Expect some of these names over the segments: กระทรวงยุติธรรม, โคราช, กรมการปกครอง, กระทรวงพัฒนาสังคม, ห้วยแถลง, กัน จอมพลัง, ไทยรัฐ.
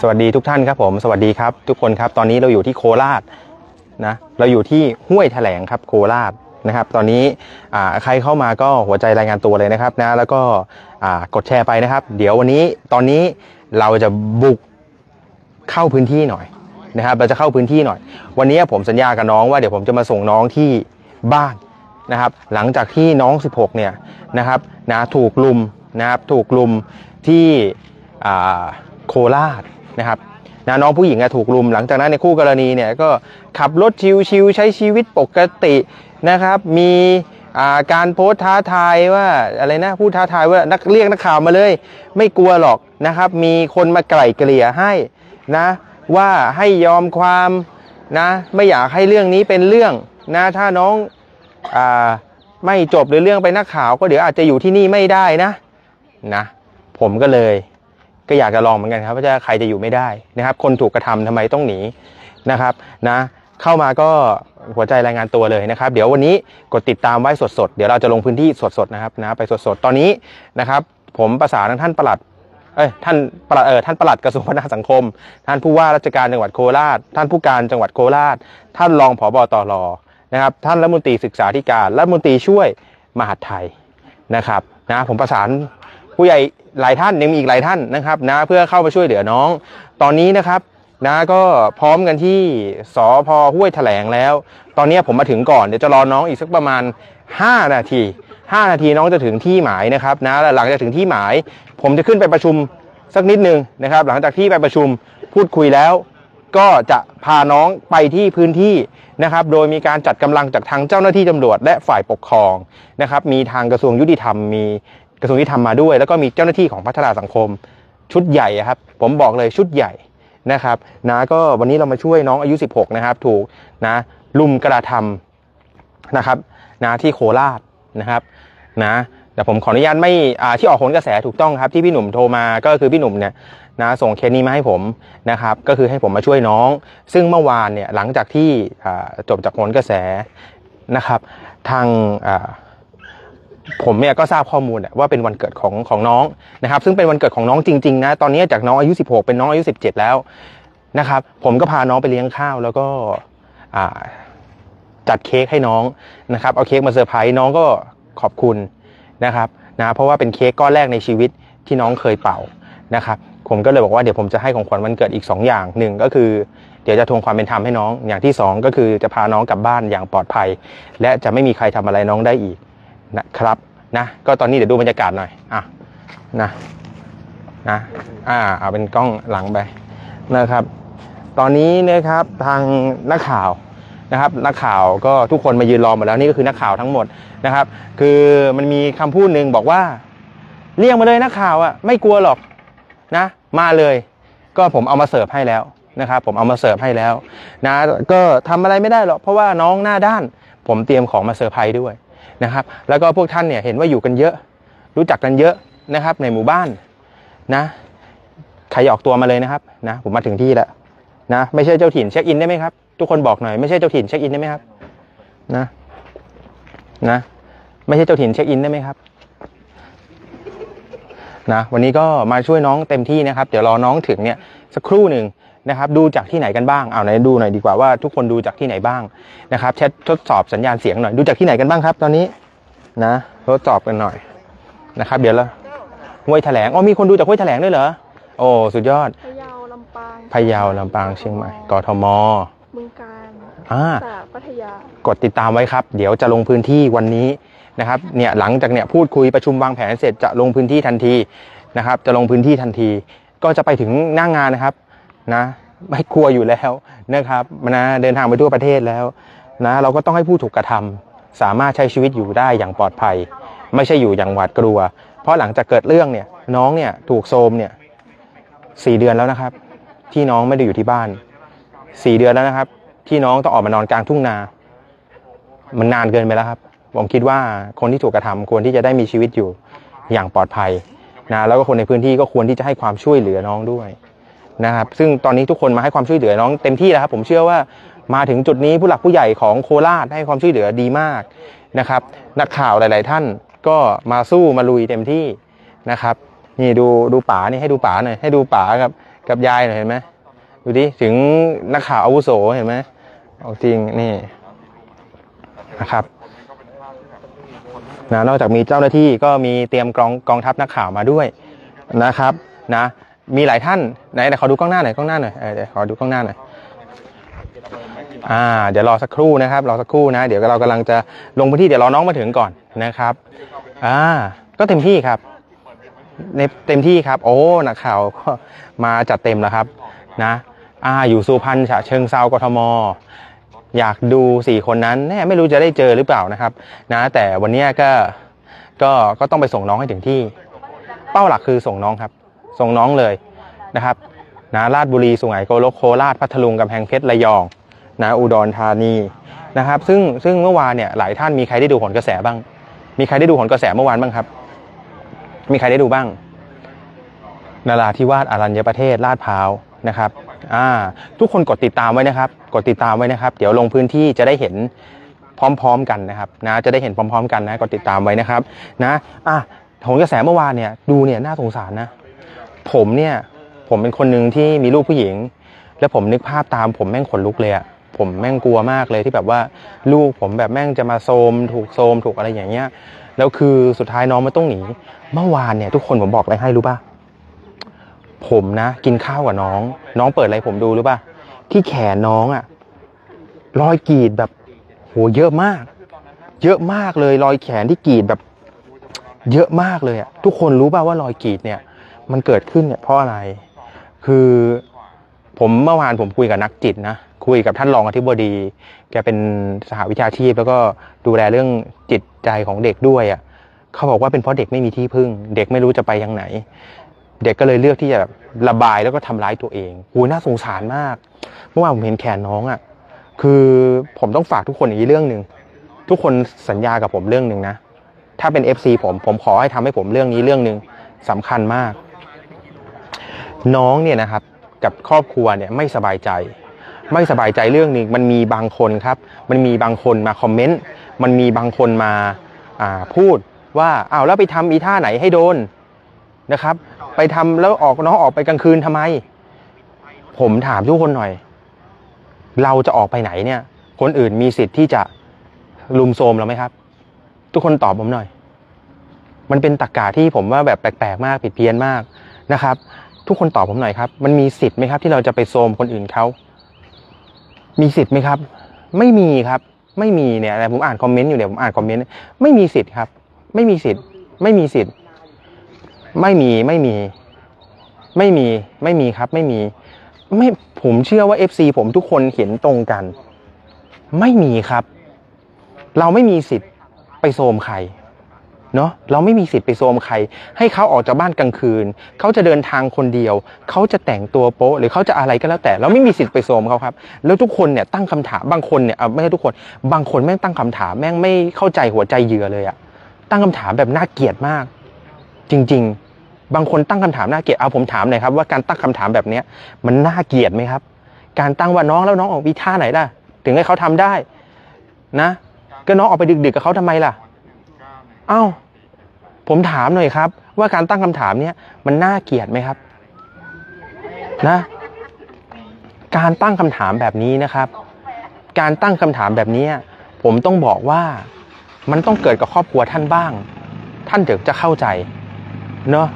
สวัสดีทุกท่านครับผมสวัสดีครับทุกคนครับตอนนี้เราอยู่ที่โคราชนะเราอยู่ที่ห้วยแถลงครับโคราชนะครับตอนนี้ใครเข้ามาก็หัวใจรายงานตัวเลยนะครับนะแล้วก็กดแชร์ไปนะครับเดี๋ยววันนี้ตอนนี้เราจะบุกเข้าพื้นที่หน่อยนะครับเราจะเข้าพื้นที่หน่อยวันนี้ผมสัญญากับน้องว่าเดี๋ยวผมจะมาส่งน้องที่บ้านนะครับหลังจากที่น้อง16เนี่ยนะครับนะถูกลุมนะครับถูกลุมที่โคราชนะครับนะน้องผู้หญิงถูกลุมหลังจากนั้นในคู่กรณีเนี่ยก็ขับรถชิวๆใช้ชีวิตปกตินะครับมีการโพสท้าทายว่าอะไรนะพูดท้าทายว่านักเรียกนักข่าวมาเลยไม่กลัวหรอกนะครับมีคนมาไกล่เกลี่ยให้นะว่าให้ยอมความนะไม่อยากให้เรื่องนี้เป็นเรื่องนะถ้าน้องไม่จบหรือเรื่องไปนักข่าวก็เดี๋ยวอาจจะอยู่ที่นี่ไม่ได้นะผมก็เลยก็อยากจะลองเหมือนกันครับว่าจะใครจะอยู่ไม่ได้นะครับคนถูกกระทำทำไมต้องหนีนะครับนะเข้ามาก็หัวใจรายงานตัวเลยนะครับเดี๋ยววันนี้กดติดตามไว้สดๆเดี๋ยวเราจะลงพื้นที่สดๆนะครับนะไปสดๆตอนนี้นะครับผมประสานท่านปลัดท่านปลัดกระทรวงพัฒนาสังคมท่านผู้ว่าราชการจังหวัดโคราชท่านผู้การจังหวัดโคราชท่านรองผบตรนะครับท่านรัฐมนตรีศึกษาธิการรัฐมนตรีช่วยมหาดไทยนะครับนะผมประสานผู้ใหญ่หลายท่านยังมีอีกหลายท่านนะครับนะเพื่อเข้ามาช่วยเหลือน้องตอนนี้นะครับนะก็พร้อมกันที่สพ.ห้วยแถลงแล้วตอนนี้ผมมาถึงก่อนเดี๋ยวจะรอน้องอีกสักประมาณ5นาทีน้องจะถึงที่หมายนะครับนะหลังจากถึงที่หมายผมจะขึ้นไปประชุมสักนิดนึงนะครับหลังจากที่ไปประชุมพูดคุยแล้วก็จะพาน้องไปที่พื้นที่นะครับโดยมีการจัดกำลังจากทางเจ้าหน้าที่ตำรวจและฝ่ายปกครองนะครับมีทางกระทรวงยุติธรรมมีกระทรวงยุติธรรมมาด้วยแล้วก็มีเจ้าหน้าที่ของพัฒนาสังคมชุดใหญ่ครับผมบอกเลยชุดใหญ่นะครับนะก็วันนี้เรามาช่วยน้องอายุ16นะครับถูกนะลุมกระทำนะครับนะที่โคราชนะครับนะแต่ผมขออนุญาตไม่ที่ออกผลกระแสถูกต้องครับที่พี่หนุ่มโทรมาก็คือพี่หนุ่มเนี่ยนะส่งเคสนี้มาให้ผมนะครับก็คือให้ผมมาช่วยน้องซึ่งเมื่อวานเนี่ยหลังจากที่จบจากผลกระแสนะครับทางผมเนี่ยก็ทราบข้อมูลว่าเป็นวันเกิดของน้องนะครับซึ่งเป็นวันเกิดของน้องจริงๆนะตอนนี้จากน้องอายุ16เป็นน้องอายุ17แล้วนะครับผมก็พาน้องไปเลี้ยงข้าวแล้วก็จัดเค้กให้น้องนะครับเอาเค้กมาเซอร์ไพรส์น้องก็ขอบคุณนะครับนะเพราะว่าเป็นเค้กก้อนแรกในชีวิตที่น้องเคยเป่านะครับผมก็เลยบอกว่าเดี๋ยวผมจะให้ของขวัญวันเกิดอีก2อย่างหนึ่งก็คือเดี๋ยวจะทวงความเป็นธรรมให้น้องอย่างที่2ก็คือจะพาน้องกลับบ้านอย่างปลอดภัยและจะไม่มีใครทำอะไรน้องได้อีกนะครับนะก็ตอนนี้เดี๋ยวดูบรรยากาศหน่อยเอาเป็นกล้องหลังไปนะครับตอนนี้นะครับทางนักข่าวนะครับนักข่าวก็ทุกคนมายืนรอหมดแล้วนี่ก็คือนักข่าวทั้งหมดนะครับคือมันมีคำพูดหนึ่งบอกว่าเรียกมาเลยนักข่าวอ่ะไม่กลัวหรอกนะมาเลยก็ผมเอามาเสิร์ฟให้แล้วนะครับผมเอามาเสิร์ฟให้แล้วนะก็ทำอะไรไม่ได้หรอกเพราะว่าน้องหน้าด้านผมเตรียมของมาเซอร์ไพรส์ด้วยนะครับแล้วก็พวกท่านเนี่ยเห็นว่าอยู่กันเยอะรู้จักกันเยอะนะครับในหมู่บ้านนะใครออกตัวมาเลยนะครับนะผมมาถึงที่แล้วนะไม่ใช่เจ้าถิ่นเช็คอินได้ไหมครับทุกคนบอกหน่อยไม่ใช่เจ้าถิ่นเช็คอินได้ไหมครับนะไม่ใช่เจ้าถิ่นเช็คอินได้ไหมครับนะวันนี้ก็มาช่วยน้องเต็มที่นะครับเดี๋ยวรอน้องถึงเนี่ยสักครู่หนึ่งนะครับดูจากที่ไหนกันบ้างเอาไหนดูหน่อยดีกว่าว่าทุกคนดูจากที่ไหนบ้างนะครับแชททดสอบสัญญาณเสียงหน่อยดูจากที่ไหนกันบ้างครับตอนนี้นะทดสอบกันหน่อยนะครับเดี๋ยวละห้วยแถลงอ๋อมีคนดูจากห้วยแถลงด้วยเหรอโอ้สุดยอดพะเยาลำปางเชียงใหม่กทมบึงกาฬพัทยากดติดตามไว้ครับเดี๋ยวจะลงพื้นที่วันนี้นะครับเนี่ยหลังจากเนี่ยพูดคุยประชุมวางแผนเสร็จจะลงพื้นที่ทันทีนะครับจะลงพื้นที่ทันทีก็จะไปถึงหน้างานนะครับนะไม่กลัวอยู่แล้วนะครับนะเดินทางไปทั่วประเทศแล้วนะเราก็ต้องให้ผู้ถูกกระทำสามารถใช้ชีวิตอยู่ได้อย่างปลอดภัยไม่ใช่อยู่อย่างหวาดกลัวเพราะหลังจากเกิดเรื่องเนี่ยน้องเนี่ยถูกโซมเนี่ย4 เดือนแล้วนะครับที่น้องไม่ได้อยู่ที่บ้าน4 เดือนแล้วนะครับที่น้องต้องออกมานอนกลางทุ่งนามันนานเกินไปแล้วครับผมคิดว่าคนที่ถูกกระทำควรที่จะได้มีชีวิตอยู่อย่างปลอดภัยนะแล้วก็คนในพื้นที่ก็ควรที่จะให้ความช่วยเหลือน้องด้วยนะครับซึ่งตอนนี้ทุกคนมาให้ความช่วยเหลือน้องเต็มที่แล้วครับผมเชื่อว่ามาถึงจุดนี้ผู้หลักผู้ใหญ่ของโคราชให้ความช่วยเหลือดีมากนะครับนักข่าวหลายๆท่านก็มาสู้มาลุยเต็มที่นะครับ นี่ดูป๋านี่ให้ดูป๋าหน่อยให้ดูป๋ากับยายหน่อยเห็นไหมดูดิถึงนักข่าวอาวุโสเห็นไหมเอาจริงนี่นะครับนะนอกจากมีเจ้าหน้าที่ก็มีเตรียมกองทัพนักข่าวมาด้วยนะครับนะมีหลายท่านไหนแต่ขอดูกล้องหน้าหน่อยกล้องหน้าหน่อยเดี๋ยวขอดูกล้องหน้าหน่อยเดี๋ยวรอสักครู่นะครับรอสักครู่นะเดี๋ยวเรากำลังจะลงพื้นที่เดี๋ยวรอน้องมาถึงก่อนนะครับก็เต็มที่ครับในเต็มที่ครับโอ้นักข่าวก็มาจัดเต็มแล้วครับนะอยู่สุพรรณฉะเชิงเทรากทมอยากดู4คนนั้นแน่ไม่รู้จะได้เจอหรือเปล่านะครับนะแต่วันนี้ก็ต้องไปส่งน้องให้ถึงที่เป้าหลักคือส่งน้องครับส่งน้องเลยนะครับนะราชบุรีสุไหงโกลกโคราชพัทลุงกำแพงเพชรระยองนะอุดรธานีนะครับซึ่งเมื่อวานเนี่ยหลายท่านมีใครได้ดูผลกระแสบ้างมีใครได้ดูผลกระแสเมื่อวานบ้างครับมีใครได้ดูบ้างนราธิวาสอรัญญประเทศลาดพร้าวนะครับทุกคนกดติดตามไว้นะครับกดติดตามไว้นะครับเดี๋ยวลงพื้นที่จะได้เห็นพร้อมๆกันนะครับนะจะได้เห็นพร้อมๆกันนะกดติดตามไว้นะครับนะผลกระแสเมื่อวานเนี่ยดูเนี่ยน่าสงสารนะผมเป็นคนหนึ่งที่มีลูกผู้หญิงแล้วผมนึกภาพตามผมแม่งขนลุกเลยอะผมแม่งกลัวมากเลยที่แบบว่าลูกผมแบบแม่งจะมาถูกอะไรอย่างเงี้ยแล้วคือสุดท้ายน้องมันต้องหนีเมื่อวานเนี่ยทุกคนผมบอกอะไรให้รู้ป่ะผมนะกินข้าวกับน้องเปิดอะไรผมดูรู้ป่ะที่แขนน้องอะรอยกรีดแบบโหเยอะมากเลยรอยแขนที่กรีดแบบเยอะมากเลยอะทุกคนรู้ป่ะว่ารอยกรีดเนี่ยมันเกิดขึ้นเนี่ยเพราะอะไรคือผมเมื่อวานผมคุยกับนักจิตนะคุยกับท่านรองอธิบดีแกเป็นสหวิชาชีพแล้วก็ดูแลเรื่องจิตใจของเด็กด้วยอ่ะเขาบอกว่าเป็นเพราะเด็กไม่มีที่พึ่งเด็กไม่รู้จะไปยังไหนเด็กก็เลยเลือกที่จะระบายแล้วก็ทำร้ายตัวเองโหน่าสงสารมากเมื่อวานผมเห็นแขนน้องอ่ะคือผมต้องฝากทุกคนอีกเรื่องหนึ่งทุกคนสัญญากับผมเรื่องหนึ่งนะถ้าเป็น FC ผมขอให้ทำให้ผมเรื่องนี้เรื่องหนึ่งสำคัญมากน้องเนี่ยนะครับกับครอบครัวเนี่ยไม่สบายใจเรื่องหนึ่งมันมีบางคนครับมันมีบางคนมาคอมเมนต์มันมีบางคนมาพูดว่าอ้าวแล้วไปทำอีท่าไหนให้โดนนะครับไปทำแล้วน้องออกไปกลางคืนทำไมผมถามทุกคนหน่อยเราจะออกไปไหนเนี่ยคนอื่นมีสิทธิ์ที่จะลุมโทรมเราไหมครับทุกคนตอบผมหน่อยมันเป็นตรรกะที่ผมว่าแบบแปลกๆมากผิดเพี้ยนมากนะครับทุกคนตอบผมหน่อยครับมันมีสิทธิ์ไหมครับที่เราจะไปโทรมคนอื่นเขามีสิทธิ์ไหมครับไม่มีครับไม่มีเนี่ยผมอ่านคอมเมนต์อยู่เนี่ยผมอ่านคอมเมนต์ไม่มีสิทธิ์ครับไม่มีสิทธิ์ไม่มีครับไม่ผมเชื่อว่า FC ผมทุกคนเห็นตรงกันไม่มีครับเราไม่มีสิทธิ์ไปโทรมใครเนาะเราไม่มีสิทธิ์ไปโซมใครให้เขาออกจากบ้านกลางคืนเขาจะเดินทางคนเดียวเขาจะแต่งตัวโป๊ะหรือเขาจะอะไรก็แล้วแต่เราไม่มีสิทธิ์ไปโซมเขาครับแล้วทุกคนเนี่ยตั้งคำถามบางคนเนี่ยไม่ใช่ทุกคนบางคนแม่งตั้งคำถามแม่งไม่เข้าใจหัวใจเหยื่อเลยอะตั้งคำถามแบบน่าเกลียดมากจริงๆบางคนตั้งคำถามน่าเกลียดเอาผมถามหน่อยครับว่าการตั้งคำถามแบบเนี้ยมันน่าเกลียดไหมครับการตั้งว่าน้องแล้วน้องออกวิท่าไหนล่ะถึงให้เขาทำได้นะก็น้องออกไปดึกๆกับเขาทำไมล่ะเอ้าผมถามหน่อยครับว่าการตั้งคำถามเนี่ยมันน่าเกลียดไหมครับนะการตั้งคำถามแบบนี้นะครับการตั้งคำถามแบบนี้ผมต้องบอกว่ามันต้องเกิดกับครอบครัวท่านบ้างท่านถึงจะเข้าใจเนาะ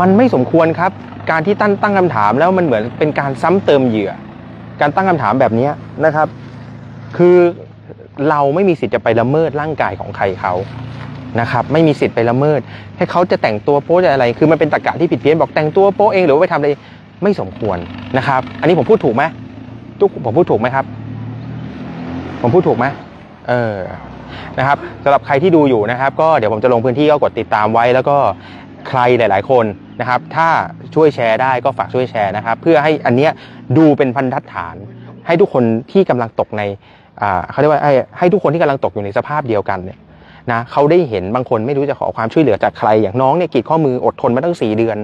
มันไม่สมควรครับการที่ตั้งคำถามแล้วมันเหมือนเป็นการซ้ำเติมเหยื่อการตั้งคำถามแบบนี้นะครับคือเราไม่มีสิทธิ์จะไปละเมิดร่างกายของใครเขานะครับไม่มีสิทธิ์ไปละเมิดให้เขาจะแต่งตัวโป๊จะอะไรคือมันเป็นตรรกะที่ผิดเพี้ยนบอกแต่งตัวโป๊เองหรือว่าไปทำอะไรไม่สมควรนะครับอันนี้ผมพูดถูกไหมทุกผมพูดถูกไหมครับผมพูดถูกไหมนะครับสำหรับใครที่ดูอยู่นะครับก็เดี๋ยวผมจะลงพื้นที่ก็กดติดตามไว้แล้วก็ใครหลายๆคนนะครับถ้าช่วยแชร์ได้ก็ฝากช่วยแชร์นะครับเพื่อให้อันเนี้ยดูเป็นบรรทัดฐานให้ทุกคนที่กำลังตกในเขาเรียกว่าให้ทุกคนที่กำลังตกอยู่ในสภาพเดียวกันเนี่ยนะเขาได้เห็นบางคนไม่รู้จะขอความช่วยเหลือจากใครอย่างน้องเนี่ยกรีดข้อมืออดทนมาตั้ง4 เดือน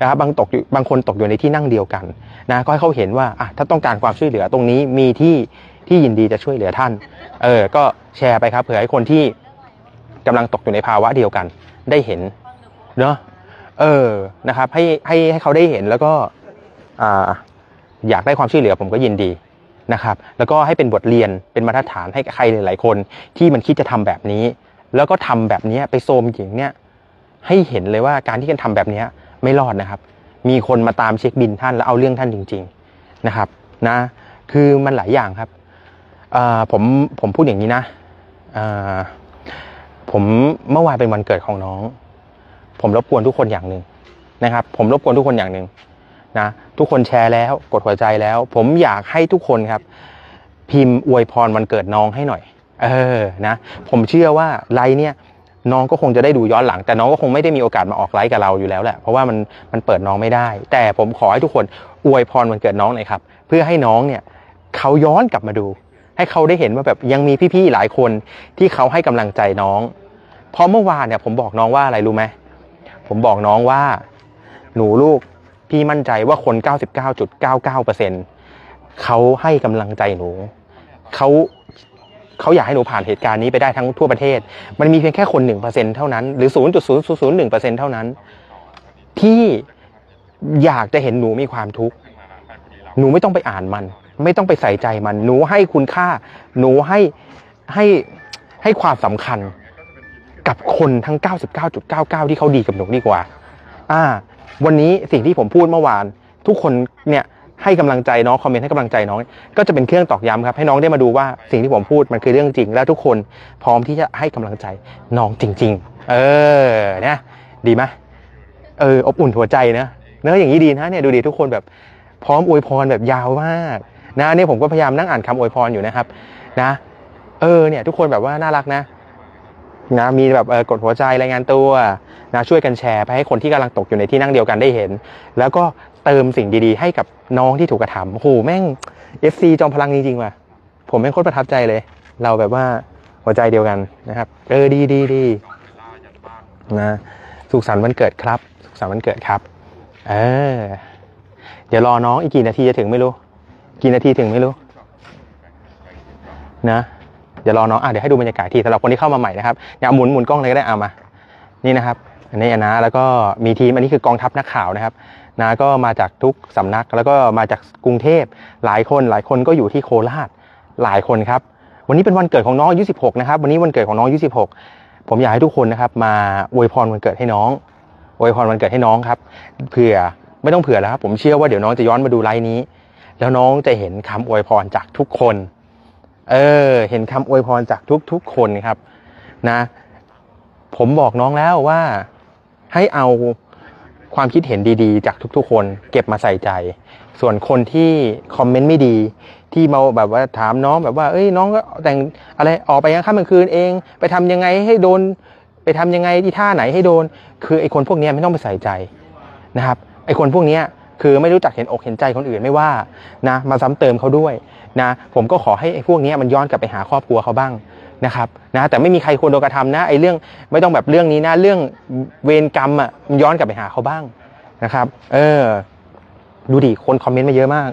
นะครับบางคนตกอยู่ในที่นั่งเดียวกันนะก็ให้เขาเห็นว่าถ้าต้องการความช่วยเหลือตรงนี้มีที่ยินดีจะช่วยเหลือท่านก็แชร์ไปครับเผื่อให้คนที่กำลังตกอยู่ในภาวะเดียวกันได้เห็นเนาะ นะครับให้เขาได้เห็นแล้วก็อยากได้ความช่วยเหลือผมก็ยินดีนะครับแล้วก็ให้เป็นบทเรียนเป็นมาตรฐานให้ใครหลายๆคนที่มันคิดจะทำแบบนี้แล้วก็ทำแบบนี้ไปโซมหญิงเนี่ยให้เห็นเลยว่าการที่กันทำแบบนี้ไม่รอดนะครับมีคนมาตามเช็คบินท่านแล้วเอาเรื่องท่านจริงๆนะครับนะคือมันหลายอย่างครับผมพูดอย่างนี้นะผมเมื่อวานเป็นวันเกิดของน้องผมรบกวนทุกคนอย่างหนึ่งนะครับผมรบกวนทุกคนอย่างหนึ่งนะทุกคนแชร์แล้วกดหัวใจแล้วผมอยากให้ทุกคนครับพิมพ์อวยพรวันเกิดน้องให้หน่อยนะผมเชื่อว่าไลฟ์เนี่ยน้องก็คงจะได้ดูย้อนหลังแต่น้องก็คงไม่ได้มีโอกาสมาออกไลฟ์กับเราอยู่แล้วแหละเพราะว่ามันเปิดน้องไม่ได้แต่ผมขอให้ทุกคนอวยพรวันเกิดน้องหน่อยครับเพื่อให้น้องเนี่ยเขาย้อนกลับมาดูให้เขาได้เห็นว่าแบบยังมีพี่ๆหลายคนที่เขาให้กำลังใจน้องเพราะเมื่อวานเนี่ยผมบอกน้องว่าอะไรรู้ไหมผมบอกน้องว่าหนูลูกพี่มั่นใจว่าคน 99.99% เขาให้กำลังใจหนูเขาอยากให้หนูผ่านเหตุการณ์นี้ไปได้ทั้งทั่วประเทศมันมีเพียงแค่คน 1% เท่านั้นหรือ 0.001% เท่านั้นที่อยากจะเห็นหนูมีความทุกข์หนูไม่ต้องไปอ่านมันไม่ต้องไปใส่ใจมันหนูให้คุณค่าหนูให้ความสำคัญกับคนทั้ง 99.99% ที่เขาดีกับหนูดีกว่าวันนี้สิ่งที่ผมพูดเมื่อวานทุกคนเนี่ยให้กำลังใจน้องคอมเมนต์ให้กำลังใจน้องก็จะเป็นเครื่องตอกย้ำครับให้น้องได้มาดูว่าสิ่งที่ผมพูดมันคือเรื่องจริงและทุกคนพร้อมที่จะให้กำลังใจน้องจริงๆนะดีไหมอบอุ่นหัวใจนะอย่างนี้ดีนะเนี่ยดูดีทุกคนแบบพร้อมอวยพรแบบยาวมากนะเนี่ยผมก็พยายามนั่งอ่านคำอวยพรอยู่นะครับนะเนี่ยทุกคนแบบว่าน่ารักนะมีแบบกดหัวใจรายงานตัวนะช่วยกันแชร์ไปให้คนที่กำลังตกอยู่ในที่นั่งเดียวกันได้เห็นแล้วก็เติมสิ่งดีๆให้กับน้องที่ถูกกระทำโอ้โหแม่ง FC จอมพลังจริงๆว่ะผมแม่งโคตรประทับใจเลยเราแบบว่าหัวใจเดียวกันนะครับดีนะสุขสันต์วันเกิดครับสุขสันต์วันเกิดครับเดี๋ยวรอน้องอีกกี่นาทีจะถึงไม่รู้กี่นาทีถึงไม่รู้นะเดี๋ยวรอน้องเดี๋ยวให้ดูบรรยากาศทีสำหรับคนที่เข้ามาใหม่นะครับเนี่ยหมุนกล้องเลยก็ได้เอามานี่นะครับอันนี้นะแล้วก็มีทีมอันนี้คือกองทัพนักข่าวนะครับนะก็มาจากทุกสำนักแล้วก็มาจากกรุงเทพหลายคนก็อยู่ที่โคราชหลายคนครับวันนี้เป็นวันเกิดของน้องอายุ16นะครับวันนี้วันเกิดของน้องอายุ16ผมอยากให้ทุกคนนะครับมาอวยพรวันเกิดให้น้องอวยพรวันเกิดให้น้องครับเผื่อไม่ต้องเผื่อแล้วครับผมเชื่อว่าเดี๋ยวน้องจะย้อนมาดูไลฟ์นี้แล้วน้องจะเห็นคำอวยพรจากทุกคนเห็นคำอวยพรจากทุกคนครับนะผมบอกน้องแล้วว่าให้เอาความคิดเห็นดีๆจากทุกๆคนเก็บมาใส่ใจส่วนคนที่คอมเมนต์ไม่ดีที่มาแบบว่าถามน้องแบบว่าน้องก็แต่งอะไรออกไปยังค่ำกลางคืนเองไปทำยังไงให้โดนไปทำยังไงที่ท่าไหนให้โดนคือไอ้คนพวกนี้ไม่ต้องไปใส่ใจนะครับไอ้คนพวกนี้คือไม่รู้จักเห็นอกเห็นใจคนอื่นไม่ว่านะมาซ้ำเติมเขาด้วยนะผมก็ขอให้ไอ้พวกนี้มันย้อนกลับไปหาครอบครัวเขาบ้างนะครับนะแต่ไม่มีใครควรโดนกระทำนะไอ้เรื่องไม่ต้องแบบเรื่องนี้นะเรื่องเวรกรรมอ่ะมันย้อนกลับไปหาเขาบ้างนะครับดูดิคนคอมเมนต์มาเยอะมาก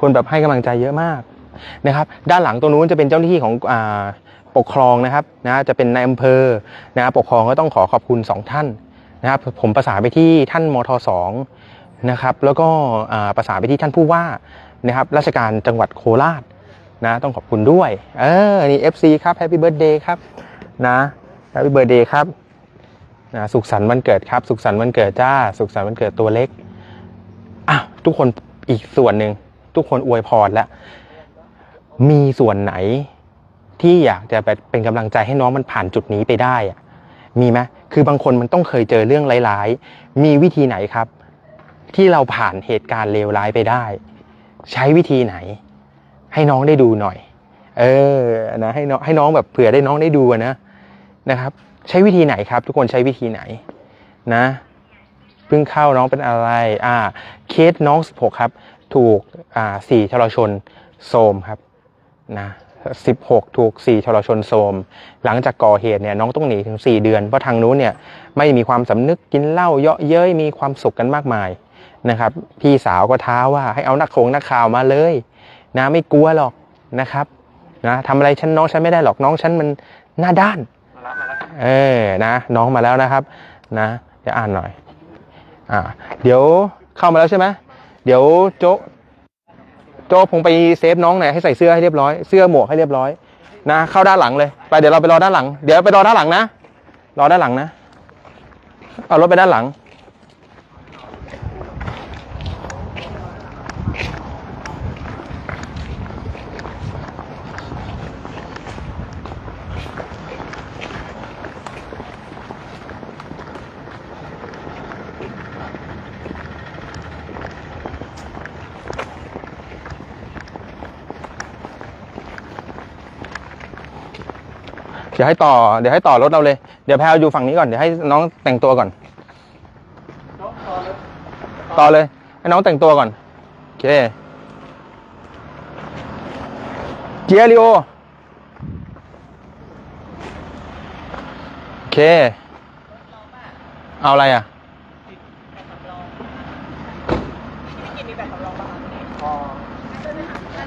คนแบบให้กำลังใจเยอะมากนะครับด้านหลังตรงนู้นจะเป็นเจ้าหน้าที่ของปกครองนะครับนะจะเป็นนายอำเภอนะปกครองก็ต้องขอขอบคุณ2ท่านนะครับผมประสานไปที่ท่านมท.2นะครับแล้วก็ประสานไปที่ท่านผู้ว่านะครับราชการจังหวัดโคราชนะต้องขอบคุณด้วยนี่ FC ครับแฮปปี้เบิร์ดเดย์ครับนะแฮปปี้เบิร์ดเดย์ครับนะสุขสันต์วันเกิดครับสุขสันต์วันเกิดจ้าสุขสันต์วันเกิดตัวเล็กทุกคนอีกส่วนหนึ่งทุกคนอวยพรแล้วมีส่วนไหนที่อยากจะเป็นกำลังใจให้น้องมันผ่านจุดนี้ไปได้มีไหมคือบางคนมันต้องเคยเจอเรื่องร้ายๆมีวิธีไหนครับที่เราผ่านเหตุการณ์เลวร้ายไปได้ใช้วิธีไหนให้น้องได้ดูหน่อยนะให้น้องแบบเผื่อได้น้องได้ดูนะครับใช้วิธีไหนครับทุกคนใช้วิธีไหนนะเพิ่งเข้าน้องเป็นอะไรเคสน้อง16ครับถูก4ทรชนโทรมครับนะ16ถูก4ทรชนโทรมหลังจากก่อเหตุเนี่ยน้องต้องหนีถึง4 เดือนเพราะทางนู้นเนี่ยไม่มีความสำนึกกินเหล้าเยาะเย้ยมีความสุขกันมากมายนะครับพี่สาวก็ท้าว่าให้เอานักข่าวมาเลยนะไม่กลัวหรอกนะครับนะทำอะไรฉันน้องฉันไม่ได้หรอกน้องฉันมันหน้าด้านมาแล้วนะน้องมาแล้วนะครับนะเดี๋ยวอ่านหน่อย เดี๋ยวเข้ามาแล้วใช่ไหมเดี๋ยวโจ๊กผมไปเซฟน้องหน่อยให้ใส่เสื้อให้เรียบร้อยเสื้อหมวกให้เรียบร้อยนะเข้าด้านหลังเลยไปเดี๋ยวเราไปรอด้านหลังเดี๋ยวไปรอด้านหลังนะรอด้านหลังนะเอารถไปด้านหลังเดี๋ยวให้ต่อรถเราเลยเดี๋ยวแพลวอยู่ฝั่งนี้ก่อนเดี๋ยวให้น้องแต่งตัวก่อนต่อเลยให้น้องแต่งตัวก่อนโอเคเจียริโอโอเคเอาอะไรอ่ะ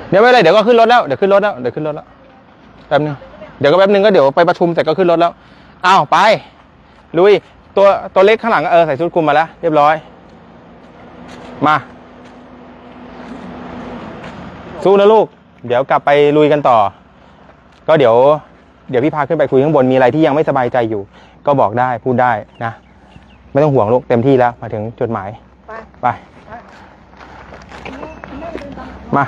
เดี๋ยวไม่เลยเดี๋ยวขึ้นรถแล้วแป๊บนึงก็เดี๋ยวไปประชุมเสร็จก็ขึ้นรถแล้วอ้าวไปลุยตัวเล็กข้างหลังใส่ชุดคลุมมาแล้วเรียบร้อยมาสู้นะลูกเดี๋ยวกลับไปลุยกันต่อก็เดี๋ยวพี่พาขึ้นไปคุยข้างบนมีอะไรที่ยังไม่สบายใจอยู่ก็บอกได้พูดได้นะไม่ต้องห่วงลูกเต็มที่แล้วมาถึงจุดหมายไปมา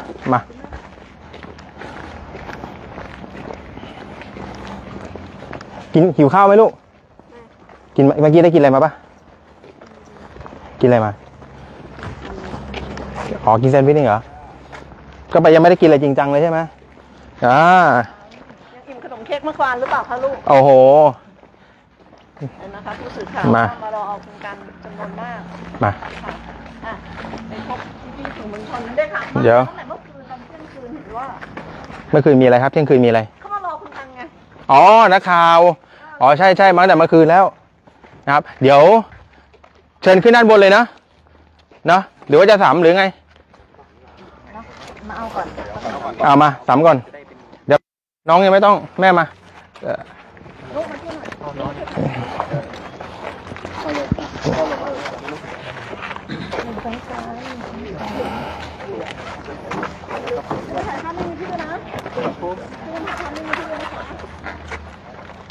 กินหิวข้าวไหมลูกกินเมื่อกี้ได้กินอะไรมาปะกินอะไรมาอ๋อกินแซนด์วิชนี่เหรอก็ไปยังไม่ได้กินอะไรจริงจังเลยใช่ไหมยังกินขนมเค้กเมื่อวานหรือเปล่าคะลูกโอ้โหนะคะผู้สื่อข่าวมารอเอาคุณกันจำนวนมากมาไปพบพี่สื่อมวลชนได้ค่ะเดี๋ยวเมื่อคืนตอนเที่ยงคืนเห็นว่าเมื่อคืนมีอะไรครับเที่ยงคืนมีอะไรอ๋อนักข่าวอ๋อใช่มาตั้งแต่เมื่อคืนแล้วนะครับเดี๋ยวเชิญขึ้นด้านบนเลยนะหรือว่าจะสามหรือไงมาเอาก่อนเอามาสามก่อนเดี๋ยวน้องยังไม่ต้องแม่มา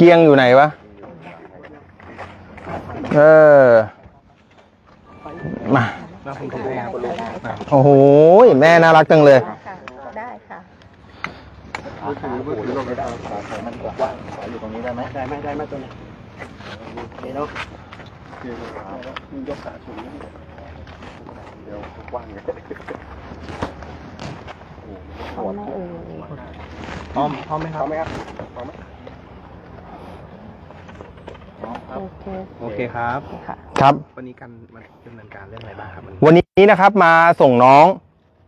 เกียงอยู่ไหนวะมาโอ้โหแม่น่ารักจังเลยได้ค่ะได้ไหมตัวนี้เดี๋ยวยกขาสูงเดี๋ยวกว้างเลยพร้อมไหมครับโอเคครับวันนี้กันมาดำเนินการเรื่องอะไรบ้างครับวันนี้นะครับมาส่งน้อง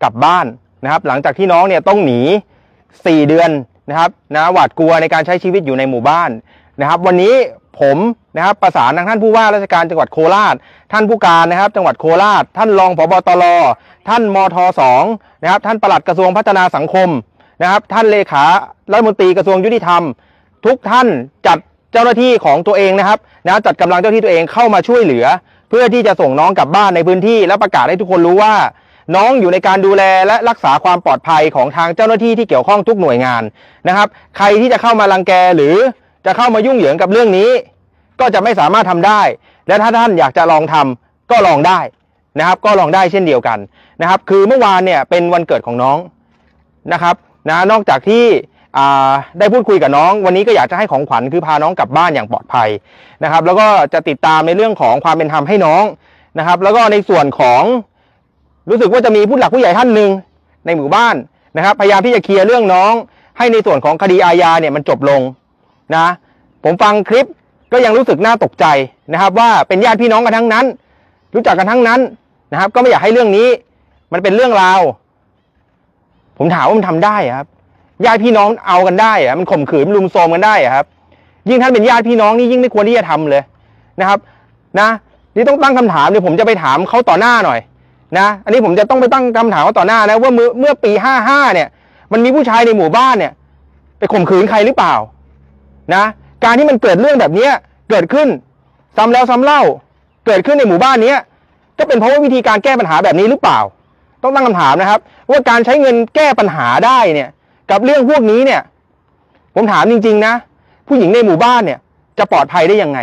กลับบ้านนะครับหลังจากที่น้องเนี่ยต้องหนี4เดือนนะครับนะหวาดกลัวในการใช้ชีวิตอยู่ในหมู่บ้านนะครับวันนี้ผมนะครับประสานทางท่านผู้ว่าราชการจังหวัดโคราชท่านผู้การนะครับจังหวัดโคราชท่านรองผบตรท่านมท.2นะครับท่านปลัดกระทรวงพัฒนาสังคมนะครับท่านเลขารัฐมนตรีกระทรวงยุติธรรมทุกท่านจัดเจ้าหน้าที่ของตัวเองนะครับจัดกำลังเจ้าที่ตัวเองเข้ามาช่วยเหลือเพื่อที่จะส่งน้องกลับบ้านในพื้นที่และประกาศให้ทุกคนรู้ว่าน้องอยู่ในการดูแลและรักษาความปลอดภัยของทางเจ้าหน้าที่ที่เกี่ยวข้องทุกหน่วยงานนะครับใครที่จะเข้ามารังแกหรือจะเข้ามายุ่งเหยิงกับเรื่องนี้ก็จะไม่สามารถทำได้และถ้าท่านอยากจะลองทำก็ลองได้นะครับก็ลองได้เช่นเดียวกันนะครับคือเมื่อวานเนี่ยเป็นวันเกิดของน้องนะครับนอกจากที่ได้พูดคุยกับน้องวันนี้ก็อยากจะให้ของขวัญคือพาน้องกลับบ้านอย่างปลอดภัยนะครับแล้วก็จะติดตามในเรื่องของความเป็นธรรมให้น้องนะครับแล้วก็ในส่วนของรู้สึกว่าจะมีผู้หลักผู้ใหญ่ท่านหนึ่งในหมู่บ้านนะครับพยายามที่จะเคลียร์เรื่องน้องให้ในส่วนของคดีอาญาเนี่ยมันจบลงนะผมฟังคลิปก็ยังรู้สึกน่าตกใจนะครับว่าเป็นญาติพี่น้องกันทั้งนั้นรู้จักกันทั้งนั้นนะครับก็ไม่อยากให้เรื่องนี้มันเป็นเรื่องราวผมถามว่ามันทำได้ครับญาติพี่น้องเอากันได้อะมันข่มขืนรุมโทรมกันได้อะครับยิ่งท่านเป็นญาติพี่น้องนี่ยิ่งไม่ควรที่จะทำเลยนะครับนี่ต้องตั้งคำถามเดี๋ยวผมจะไปถามเขาต่อหน้าหน่อยนะอันนี้ผมจะต้องไปตั้งคำถามเขาต่อหน้านะว่าเมื่อปี55เนี่ยมันมีผู้ชายในหมู่บ้านเนี่ยไปข่มขืนใครหรือเปล่านะการที่มันเกิดเรื่องแบบเนี้ยเกิดขึ้นซ้ำแล้วซ้ำเล่าเกิดขึ้นในหมู่บ้านเนี้ย ก็เป็นเพราะว่าวิธีการแก้ปัญหาแบบนี้หรือเปล่าต้องตั้งคำถามนะครับว่าการใช้เงินแก้ปัญหาได้เนี่ยกับเรื่องพวกนี้เนี่ยผมถามจริงๆนะผู้หญิงในหมู่บ้านเนี่ยจะปลอดภัยได้ยังไง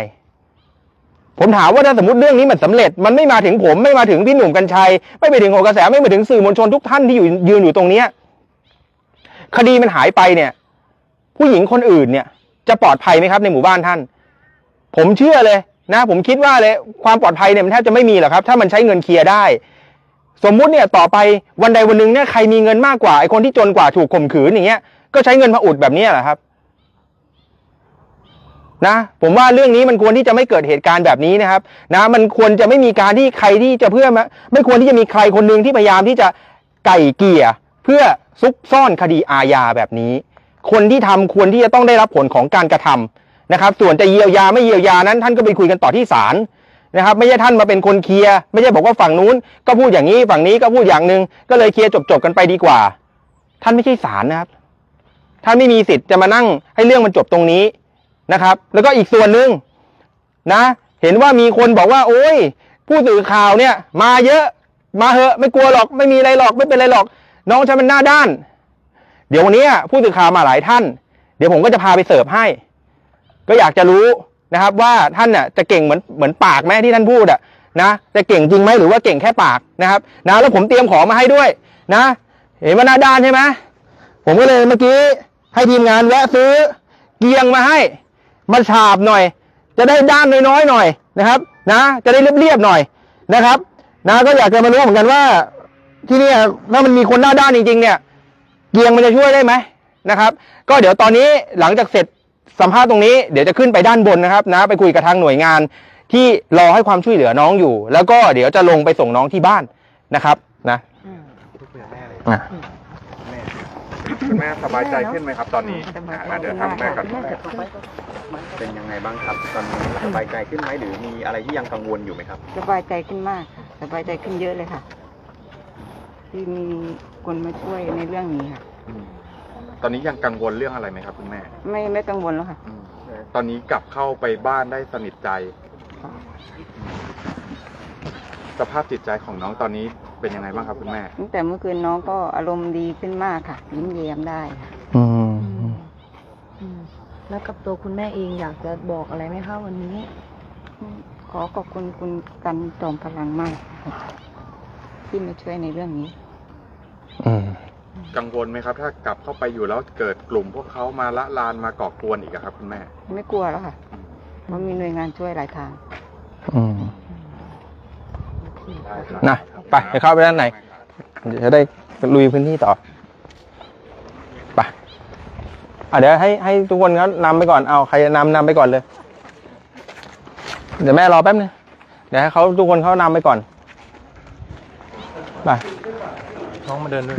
ผมถามว่าถ้าสมมติเรื่องนี้มันสำเร็จมันไม่มาถึงผมไม่มาถึงพี่หนุ่มกัญชัยไม่ไปถึงโหนกระแสไม่มาถึงสื่อมวลชนทุกท่านที่ยืนอยู่ตรงนี้คดีมันหายไปเนี่ยผู้หญิงคนอื่นเนี่ยจะปลอดภัยไหมครับในหมู่บ้านท่านผมเชื่อเลยนะผมคิดว่าเลยความปลอดภัยเนี่ยมันแทบจะไม่มีหรอกครับถ้ามันใช้เงินเคลียร์ได้สมมุติเนี่ยต่อไปวันใดวันหนึ่งเนี่ยใครมีเงินมากกว่าไอ้คนที่จนกว่าถูกข่มขืนอย่างเงี้ยก็ใช้เงินมาอุดแบบนี้แหละครับนะผมว่าเรื่องนี้มันควรที่จะไม่เกิดเหตุการณ์แบบนี้นะครับนะมันควรจะไม่มีการที่ใครที่จะเพื่อไม่ควรที่จะมีใครคนหนึ่งที่พยายามที่จะไก่เกี่ยเพื่อซุกซ่อนคดีอาญาแบบนี้คนที่ทำควรที่จะต้องได้รับผลของการกระทำนะครับส่วนจะเยียวยาไม่เยียวยานั้นท่านก็ไปคุยกันต่อที่ศาลนะครับไม่ใช่ท่านมาเป็นคนเคลียร์ไม่ใช่บอกว่าฝั่งนู้นก็พูดอย่างนี้ฝั่งนี้ก็พูดอย่างหนึ่งก็เลยเคลียร์จบกันไปดีกว่าท่านไม่ใช่ศาลนะครับท่านไม่มีสิทธิ์จะมานั่งให้เรื่องมันจบตรงนี้นะครับแล้วก็อีกส่วนหนึ่งนะเห็นว่ามีคนบอกว่าโอ้ยผู้สื่อข่าวเนี่ยมาเยอะมาเหอะไม่กลัวหรอกไม่มีอะไรหรอกไม่เป็นไรหรอกน้องฉันมันหน้าด้านเดี๋ยววันนี้ผู้สื่อข่าวมาหลายท่านเดี๋ยวผมก็จะพาไปเสิร์ฟให้ก็อยากจะรู้นะครับว่าท่านน่ะจะเก่งเหมือนปากแม่ที่ท่านพูดอ่ะนะจะเก่งจริงไหมหรือว่าเก่งแค่ปากนะครับนะแล้วผมเตรียมของมาให้ด้วยนะเห็นว่าหน้าด้านใช่ไหมผมก็เลยเมื่อกี้ให้ทีมงานแวะซื้อเกียงมาให้มาฉาบหน่อยจะได้ด้านน้อยๆหน่อยนะครับนะจะได้เรียบๆหน่อยนะครับนะก็อยากจะมารู้เหมือนกันว่าที่นี่ถ้ามันมีคนหน้าด้านจริงๆเนี่ยเกียงมันจะช่วยได้ไหมนะครับก็เดี๋ยวตอนนี้หลังจากเสร็จสัมภาษณ์ตรงนี้เดี๋ยวจะขึ้นไปด้านบนนะครับนะไปคุยกับทางหน่วยงานที่รอให้ความช่วยเหลือน้องอยู่แล้วก็เดี๋ยวจะลงไปส่งน้องที่บ้านนะครับนะแม่สบายใจขึ้นไหมครับตอนนี้เดี๋ยวทำแม่กับแม่เป็นยังไงบ้างครับตอนนี้สบายใจขึ้นไหมหรือมีอะไรที่ยังกังวลอยู่ไหมครับสบายใจขึ้นมากสบายใจขึ้นเยอะเลยค่ะที่มีคนมาช่วยในเรื่องนี้ค่ะตอนนี้ยังกังวลเรื่องอะไรไหมครับคุณแม่ไม่กังวลแล้วค่ะตอนนี้กลับเข้าไปบ้านได้สนิทใจสภาพจิตใจของน้องตอนนี้เป็นยังไงบ้างครับคุณแม่ตั้งแต่เมื่อคืนน้องก็อารมณ์ดีขึ้นมากค่ะยิ้มแย้มได้ค่ะแล้วกับตัวคุณแม่เองอยากจะบอกอะไรไหมคะวันนี้ขอขอบคุณคุณกันจอมพลังมากที่มาช่วยในเรื่องนี้กังวลไหมครับถ้ากลับเข้าไปอยู่แล้วเกิดกลุ่มพวกเขามาละลานมาก่อกวนอีกครับคุณแม่ไม่กลัวแล้วค่ะเพราะมีหน่วยงานช่วยหลายทางนะไปเข้าไปด้านไหนจะได้ลุยพื้นที่ต่อไปเดี๋ยวให้ทุกคนเขานำไปก่อนเอาใครนำไปก่อนเลยเดี๋ยวแม่รอแป๊บนึงเดี๋ยวให้เขาทุกคนเขานำไปก่อนไป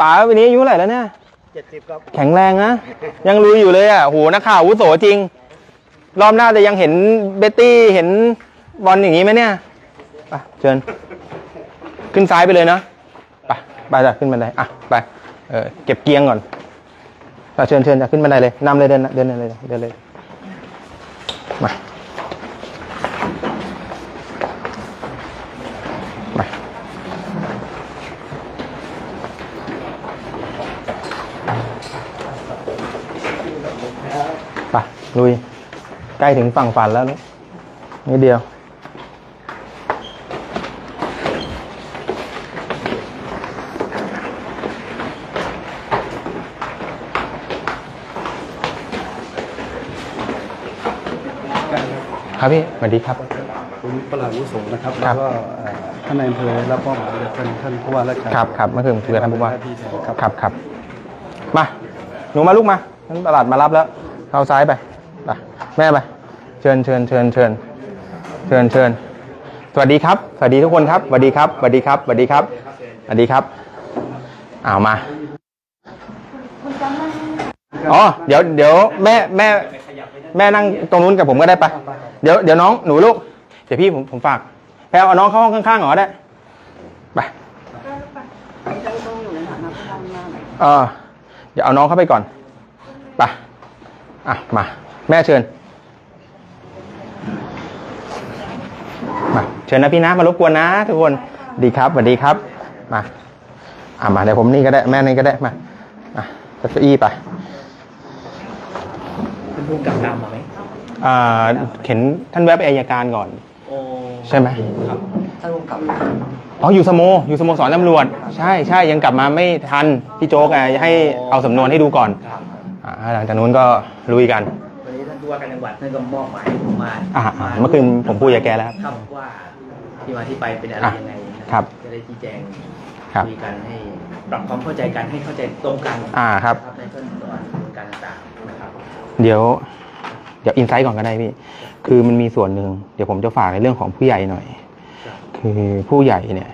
ป๋าวันนี้อายุเท่าไหร่แล้วเนี่ย70ครับแข็งแรงนะยังลุยอยู่เลยอ่ะโหนักข่าวอาวุโสจริงรอบหน้าจะยังเห็นเบตตี้เห็นบอลอย่างนี้ไหมเนี่ยไปเชิญขึ้นซ้ายไปเลยนะไปจ้ะขึ้นบันไดอ่ะไปเก็บเกียงก่อนเชิญจ้ะขึ้นบันไดเลยนำเลยเดินเลยมาไปลุยใกล้ถึงฝั่งฝันแล้วนิดเดียวครับพี่สวัสดีครับผมปลัดวุฒิสงฆ์นะครับแล้วก็ท่านนายอำเภอและป้อมท่านผู้ว่าราชการครับเมื่อคืนคุยกับท่านผู้ว่าครับมาหนูมาลูกมาท่านปลัดมารับแล้วเข้าซ้ายไปแม่ไปเชิญสวัสดีครับสวัสดีทุกคนครับสวัสดีครับเอามาอ๋อเดี๋ยวแม่นั่งตรงนู้นกับผมก็ได้ไปเดี๋ยวน้องหนูลูกเดี๋ยวพี่ผมฝากแพลวเอาน้องเข้าห้องข้างๆหรอได้ไปเดี๋ยวเอาน้องเข้าไปก่อนไปอ่ะมาแม่เชิญมาเชิญนะพี่นะมารบกวนนะทุกคน ดีครับสวัสดีครับมามาเดี๋ยวผมนี่ก็ได้แม่นี่ก็ได้มาจัดเก้าอี้ไปเป็นผู้กำกับมาไหมเห็นท่านแวะไปอัยการก่อนใช่ไหมครับท่านผู้กำกับอ๋ออยู่สโมอยู่สโมสรตำรวจใช่ใช่ยังกลับมาไม่ทันพี่โจ๊กให้เอาสำนวนให้ดูก่อนหลังจากนู้นก็ลุยกันวันนี้ท่านผู้ว่าการจังหวัดท่านก็มอบหมายผมมาเมื่อคืนผมพูดกับแกแล้วครับว่าที่มาที่ไปเป็นอะไรยังไงครับจะได้ชี้แจงคุยกันให้ปรับความเข้าใจกันให้เข้าใจตรงกันครับในขั้นตอนการต่างๆนะครับเดี๋ยวอินไซต์ก่อนก็ได้พี่คือมันมีส่วนหนึ่งเดี๋ยวผมจะฝากในเรื่องของผู้ใหญ่หน่อยคือผู้ใหญ่เนี่ย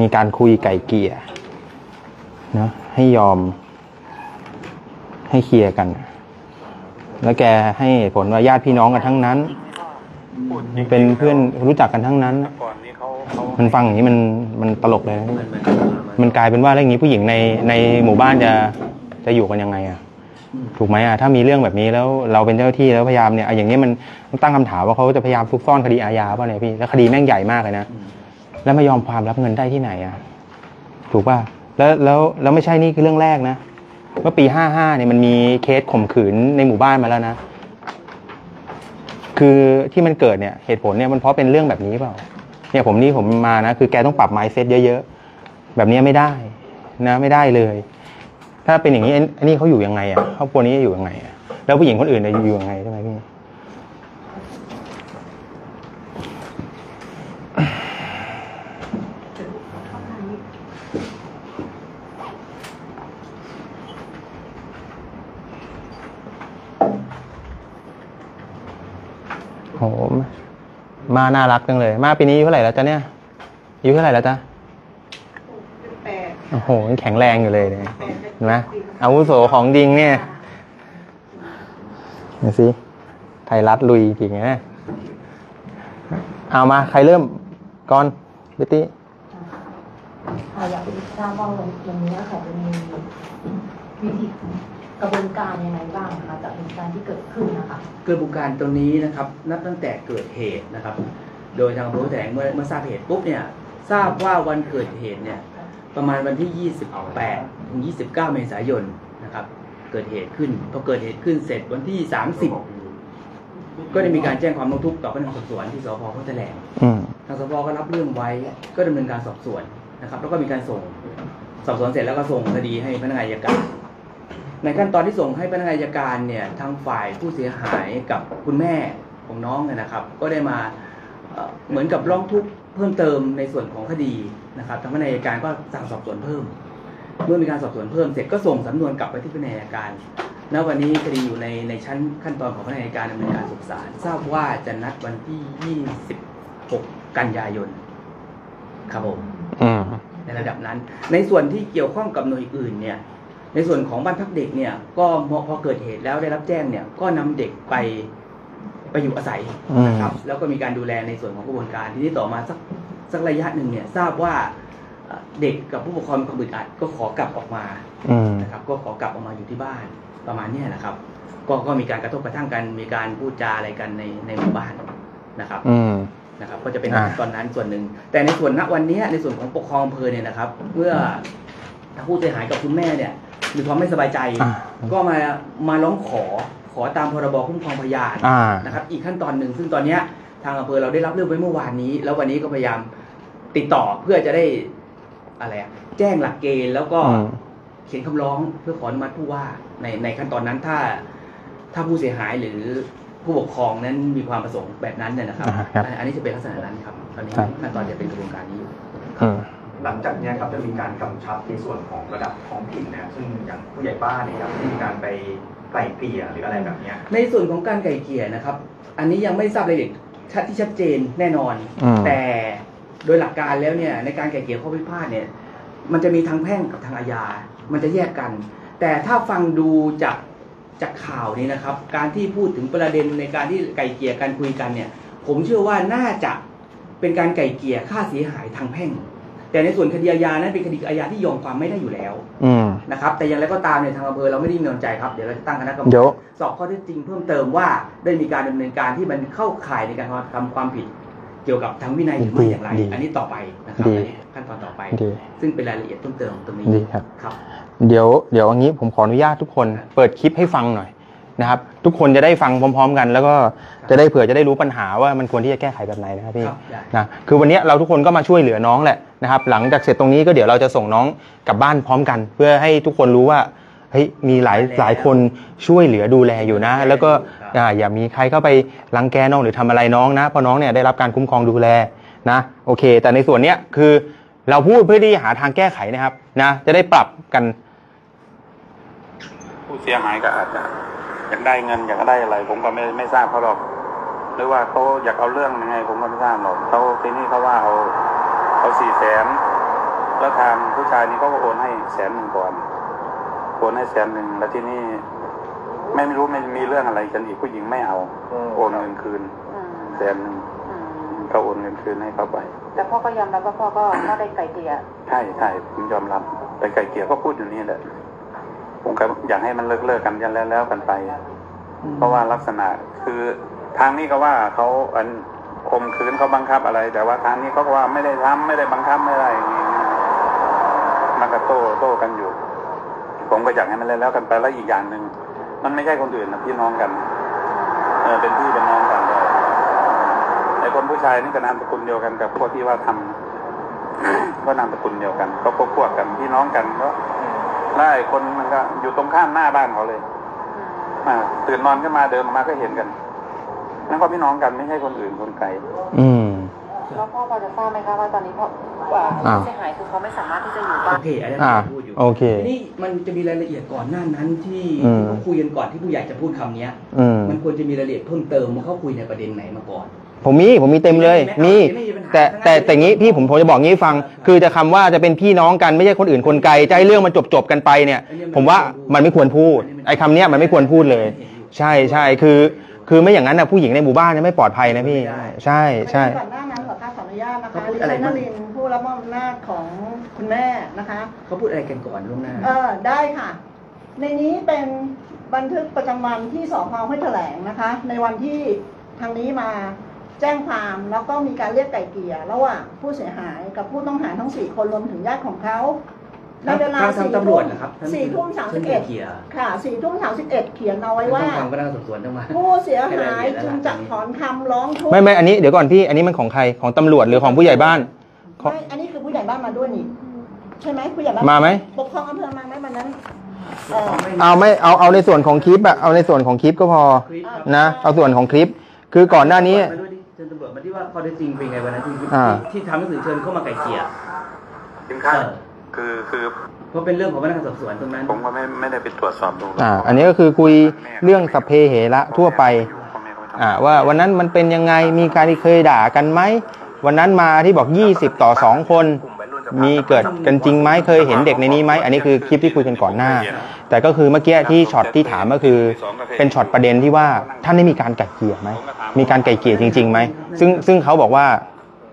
มีการคุยไก่เกี่ยนะให้ยอมให้เคลียร์กันแล้วแกให้ผลว่าญาติพี่น้องกันทั้งนั้นเป็นเพื่อนรู้จักกันทั้งนั้นมันฟังอย่างนี้มันตลกเลยมันกลายเป็นว่าเรื่องนี้ผู้หญิงในหมู่บ้านจะอยู่กันยังไงอะถูกไหมอะถ้ามีเรื่องแบบนี้แล้วเราเป็นเจ้าที่แล้วพยายามเนี่ยอย่างนี้มันตั้งคำถามว่าเขาจะพยายามซุกซ่อนคดีอาญาป่ะเนี่ยพี่แล้วคดีแม่งใหญ่มากเลยนะแล้วไม่ยอมความรับเงินได้ที่ไหนอะถูกป่ะแล้วไม่ใช่นี่คือเรื่องแรกนะเมื่อปี55เนี่ยมันมีเคสข่มขืนในหมู่บ้านมาแล้วนะคือที่มันเกิดเนี่ยเหตุผลเนี่ยมันเพราะเป็นเรื่องแบบนี้เปล่าเนี่ยผมมานะคือแกต้องปรับไมซ์เซ็ตเยอะๆแบบนี้ไม่ได้นะไม่ได้เลยถ้าเป็นอย่างนี้อันนี้เขาอยู่ยังไงอ่ะครอบครัวนี้อยู่ยังไงอ่ะแล้วผู้หญิงคนอื่นจะอยู่ยังไงใช่ไหมพี่โหมาน่ารักจังเลยมาปีนี้อายุเท่าไหร่แล้วจ๊ะเนี่ยอายุเท่าไหร่แล้วจ๊ะโอ้โหแข็งแรงอยู่เลยเนี่ยเห็นไหมอาวุโสของจริงเนี่ยดูสิไทยรัฐลุยจริงนะเอามาใครเริ่มก่อนบิตตี้อยากทราบว่าวันนี้เขาจะมีวิธีกระบวนการยังไงบ้างคะจากเหตุการณ์ที่เกิดขึ้นนะคะกระบวนการตรงนี้นะครับนับตั้งแต่เกิดเหตุนะครับโดยทางผู้แถลงเมื่อทราบเหตุปุ๊บเนี่ยทราบว่าวันเกิดเหตุเนี่ยประมาณวันที่28ถึง29เมษายนนะครับเกิดเหตุขึ้นพอเกิดเหตุขึ้นเสร็จวันที่30ก็ได้มีการแจ้งความร้องทุกข์ต่อพนักงานสอบสวนที่สพพระแถลงทางสพก็รับเรื่องไว้ก็ดำเนินการสอบสวนนะครับแล้วก็มีการส่งสอบสวนเสร็จแล้วก็ส่งคดีให้พนักงานอัยการในขั้นตอนที่ส่งให้พนักงานอัยการเนี่ยทางฝ่ายผู้เสียหายกับคุณแม่ของน้องนะครับก็ได้มาเหมือนกับร้องทุกข์เพิ่มเติมในส่วนของคดีนะครับทางพนักงานอัยการก็สั่งสอบสวนเพิ่มเมื่อมีการสอบสวนเพิ่มเสร็จก็ส่งสำนวนกลับไปที่พนักงานอัยการณวันนี้คดีอยู่ในชั้นขั้นตอนของพนักงานอัยการดำเนินการส่งศาลทราบว่าจะนัดวันที่26กันยายนครับผมในระดับนั้นในส่วนที่เกี่ยวข้องกับหน่วยอื่นเนี่ยในส่วนของบ้านพักเด็กเนี่ยก็พอเกิดเหตุแล้วได้รับแจ้งเนี่ยก็นำเด็กไปอยู่อาศัยนะครับแล้วก็มีการดูแลในส่วนของกระบวนการทีนี้ต่อมาสักระยะหนึ่งเนี่ยทราบว่าเด็กกับผู้ปกครองมีความอึดอัดก็ขอกลับออกมานะครับก็ขอกลับออกมาอยู่ที่บ้านประมาณนี้นะครับก็มีการกระทบกระทั่งกันมีการพูดจาอะไรกันในหมู่บ้านนะครับนะครับก็จะเป็นตอนนั้นส่วนหนึ่งแต่ในส่วนณวันนี้ในส่วนของปกครองอำเภอเนี่ยนะครับเมื่อผู้เสียหายกับคุณแม่เนี่ยมีความไม่สบายใจก็มาร้องขอตามพรบคุ้มครองพยานนะครับอีกขั้นตอนหนึ่งซึ่งตอนนี้ทางอำเภอเราได้รับเรื่องไว้เมื่อวานนี้แล้ววันนี้ก็พยายามติดต่อเพื่อจะได้อะไรแจ้งหลักเกณฑ์แล้วก็เขียนคำร้องเพื่อขออนุมัติผู้ว่าในขั้นตอนนั้นถ้าผู้เสียหายหรือผู้ปกครองนั้นมีความประสงค์แบบนั้นเนี่ยนะครับอันนี้จะเป็นลักษณะนั้นครับตอนนี้ขั้นตอนจะเป็นกระบวนการนี้หลังจากนี้ครับจะมีการกำชับในส่วนของระดับท้องถิ่นนะซึ่งอย่างผู้ใหญ่บ้านเนี่ยครับมีการไปไกล่เกลี่ยหรืออะไรแบบนี้ในส่วนของการไกล่เกลี่ยนะครับอันนี้ยังไม่ทราบรายละเอียดที่ชัดเจนแน่นอนแต่โดยหลักการแล้วเนี่ยในการไกล่เกลี่ยข้อพิพาทเนี่ยมันจะมีทางแพ่งกับทางอาญามันจะแยกกันแต่ถ้าฟังดูจากข่าวนี้นะครับการที่พูดถึงประเด็นในการที่ไกล่เกลี่ยการคุยกันเนี่ยผมเชื่อว่าน่าจะเป็นการไกล่เกลี่ยค่าเสียหายทางแพ่งแต่ในส่วนคดีอาญานั้นเป็นคดีอาญาที่ยอมความไม่ได้อยู่แล้วนะครับแต่อย่างไรก็ตามเนี่ยทางอำเภอเราไม่ได้นิ่งนอนใจครับเดี๋ยวเราจะตั้งคณะกรรมการสอบข้อเท็จจริงเพิ่มเติมว่าได้มีการดำเนินการที่มันเข้าข่ายในการทำความผิด เกี่ยวกับทางวินัยหรือไม่อย่างไรอันนี้ต่อไปนะครับขั้นตอนต่อไปซึ่งเป็นรายละเอียดเพิ่มเติมตรงนี้ครับเดี๋ยวอย่างนี้ผมขออนุญาตทุกคนเปิดคลิปให้ฟังหน่อยนะครับทุกคนจะได้ฟังพร้อมๆกันแล้วก็จะได้เผื่อจะได้รู้ปัญหาว่ามันควรที่จะแก้ไขแบบไหนนะครับพี่นะคือวันนี้เราทุกคนก็มาช่วยเหลือน้องแหละนะครับหลังจากเสร็จตรงนี้ก็เดี๋ยวเราจะส่งน้องกลับบ้านพร้อมกันเพื่อให้ทุกคนรู้ว่าเฮ้ยมีหลายคนช่วยเหลือดูแลอยู่นะแล้วก็อย่ามีใครเข้าไปรังแกน้องหรือทำอะไรน้องนะเพราะน้องเนี่ยได้รับการคุ้มครองดูแลนะโอเคแต่ในส่วนเนี้ยคือเราพูดเพื่อที่หาทางแก้ไขนะครับนะจะได้ปรับกันผู้เสียหายก็อาจจะอยากได้เงินอยากได้อะไรผมก็ไม่ทราบเขาหรอกหรือว่าเขาอยากเอาเรื่องยังไงผมก็ไม่ทราบหรอกเขาที่นี่เขาว่าเอา400,000แล้วทางผู้ชายนี้เขาก็โอนให้100,000ก่อนโอนให้100,000แล้วที่นี่ไม่รู้ไม่มีเรื่องอะไรกันอีกผู้หญิงไม่เอาโอนเงินคืน100,000เขาโอนเงินคืนให้เขาไปแต่พ่อก็ยอมรับว่าพ่อก็ได้ไกลเกลี่ยใช่ผมยอมรับไปไกลเกลี่ยก็พูดอยู่นี่แหละผมก็อยากให้มันเลิกกันยันแล้วกันไปเพราะว่าลักษณะคือทางนี้ก็ว่าเขาข่มขืนเขาบังคับอะไรแต่ว่าทางนี้เขาก็ว่าไม่ได้ทำไม่ได้บังคับไม่ได้มันก็โต้กันอยู่ผมก็อยากให้มันแล้วกันไปแล้วอีกอย่างหนึ่งมันไม่ใช่คนอื่นนะพี่น้องกันเป็นพี่เป็นน้องกันเลยไอ้คนผู้ชายนี่ก็นามสกุลเดียวกันกับพวกที่ว่าทำก็นามสกุลเดียวกันเขาพวกกันพี่น้องกันก็ได้คนมันก็อยู่ตรงข้ามหน้าบ้านเขาเลยตื่นนอนขึ้นมาเดินมาก็เห็นกันนั่นก็พี่น้องกันไม่ใช่คนอื่นคนไกลแล้วพ่อจะทราบไหมคะว่าตอนนี้พ่อผู้เสียหายคือเขาไม่สามารถที่จะอยู่บ้านโอเคอาจารย์พูดอยู่โอเคนี่มันจะมีรายละเอียดก่อนหน้านั้นที่คุยกันก่อนที่ผู้ใหญ่จะพูดคำเนี้ยมันควรจะมีรายละเอียดเพิ่มเติมว่าเขาคุยในประเด็นไหนมาก่อนผมมีเต็มเลยมีแต่งี้พี่ผมจะบอกงี้ฟังคือจะคำว่าจะเป็นพี่น้องกันไม่ใช่คนอื่นคนไกลจะให้เรื่องมันจบกันไปเนี่ยผมว่ามันไม่ควรพูดไอ้คำเนี้ยมันไม่ควรพูดเลยใช่คือไม่อย่างนั้นนะผู้หญิงในหมู่บ้านเนี่ยไม่ปลอดภัยนะพี่ใช่ก่อนหน้านั้นขอขออนุญาตนะคะดิฉันนลินผู้รับมอบอำนาจของคุณแม่นะคะเขาพูดอะไรกันก่อนล่วงหน้าได้ค่ะในนี้เป็นบันทึกประจำวันที่สพ.ห้วยแถลงนะคะในวันที่ทางนี้มาแจ้งความแล้วก็มีการเรียกไก่เกลี่ยระหว่างผู้เสียหายกับผู้ต้องหาทั้ง4 คนรวมถึงญาติของเขาในเวลา4 ทุ่ม 31ค่ะ4 ทุ่ม 31เขียนเอาไว้ว่าผู้เสียหายจึงจะถอนคำร้องทุกข์ไม่อันนี้เดี๋ยวก่อนพี่อันนี้มันของใครของตำรวจหรือของผู้ใหญ่บ้านไม่อันนี้คือผู้ใหญ่บ้านมาด้วยนี่ใช่ไหมผู้ใหญ่บ้านมาไหมปกครองอำเภอมาไหมวันนั้นเอาในส่วนของคลิปอะเอาในส่วนของคลิปก็พอนะเอาส่วนของคลิปคือก่อนหน้านี้เชิญตำรวจมาที่ว่าข้อเท็จจริงเป็นไงวันนั้นที่ทำหนังสือเชิญเข้ามาไกลเกลี่ยถึงขั้นคือเพราะเป็นเรื่องของพนักงานสอบสวนตรงนั้นผมก็ไม่ได้ไปตรวจสอบดูอันนี้ก็คือคุยเรื่องสัพเพเหระทั่วไปว่าวันนั้นมันเป็นยังไงมีการเคยด่ากันไหมวันนั้นมาที่บอก20 ต่อ 2 คนมีเกิดกันจริงไหมเคยเห็นเด็กในนี้ไหมอันนี้คือคลิปที่คุยกันก่อนหน้าแต่ก็คือเมื่อกี้ที่ช็อตที่ถามก็คือเป็นช็อตประเด็นที่ว่าท่านได้มีการไกล่เกลี่ยไหมมีการไกล่เกลี่ยจริงๆไหมซึ่งเขาบอกว่า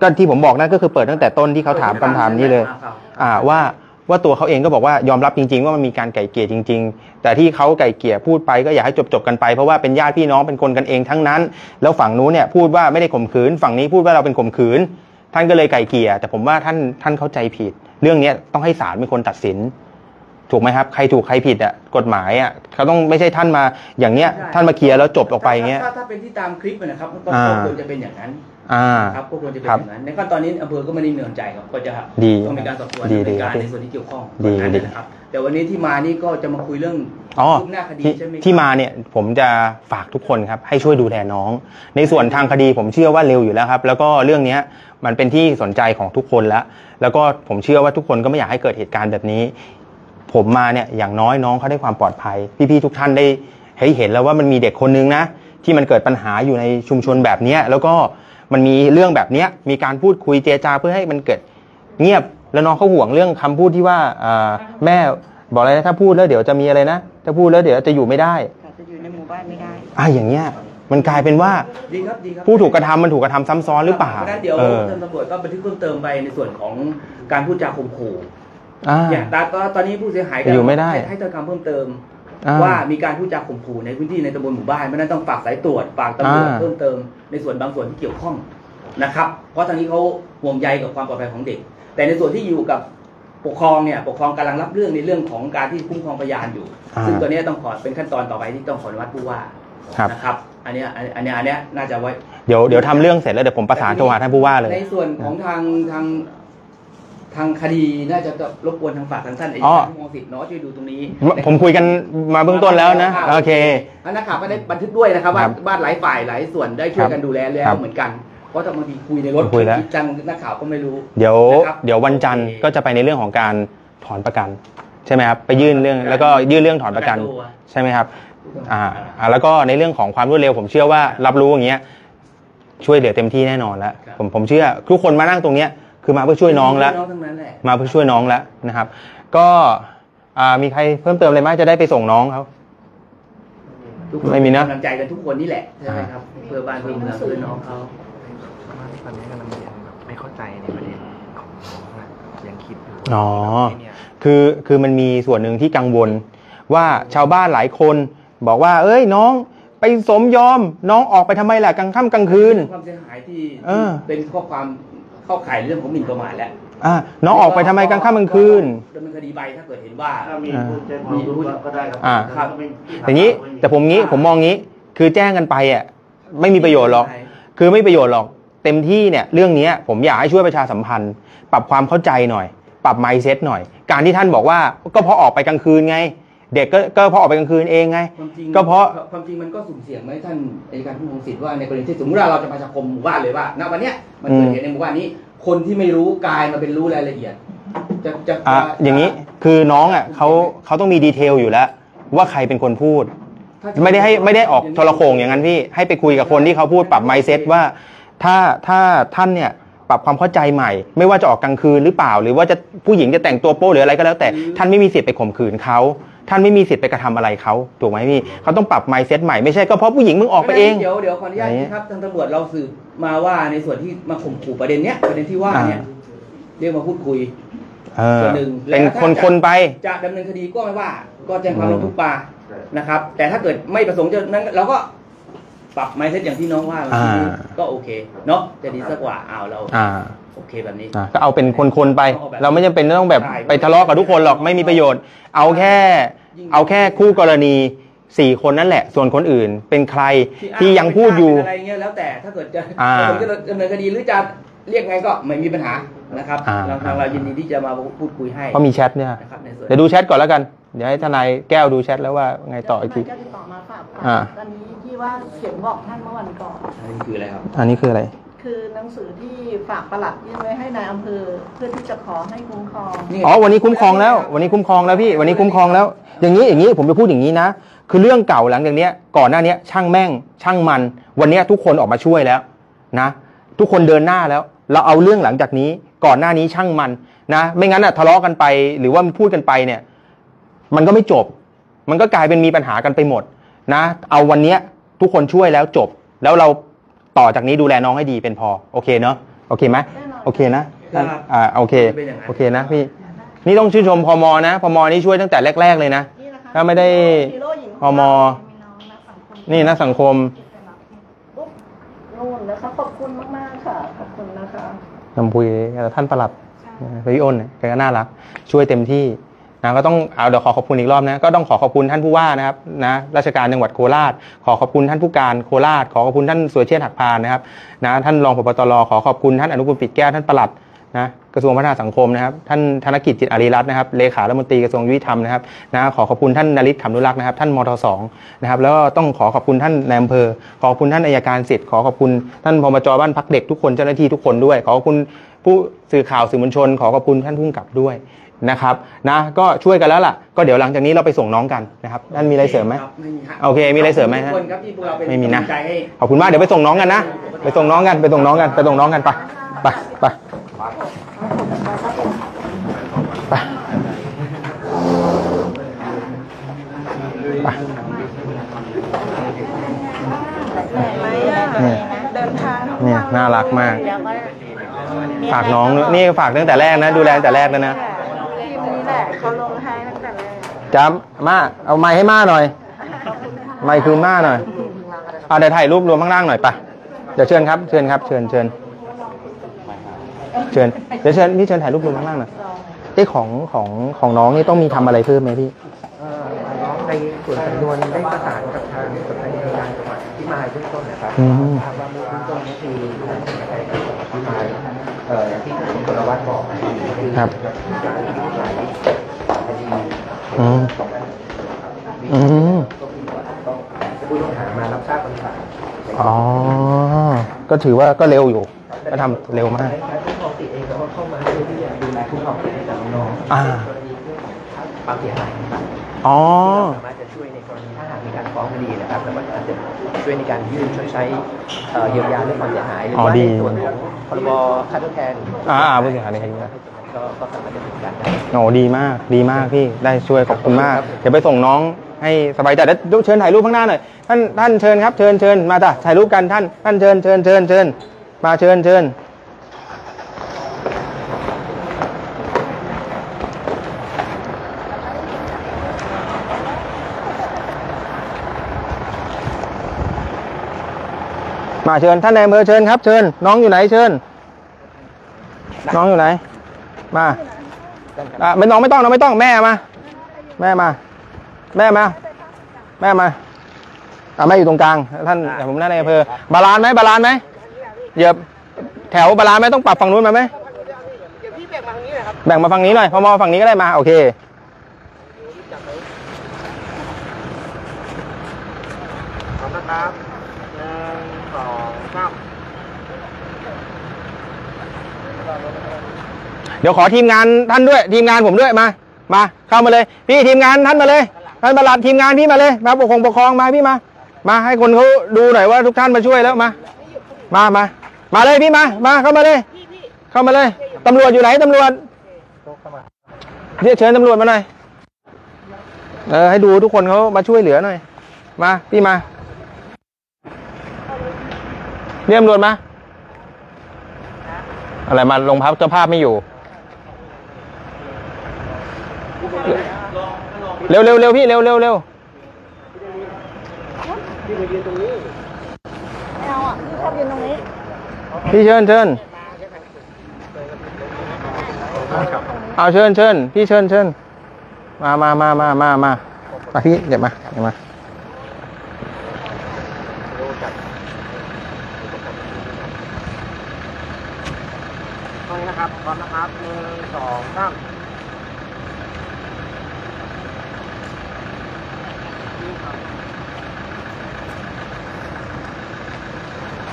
ก็ที่ผมบอกนั่นก็คือเปิดตั้งแต่ต้นที่เขาถามคำถามนี้เลยว่าตัวเขาเองก็บอกว่ายอมรับจริงๆว่ามันมีการไกล่เกลี่ยจริงๆแต่ที่เขาไกล่เกลี่ยพูดไปก็อยากให้จบกันไปเพราะว่าเป็นญาติพี่น้องเป็นคนกันเองทั้งนั้นแล้วฝั่งนู้นเนี่ยพูดว่าไม่ได้ข่มขืนฝั่งนี้พูดว่าเราเป็นข่มขืนท่านก็เลยไกล่เกลี่ยแต่ผมว่าท่านเข้าใจผิดเรื่องนี้ต้องให้ศาลเป็นคนตัดสินถูกไหมครับใครถูกใครผิดอ่ะกฎหมายอ่ะเขาต้องไม่ใช่ท่านมาอย่างเนี้ยท่านมาเคลียร์แล้วจบออกไปเงี้ยถ้าเป็นที่ตามคลิปนะครับก็ควรจะเป็นอย่างนั้นครับก็ควรจะเป็นอย่างนั้นในขั้นตอนนี้อำเภอก็ไม่ได้เหนื่อยใจครับก็จะต้องมีการสอบสวนในการในส่วนที่เกี่ยวข้องนะครับแต่วันนี้ที่มานี่ก็จะมาคุยเรื่องคืบหน้าคดีใช่ไหมที่มาเนี่ยผมจะฝากทุกคนครับให้ช่วยดูแลน้องในส่วนทางคดีผมเชื่อว่าเร็วอยู่แล้วครับแล้วก็เรื่องเนี้ยมันเป็นที่สนใจของทุกคนแล้วก็ผมเชื่อว่าทุกคนก็ไม่อยากให้เกิดเหตุการณ์แบบนี้ผมมาเนี่ยอย่างน้อยน้องเขาได้ความปลอดภัยพี่ๆทุกท่านได้เห็นแล้วว่ามันมีเด็กคนนึงนะที่มันเกิดปัญหาอยู่ในชุมชนแบบนี้แล้วก็มันมีเรื่องแบบนี้มีการพูดคุยเจรจาเพื่อให้มันเกิดเงียบแล้วน้องเขาห่วงเรื่องคำพูดที่ว่าแม่บอกอะไรนะถ้าพูดแล้วเดี๋ยวจะมีอะไรนะถ้าพูดแล้วเดี๋ยวจะอยู่ไม่ได้จะอยู่ในหมู่บ้านไม่ได้อย่างเงี้ยมันกลายเป็นว่าผู้ถูกกระทำมันถูกกระทำซ้ำซ้อนหรือเปล่าดังนั้นเดี๋ยวตำรวจก็บันทึกเพิ่มเติมไปในส่วนของการพูดจาข่มขู่อย่างตอนนี้ผู้เสียหายก็ให้ถ้อยคำเพิ่มเติมว่ามีการพูดจาข่มขู่ในพื้นที่ในตำบลหมู่บ้านเพราะนั้นต้องฝากสายตรวจฝากตำรวจเพิ่มเติมในส่วนบางส่วนที่เกี่ยวข้อง นะครับเพราะทางนี้เขาห่วงใยกับความปลอดภัยของเด็กแต่ในส่วนที่อยู่กับปกครองเนี่ยปกครองกำลังรับเรื่องในเรื่องของการที่คุ้มครองพยานอยู่ซึ่งตัวนี้ต้องขอเป็นขั้นตอนต่อไปที่ต้องขออนุมัติผู้ว่านะครับอันเนี้ยน่าจะไว้เดี๋ยวทำเรื่องเสร็จแล้วเดี๋ยวผมประสานโทรหาท่านผู้ว่าเลยในส่วนของทางคดีน่าจะรบกวนทางฝากทางท่านเองที่มองสิบเนาะช่วยดูตรงนี้ผมคุยกันมาเบื้องต้นแล้วนะโอเคนักข่าวก็ได้บันทึกด้วยนะครับว่าบ้านหลายฝ่ายหลายส่วนได้ช่วยกันดูแลแล้วเหมือนกันเพราะบางทีคุยในรถคุยแล้วจังนักข่าวก็ไม่รู้เดี๋ยววันจันทร์ก็จะไปในเรื่องของการถอนประกันใช่ไหมครับไปยื่นเรื่องแล้วก็ยื่นเรื่องถอนประกันใช่ไหมครับแล้วก็ในเรื่องของความรวดเร็วผมเชื่อว่ารับรู้อย่างเงี้ยช่วยเหลือเต็มที่แน่นอนแล้วผมเชื่อทุกคนมานั่งตรงเนี้ยคือมาเพื่อช่วยน้องแล้วมาเพื่อช่วยน้องแล้วนะครับก็มีใครเพิ่มเติมอะไรไหมจะได้ไปส่งน้องเขาไม่มีนะกำลังใจกันทุกคนนี่แหละใช่ไหมครับเพื่อบ้านเพื่อเมืองเพื่อน้องเขาตอนนี้กำลังเรียนแบบไม่เข้าใจในประเด็นของน้องนะยังคิดอยู่อ๋อคือมันมีส่วนหนึ่งที่กังวลว่าชาวบ้านหลายคนบอกว่าเอ้ยน้องไปสมยอมน้องออกไปทำไมล่ะกลางค่ำกลางคืนความเสียหายที่เป็นข้อความเข้าข่ายเรื่องของหมิ่นประมาทแล้วน้องออกไปทำไมกลางค่ำกลางคืนดำเนินคดีไปถ้าเกิดเห็นว่ามีผู้แจ้งความก็ได้ครับอย่างนี้แต่ผมมองงี้คือแจ้งกันไปอ่ะไม่มีประโยชน์หรอกคือไม่ประโยชน์หรอกเต็มที่เนี่ยเรื่องนี้ผมอยากให้ช่วยประชาสัมพันธ์ปรับความเข้าใจหน่อยปรับ mindset หน่อยการที่ท่านบอกว่าก็เพราะออกไปกลางคืนไงเด็กก็เพราะออกไปกลางคืนเองไงก็เพราะความจริงมันก็สุ่มเสี่ยงไหมท่านอัยการผู้ปกครองสิทธิ์ว่าในกรณีที่สมมติว่าเราจะประชาคมหมู่บ้านเลยว่าณวันเนี้ยมันเกิดเหตุในหมู่บ้านนี้คนที่ไม่รู้กลายมาเป็นรู้รายละเอียดจะอย่างนี้คือน้องอ่ะเขาต้องมีดีเทลอยู่แล้วว่าใครเป็นคนพูดไม่ได้ออกโทรโข่งอย่างนั้นพี่ให้ไปคุยกับคนที่เขาพูดปรับ mindset ว่าถ้าท่านเนี่ยปรับความเข้าใจใหม่ไม่ว่าจะออกกลางคืนหรือเปล่าหรือว่าจะผู้หญิงจะแต่งตัวโป๊หรืออะไรก็แล้วแต่ท่านไม่มีสิทธิ์ไปข่มขืนเขาท่านไม่มีสิทธิ์ไปกระทำอะไรเขาถูกไหมพี่เขาต้องปรับ mindset ใหม่ไม่ใช่ก็เพราะผู้หญิงมึงออกไปเองเดี๋ยวขออนุญาตครับทางตำรวจเราสืบมาว่าในส่วนที่มาข่มขู่ประเด็นเนี้ยประเด็นที่ว่าเนี่ยเรียกมาพูดคุยส่วนหนึ่งเป็นคนๆไปจะดำเนินคดีก็ไม่ว่าก็แจ้งความลงทุกปานะครับแต่ถ้าเกิดไม่ประสงค์จะนั้นเราก็ปรับ mindset อย่างที่น้องว่าก็โอเคเนาะจะดีสักกว่าเอาเราโอเคแบบนี้ก็เอาเป็นคนๆไปเราไม่จำเป็นต้องแบบไปทะเลาะกับทุกคนหรอกไม่มีประโยชน์เอาแค่คู่กรณี4คนนั่นแหละส่วนคนอื่นเป็นใครที่ยังพูดอยู่อะไรเงี้ยแล้วแต่ถ้าเกิดจะดำเนินคดีหรือจะเรียกไงก็ไม่มีปัญหานะครับเรายินดีที่จะมาพูดคุยให้เพราะมีแชทเนี่ยเดี๋ยวดูแชทก่อนแล้วกันเดี๋ยวให้ทนายแก้วดูแชทแล้วว่าไงต่ออีกทีก็ติดต่อมาฝากตอนนี้ที่ว่าเขียนบอกท่านเมื่อวันก่อนอันนี้คืออะไรครับอันนี้คืออะไรคือหนังสือที่ฝากปลัดยื่นไว้ให้นายอำเภอเพื่อที่จะขอให้คุ้มครองอ๋อวันนี้คุ้มครองแล้ววันนี้คุ้มครองแล้วพี่วันนี้คุ้มครองแล้วอย่างนี้ผมจะพูดอย่างนี้นะคือเรื่องเก่าหลังจากนี้ก่อนหน้านี้ช่างแม่งช่างมันวันนี้ทุกคนออกมาช่วยแล้วนะทุกคนเดินหน้าแล้วเราเอาเรื่องหลังจากนี้ก่อนหน้านี้ช่างมันนะไม่งั้นอะทะเลาะกันไปหรือว่าพูดกันไปเนี่ยมันก็ไม่จบมันก็กลายเป็นมีปัญหากันไปหมดนะเอาวันนี้ทุกคนช่วยแล้วจบแล้วเราต่อจากนี้ดูแลน้องให้ดีเป็นพอโอเคเนาะโอเคไหมโอเคนะโอเคโอเคนะพี่นี่ต้องชื่นชมพม.นะพม.นี่ช่วยตั้งแต่แรกๆเลยนะถ้าไม่ได้พม.นี่นะสังคมนู่นนะคะขอบคุณมากๆค่ะขอบคุณนะคะคำพูดท่านปลัดพี่อ้นแกก็น่ารักช่วยเต็มที่นะก็ต้องเอาเดี๋ยวขอขอบคุณอีกรอบนะก็ต้องขอขอบคุณท่านผู้ว่านะครับนะราชการจังหวัดโคราชขอขอบคุณท่านผู้การโคราชขอขอบคุณท่านสุรเชษฐ์หักพานนะครับนะท่านรองผบตรขอขอบคุณท่านอนุกูลปิดแก้วท่านปลัดนะกระทรวงพัฒนาสังคมนะครับท่านธนกิจจิตอารีรัตน์นะครับเลขารัฐมนตรีกระทรวงยุติธรรมนะครับนะขอขอบคุณท่านนฤทธิ์ขำนุรักษ์นะครับท่านมทสองนะครับแล้วต้องขอขอบคุณท่านนายอำเภอขอขอบคุณท่านอัยการสิทธิ์ขอขอบคุณท่านพมจบ้านพักเด็กทุกคนเจ้าหน้าที่ทุกคนด้วยขอขอบคุณผู้สื่อข่าวสื่อมวลชนขอขอบคุณท่านผู้กำกับด้วยนะครับนะก็ช่วยกันแล้วล่ะก็เดี๋ยวหลังจากนี้เราไปส่งน้องกันนะครับท่านมีอะไรเสริมไหมโอเคมีอะไรเสริมไหมฮะไม่มีนะขอบคุณมากเดี๋ยวไปส่งน้องกันนะไปส่งน้องกันไปส่งน้องกันไปส่งน้องกันไปเนี่ยน่ารักมากฝากน้องนี่ฝากตั้งแต่แรกนะดูแลตั้งแต่แรกแล้วนะเขาลงให้ตั้งแต่แรกจ้ำมาเอาไม้ให้มาหน่อยไม้คืนมาหน่อยเอาเดี๋ยวถ่ายรูปรวมข้างล่างหน่อยไปเดี๋ยวเชิญครับเชิญครับเชิญ เชิญเดี๋ยวเชิญพี่เชิญถ่ายรูปรวมข้างล่างหน่อยได้ของน้องนี่ต้องมีทำอะไรเพิ่มไหมพี่น้องในส่วนสำนวนได้ประสานกับทางสำนักงานการจังหวัดพิมายเบื้องต้นนะครับทางว่าเบื้องต้นนี่คือพิมายอย่างที่คุณกรวัตบอกคือการที่หลายคดีก็ผู้ต้องหามารับทราบคำสั่งอ๋อก็ถือว่าก็เร็วอยู่ก็ทำเร็วมากความเสียหายต่างๆอ๋อสามารถจะช่วยในกรณีถ้าหากมีการฟ้องคดีนะครับแต่ว่าอาจจะช่วยในการยื่นชดใช้เยียวยาเรื่องความเสียหายหรือว่าในส่วนของพรบค่าทดแทนผู้เสียหายในคดีก็สามารถจะดำเนินการได้โอ้ดีมากดีมากพี่ได้ช่วยขอบคุณมากเดี๋ยวไปส่งน้องให้สบายใจแล้วเชิญถ่ายรูปข้างหน้าหน่อยท่านเชิญครับเชิญมาจ้ะถ่ายรูปกันท่านเชิญมาเชิญมาเชิญท่านนายอำเภอเชิญครับเชิญน้องอยู่ไหนเชิญน้องอยู่ไหนมาไม่น้องไม่ต้องแม่มาแม่อยู่ตรงกลางท่านแต่ผมนั่นนายอำเภอบาลานไหมเหยียบแถวบาลานไหมต้องปรับฝั่งนู้นมาไหมแบ่งมาฝั่งนี้หน่อยพอมองฝั่งนี้ก็ได้มาโอเคขอบคุณครับเดี๋ยวขอทีมงานท่านด้วยทีมงานผมด้วยมาเข้ามาเลยพี่ทีมงานท่านมาเลยท่านประหลัดทีมงานพี่มาเลยมาปกครองมาพี่มาให้คนเขาดูหน่อยว่าทุกท่านมาช่วยแล้วมาเลยพี่มาเข้ามาเลยตำรวจอยู่ไหนตำรวจเรียกเชิญตำรวจมาหน่อยให้ดูทุกคนเขามาช่วยเหลือหน่อยมาพี่มาเรียกตำรวจมาอะไรมาลงพักเจ้าภาพไม่อยู่เร็วพี่เร็วพี่เชิญเอาเชิญพี่เชิญมาพี่เดี๋ยวมานะครับพร้อมนะครับ1 2 3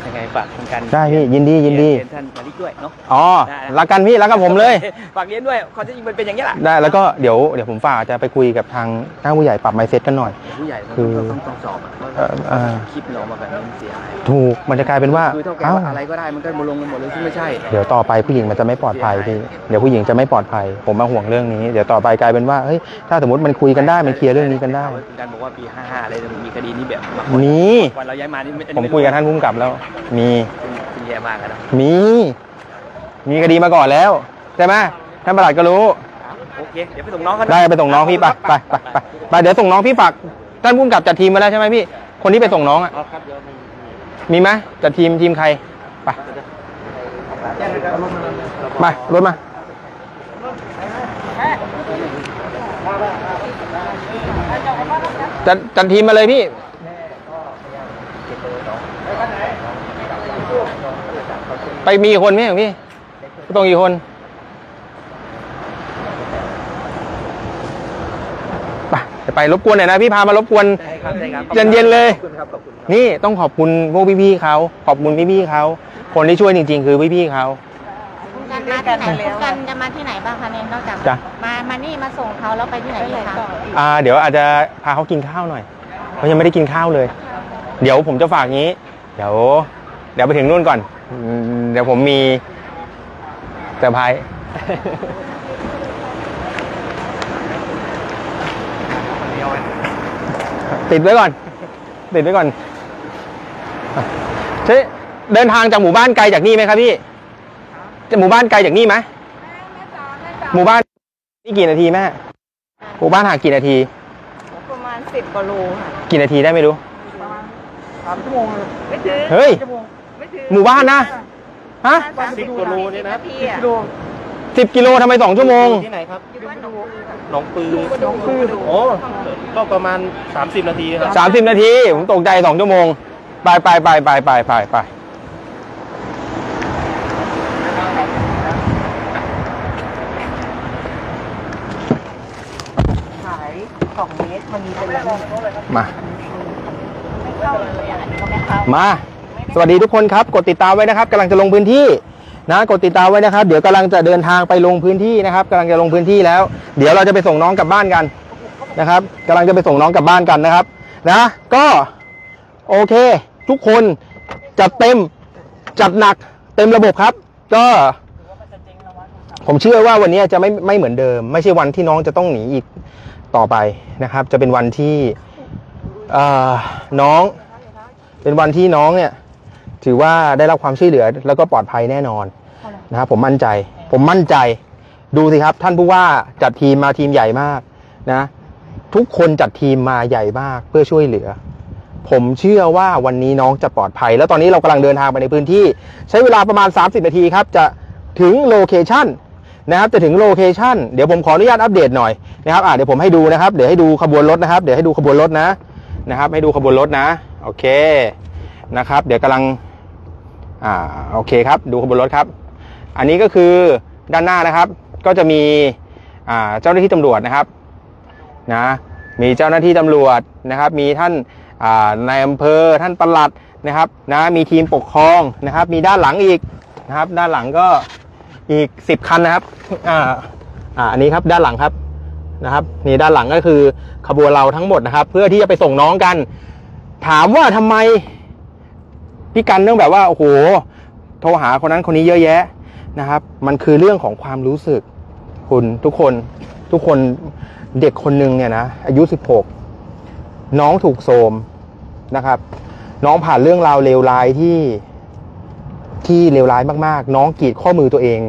ยังไงฝากคุณกันได้พี่ยินดีท่านมาด้วยเนาะอ๋อรักกันพี่รักกับผมเลยฝากเลี้ยงด้วยเขาจะมันเป็นอย่างนี้แหละได้แล้วก็เดี๋ยวผมฝากจะไปคุยกับทางท่านผู้ใหญ่ปรับไมเซ็ตกันหน่อยผู้ใหญ่คือต้องสอบคลิปเรามาแบบนี้เสียหายถูกมันจะกลายเป็นว่าอะไรก็ได้มันก็มาลงกันหมดเลยซึ่งไม่ใช่เดี๋ยวต่อไปผู้หญิงมันจะไม่ปลอดภัยพี่เดี๋ยวผู้หญิงจะไม่ปลอดภัยผมมาห่วงเรื่องนี้เดี๋ยวต่อไปกลายเป็นว่าเฮ้ยถ้าสมมติมันคุยกันได้มันเคลียร์เรื่องนี้กันได้คุณกันบอกว่าปี55อะไรมีคดีนี้แบบนี้วันเราย้ายมานี่ผมคุยกับท่านผู้กำกับแล้วมีแย่มากนะมีคดีมาก่อนแล้วใช่ไหมท่านประหลัดก็รู้โอเคเดี๋ยวไปส่งน้องได้ไปส่งน้องพี่ไปเดี๋ยวส่งน้องพี่ฝากท่านผู้กำกับจัดทีมมาแล้วใช่ไหมพี่คนที่ไปส่งน้องอ่ะมีไหมจัดทีมใครไปรถมาจัดทีมมาเลยพี่ไปมีคนไหมพี่ตรงกี่คนไปรบกวนหน่อยนะพี่พามารบกวนเย็นๆเลยนี่ต้องขอบคุณพวกพี่ๆเขาขอบคุณพี่ๆเขาคนที่ช่วยจริงๆคือพี่ๆเขากันมาที่ไหนกันจะมาที่ไหนบ้างคะเนนนอกจากมานี่มาส่งเขาแล้วไปที่ไหนเลยคะเดี๋ยวอาจจะพาเขากินข้าวหน่อยเขายังไม่ได้กินข้าวเลยเดี๋ยวผมจะฝากงี้เดี๋ยวไปถึงนู่นก่อนเดี๋ยวผมมีเซอร์ไพรส์ติดไว้ก่อนใช่เดินทางจากหมู่บ้านไกลจากนี่ไหมครับพี่จากหมู่บ้านไกลจากนี่ไหมหมู่บ้านนี่กี่นาทีแม่หมู่บ้านห่างกี่นาทีประมาณ10 กิโลค่ะกี่นาทีได้ไม่รู้3 ชั่วโมงไม่ถึงเฮ้ยหมู่บ้านนะ ฮะ10 กิโลนี่นะ10 กิโลทำไม2 ชั่วโมงที่ไหนครับหนองปือโอ้ก็ประมาณ30 นาทีครับ30 นาทีผมตกใจ2 ชั่วโมงไป2 เมตรมันมีเป็นอะไรมาสวัสดีทุกคนครับกดติดตามไว้นะครับกำลังจะลงพื้นที่นะกดติดตามไว้นะครับเดี๋ยวกำลังจะเดินทางไปลงพื้นที่นะครับกำลังจะลงพื้นที่แล้วเดี๋ยวเราจะไปส่งน้องกลับบ้านกันนะครับกำลังจะไปส่งน้องกลับบ้านกันนะครับนะก็โอเคทุกคนจัดเต็มจัดหนักเต็มระบบครับก็ผมเชื่อว่าวันนี้จะไม่เหมือนเดิมไม่ใช่วันที่น้องจะต้องหนีอีกต่อไปนะครับจะเป็นวันที่น้องเป็นวันที่น้องเนี่ยถือว่าได้รับความช่วยเหลือแล้วก็ปลอดภัยแน่นอนนะครับผมมั่นใจดูสิครับท่านผู้ว่าจัดทีมมาทีมใหญ่มากนะทุกคนจัดทีมมาใหญ่มากเพื่อช่วยเหลือผมเชื่อว่าวันนี้น้องจะปลอดภัยแล้วตอนนี้เรากำลังเดินทางไปในพื้นที่ใช้เวลาประมาณ30 นาทีครับจะถึงโลเคชั่นนะครับจะถึงโลเคชั่นเดี๋ยวผมขออนุญาตอัปเดตหน่อยนะครับเดี๋ยวผมให้ดูนะครับเดี๋ยวให้ดูขบวนรถนะครับเดี๋ยวให้ดูขบวนรถนะครับให้ดูขบวนรถนะโอเคนะครับเดี๋ยวกำลังโอเคครับดูขบวนรถครับอันนี้ก็คือด้านหน้านะครับก็จะมีเจ้าหน้าที่ตำรวจนะครับนะมีเจ้าหน้าที่ตำรวจนะครับมีท่านนายอำเภอท่านปลัดนะครับนะมีทีมปกครองนะครับมีด้านหลังอีกนะครับด้านหลังก็อีก10 คันนะครับอันนี้ครับด้านหลังครับนะครับนี่ด้านหลังก็คือขบวนเราทั้งหมดนะครับเพื่อที่จะไปส่งน้องกันถามว่าทำไมพี่กันเรื่องแบบว่าโอ้โหโทรหาคนนั้นคนนี้เยอะแยะนะครับมันคือเรื่องของความรู้สึกคุณทุกคนเด็กคนหนึ่งเนี่ยนะอายุ16น้องถูกโทรมนะครับน้องผ่านเรื่องราวเลวร้ายที่เลวร้ายมากๆน้องกรีดข้อมือตัวเอง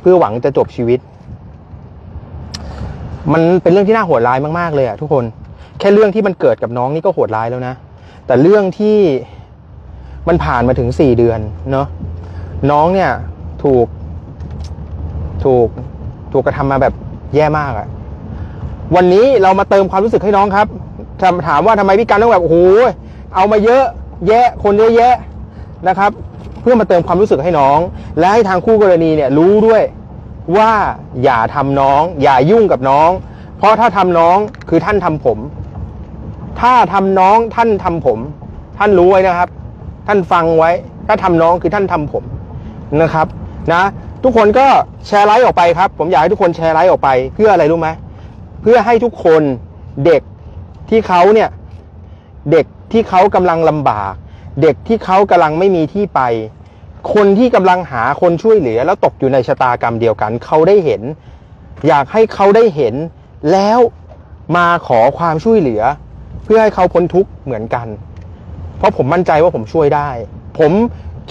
เพื่อหวังจะจบชีวิตมันเป็นเรื่องที่น่าโหดร้ายมากๆเลยอะทุกคนแค่เรื่องที่มันเกิดกับน้องนี่ก็โหดร้ายแล้วนะแต่เรื่องที่มันผ่านมาถึง4 เดือนเนาะน้องเนี่ยถูกกระทำมาแบบแย่มากอะวันนี้เรามาเติมความรู้สึกให้น้องครับถามว่าทำไมพี่กันต้องแบบโอ้โหเอามาเยอะแยะคนเยอะแยะนะครับเพื่อมาเติมความรู้สึกให้น้องและให้ทางคู่กรณีเนี่ยรู้ด้วยว่าอย่าทำน้องอย่ายุ่งกับน้องเพราะถ้าทำน้องคือท่านทำผมถ้าทำน้องท่านทำผมท่านรู้ไว้นะครับท่านฟังไว้ถ้าทำน้องคือท่านทำผมนะครับนะทุกคนก็แชร์ไลค์ออกไปครับผมอยากให้ทุกคนแชร์ไลค์ออกไปเพื่ออะไรรู้ไหมเพื่อให้ทุกคนเด็กที่เขากำลังลำบากเด็กที่เขากำลังไม่มีที่ไปคนที่กำลังหาคนช่วยเหลือแล้วตกอยู่ในชะตากรรมเดียวกันเขาได้เห็นอยากให้เขาได้เห็นแล้วมาขอความช่วยเหลือเพื่อให้เขาพ้นทุกข์เหมือนกันเพราะผมมั่นใจว่าผมช่วยได้ผม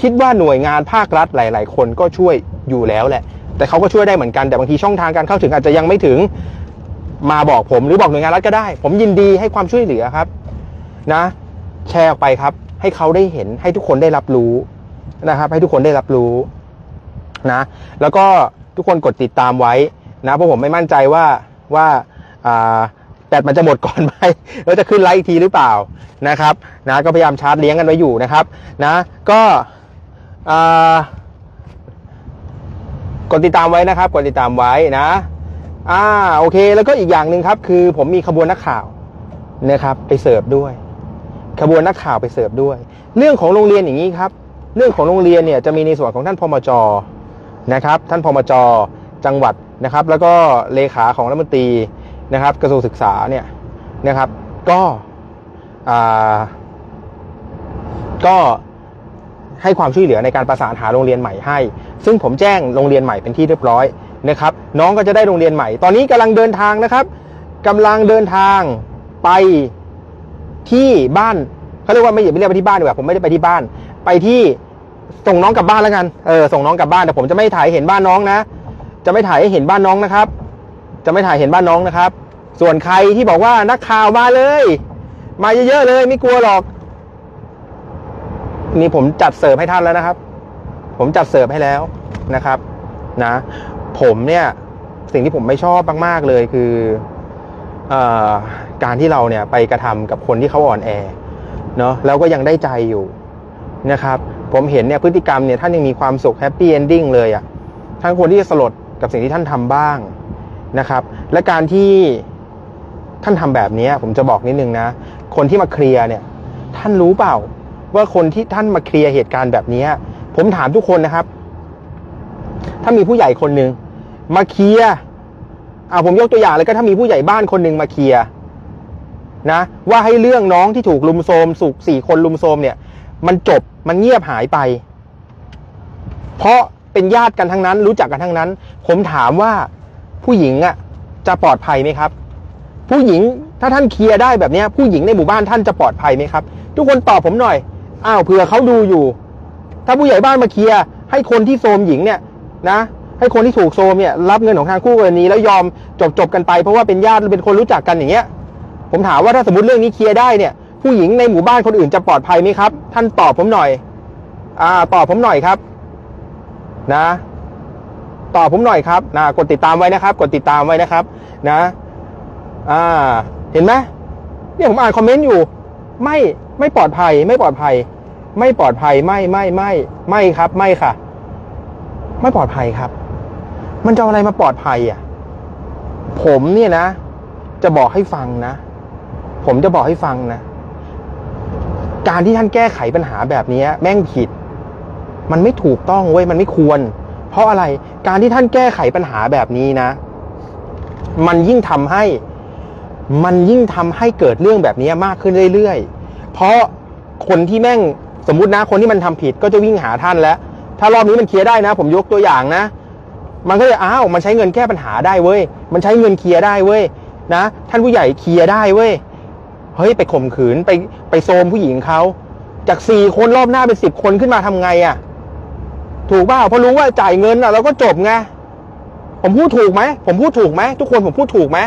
คิดว่าหน่วยงานภาครัฐหลายๆคนก็ช่วยอยู่แล้วแหละแต่เขาก็ช่วยได้เหมือนกันแต่บางทีช่องทางการเข้าถึงอาจจะยังไม่ถึงมาบอกผมหรือบอกหน่วยงานรัฐก็ได้ผมยินดีให้ความช่วยเหลือครับนะแชร์ออกไปครับให้เขาได้เห็นให้ทุกคนได้รับรู้นะครับให้ทุกคนได้รับรู้นะแล้วก็ทุกคนกดติดตามไว้นะเพราะผมไม่มั่นใจว่าแบตมันจะหมดก่อนไหมแล้วจะขึ้นไลฟ์อีกทีหรือเปล่านะครับนะก็พยายามชาร์จเลี้ยงกันไว้อยู่นะครับนะก็กดติดตามไว้นะครับกดติดตามไว้นะโอเคแล้วก็อีกอย่างหนึ่งครับคือผมมีขบวนนักข่าวนะครับไปเสิร์ฟด้วยขบวนนักข่าวไปเสิร์ฟด้วยเรื่องของโรงเรียนอย่างนี้ครับเรื่องของโรงเรียนเนี่ยจะมีในส่วนของท่านพมจ.นะครับท่านพมจ.จังหวัดนะครับแล้วก็เลขาของรัฐมนตรีนะครับกระทรวงศึกษาเนี่ยนะครับก็ให้ความช่วยเหลือในการประสานหาโรงเรียนใหม่ให้ซึ่งผมแจ้งโรงเรียนใหม่เป็นที่เรียบร้อยนะครับน้องก็จะได้โรงเรียนใหม่ตอนนี้กำลังเดินทางนะครับกำลังเดินทางไปที่บ้านเขาเรียกว่าไม่เรียกไปที่บ้านดีกว่าผมไม่ได้ไปที่บ้านไปที่ส่งน้องกลับบ้านแล้วกันส่งน้องกลับบ้านแต่ผมจะไม่ถ่ายเห็นบ้านน้องนะจะไม่ถ่ายให้เห็นบ้านน้องนะครับจะไม่ถ่ายเห็นบ้านน้องนะครับส่วนใครที่บอกว่านักข่าวมาเลยมาเยอะๆเลยไม่กลัวหรอกนี่ผมจัดเสิร์ฟให้ท่านแล้วนะครับผ ผมจัดเสิร์ฟให้แล้วนะครับนะผมเนี่ยสิ่งที่ผมไม่ชอบมากๆเลยคือการที่เราเนี่ยไปกระทำกับคนที่เขาอ่อนแอเนาะแล้วก็ยังได้ใจอยู่นะครับผมเห็นเนี่ยพฤติกรรมเนี่ยท่านยังมีความสุขแฮปปี้เอนดิ้งเลยอ่ะท่านควรที่จะสลดกับสิ่งที่ท่านทำบ้างนะครับและการที่ท่านทำแบบนี้ผมจะบอกนิดนึงนะคนที่มาเคลียร์เนี่ยท่านรู้เปล่าว่าคนที่ท่านมาเคลียร์เหตุการณ์แบบนี้ผมถามทุกคนนะครับถ้ามีผู้ใหญ่คนหนึ่งมาเคลียร์ผมยกตัวอย่างเลยก็ถ้ามีผู้ใหญ่บ้านคนหนึ่งมาเคลียร์นะว่าให้เรื่องน้องที่ถูกลุมโทรมสุก4 คนลุมโทรมเนี่ยมันจบมันเงียบหายไปเพราะเป็นญาติกันทั้งนั้นรู้จักกันทั้งนั้นผมถามว่าผู้หญิงอ่ะจะปลอดภัยไหมครับผู้หญิงถ้าท่านเคลียร์ได้แบบนี้ผู้หญิงในหมู่บ้านท่านจะปลอดภัยไหมครับทุกคนตอบผมหน่อยเผื่อเขาดูอยู่ถ้าผู้ใหญ่บ้านมาเคลียร์ให้คนที่โทรมหญิงเนี่ยนะให้คนที่ถูกโทรมเนี่ยรับเงินของทางคู่กรณีแล้วยอมจบกันไปเพราะว่าเป็นญาติเป็นคนรู้จักกันอย่างเงี้ยผมถามว่าถ้าสมมติเรื่องนี้เคลียร์ได้เนี่ยผู้หญิงในหมู่บ้านคนอื่นจะปลอดภัยไหมครับท่านตอบผมหน่อยตอบผมหน่อยครับนะตอบผมหน่อยครับนะกดติดตามไว้นะครับกดติดตามไว้นะครับนะเห็นไหมเนี่ยผมอ่านคอมเมนต์อยู่ไม่ปลอดภัยไม่ปลอดภัยไม่ปลอดภัยไม่ครับไม่ค่ะไม่ปลอดภัยครับมันจะอะไรมาปลอดภัยผมเนี่ยนะจะบอกให้ฟังนะผมจะบอกให้ฟังนะการที่ท่านแก้ไขปัญหาแบบนี้แม่งผิดมันไม่ถูกต้องเว้ยมันไม่ควรเพราะอะไรการที่ท่านแก้ไขปัญหาแบบนี้นะมันยิ่งทำให้เกิดเรื่องแบบนี้มากขึ้นเรื่อยๆเพราะคนที่แม่งสมมุตินะคนที่มันทำผิดก็จะวิ่งหาท่านแล้วถ้ารอบนี้มันเคลียร์ได้นะผมยกตัวอย่างนะมันก็จะมันใช้เงินแก้ปัญหาได้เว้ยมันใช้เงินเคลียร์ได้เว้ยนะท่านผู้ใหญ่เคลียร์ได้เว้ยเฮ้ยไปข่มขืนไปโซมผู้หญิงเขาจาก4 คนรอบหน้าเป็น10 คนขึ้นมาทำไงถูกป่าวเพราะรู้ว่าจ่ายเงินเราก็จบไงผมพูดถูกไหมผมพูดถูกไหมทุกคนผมพูดถูกไหม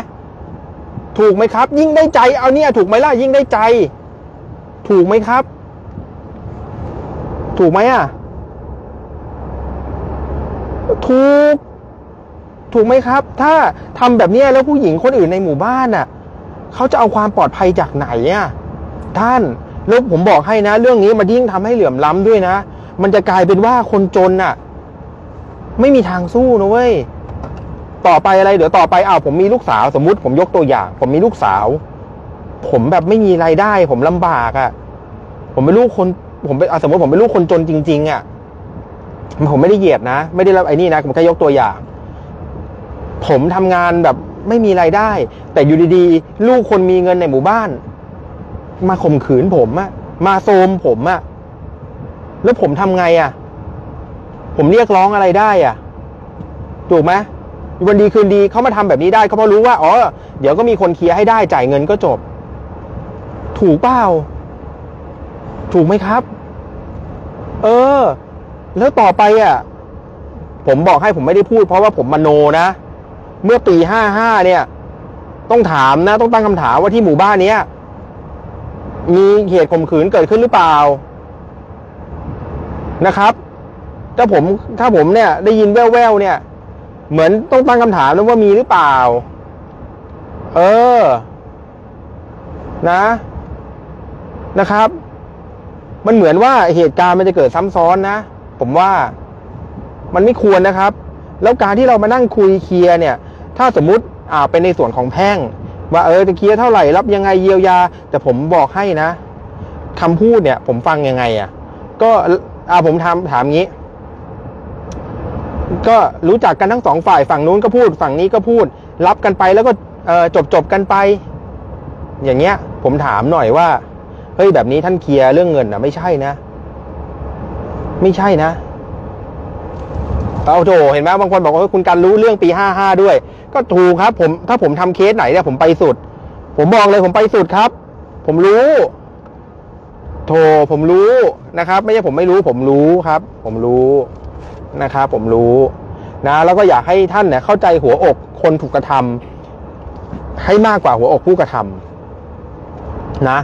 ถูกไหมครับยิ่งได้ใจเอาเนี่ยถูกไหมล่ะยิ่งได้ใจถูกไหมครับถูกไหมถูกไหมครับถ้าทำแบบนี้แล้วผู้หญิงคนอื่นในหมู่บ้านเขาจะเอาความปลอดภัยจากไหนท่านแล้วผมบอกให้นะเรื่องนี้มันยิ่งทำให้เหลื่อมล้ำด้วยนะมันจะกลายเป็นว่าคนจนไม่มีทางสู้นะเว้ยต่อไปอะไรเดี๋ยวต่อไปผมมีลูกสาวสมมุติผมยกตัวอย่างผมมีลูกสาวผมแบบไม่มีรายได้ผมลำบากผมเป็นลูกคนผมเป็นสมมติผมเป็นลูกคนจนจริงๆผมไม่ได้เหยียดนะไม่ได้รับไอ้นี่นะผมแค่ยกตัวอย่างผมทำงานแบบไม่มีรายได้แต่อยู่ดีๆลูกคนมีเงินในหมู่บ้านมาข่มขืนผมมาโซมผมแล้วผมทำไงผมเรียกร้องอะไรได้ถูกไหมวันดีคืนดีเขามาทำแบบนี้ได้เขาเพราะรู้ว่าเดี๋ยวก็มีคนเคลียร์ให้ได้จ่ายเงินก็จบถูกเปล่าถูกไหมครับแล้วต่อไปผมบอกให้ผมไม่ได้พูดเพราะว่าผมมโนนะเมื่อปี55เนี่ยต้องถามนะต้องตั้งคำถามว่าที่หมู่บ้านเนี้ยมีเหตุข่มขืนเกิดขึ้นหรือเปล่านะครับถ้าผมเนี่ยได้ยินแว่วๆเนี่ยเหมือนต้องตั้งคำถามแล้วว่ามีหรือเปล่านะครับมันเหมือนว่าเหตุการณ์มันจะเกิดซ้ำซ้อนนะผมว่ามันไม่ควรนะครับแล้วการที่เรามานั่งคุยเคลียร์เนี่ยถ้าสมมุติเป็นในส่วนของแพ่งว่าจะเคลียร์เท่าไหร่รับยังไงเยียวยาแต่ผมบอกให้นะคำพูดเนี่ยผมฟังยังไงก็ผมถามงี้ก็รู้จักกันทั้ง2 ฝ่ายฝั่งนู้นก็พูดฝั่งนี้ก็พูดรับกันไปแล้วก็จบกันไปอย่างเงี้ยผมถามหน่อยว่าเฮ้ยแบบนี้ท่านเคลียร์เรื่องเงินไม่ใช่นะไม่ใช่นะโถเห็นไหมบางคนบอกว่าคุณกันรู้เรื่องปี55ด้วยก็ถูกครับผมถ้าผมทำเคสไหนเนี่ยผมไปสุดผมบอกเลยผมไปสุดครับผมรู้โถผมรู้นะครับไม่ใช่ผมไม่รู้ผมรู้ครับผมรู้นะครับผมรู้นะแล้วก็อยากให้ท่านเนี่ยเข้าใจหัวอกคนถูกกระทำให้มากกว่าหัวอกผู้กระทำนะ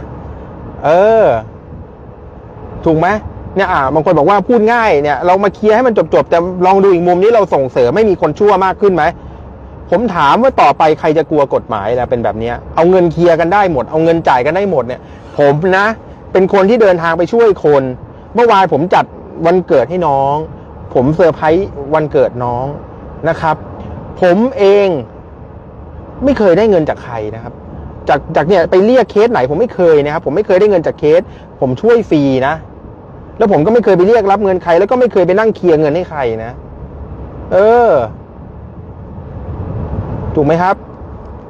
ถูกไหม เนี่ยบางคนบอกว่าพูดง่ายเนี่ยเรามาเคลียร์ให้มันจบๆแต่ลองดูอีกมุมนี้เราส่งเสริมไม่มีคนชั่วมากขึ้นไหมผมถามว่าต่อไปใครจะกลัวกฎหมายแล้วเป็นแบบนี้เอาเงินเคลียร์กันได้หมดเอาเงินจ่ายกันได้หมดเนี่ยผมนะเป็นคนที่เดินทางไปช่วยคนเมื่อวานผมจัดวันเกิดให้น้องผมเซอร์ไพรส์วันเกิดน้องนะครับผมเองไม่เคยได้เงินจากใครนะครับจากเนี่ยไปเรียกเคสไหนผมไม่เคยนะครับผมไม่เคยได้เงินจากเคสผมช่วยฟรีนะแล้วผมก็ไม่เคยไปเรียกรับเงินใครแล้วก็ไม่เคยไปนั่งเคลียร์เงินให้ใครนะถูกไหมครับ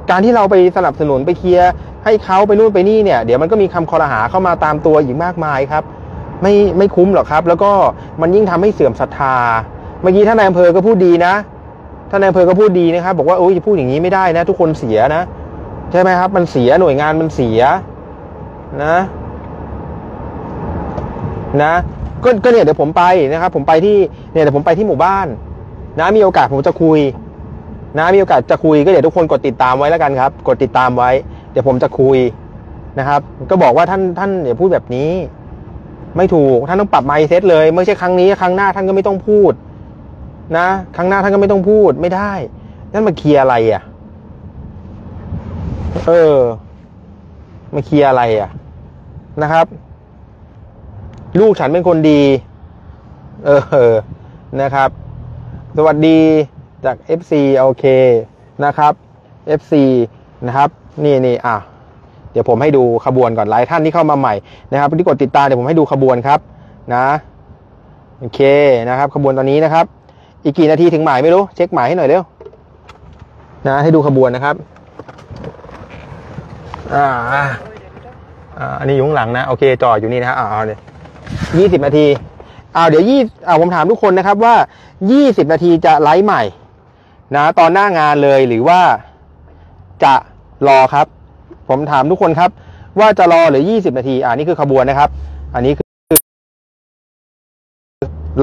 การที่เราไปสนับสนุนไปเคลียร์ให้เขาไปนู่นไปนี่เนี่ยเดี๋ยวมันก็มีคำคอรหาเข้ามาตามตัวอีกมากมายครับไม่คุ้มหรอกครับแล้วก็มันยิ่งทำให้เสื่อมศรัทธาเมื่อกี้ท่านนายอำเภอก็พูดดีนะท่านนายอำเภอก็พูดดีนะครับบอกว่าโอ้ยพูดอย่างนี้ไม่ได้นะทุกคนเสียนะใช่ไหมครับมันเสียหน่วยงานมันเสียนะก็เนี่ยเดี๋ยวผมไปนะครับผมไปที่เนี่ยเดี๋ยวผมไปที่หมู่บ้านนะมีโอกาสผมจะคุยนะมีโอกาสจะคุยก็เดี๋ยวทุกคนกดติดตามไว้แล้วกันครับกดติดตามไว้เดี๋ยวผมจะคุยนะครับก็บอกว่าท่านอย่าพูดแบบนี้ไม่ถูกท่านต้องปรับ mindset เลยไม่ใช่ครั้งนี้ครั้งหน้าท่านก็ไม่ต้องพูดนะครั้งหน้าท่านก็ไม่ต้องพูดไม่ได้นั่นมาเคลียร์อะไรอ่ะมาเคลียร์อะไรอ่ะนะครับลูกฉันเป็นคนดีนะครับสวัสดีจาก FC โอเคนะครับ FC นะครับนี่อ่ะเดี๋ยวผมให้ดูขบวนก่อนหลายท่านที่เข้ามาใหม่นะครับที่กดติดตามเดี๋ยวผมให้ดูขบวนครับนะโอเคนะครับขบวนตอนนี้นะครับอีกกี่นาทีถึงหมายไม่รู้เช็คหมายให้หน่อยเร็วนะให้ดูขบวนนะครับอันนี้อยู่ข้างหลังนะโอเคจอดอยู่นี่นะครับเนี่ย20 นาทีเดี๋ยวผมถามทุกคนนะครับว่า20 นาทีจะไลฟ์ใหม่นะตอนหน้างานเลยหรือว่าจะรอครับผมถามทุกคนครับว่าจะรอหรือ20 นาทีนี่คือขบวนนะครับอันนี้คือ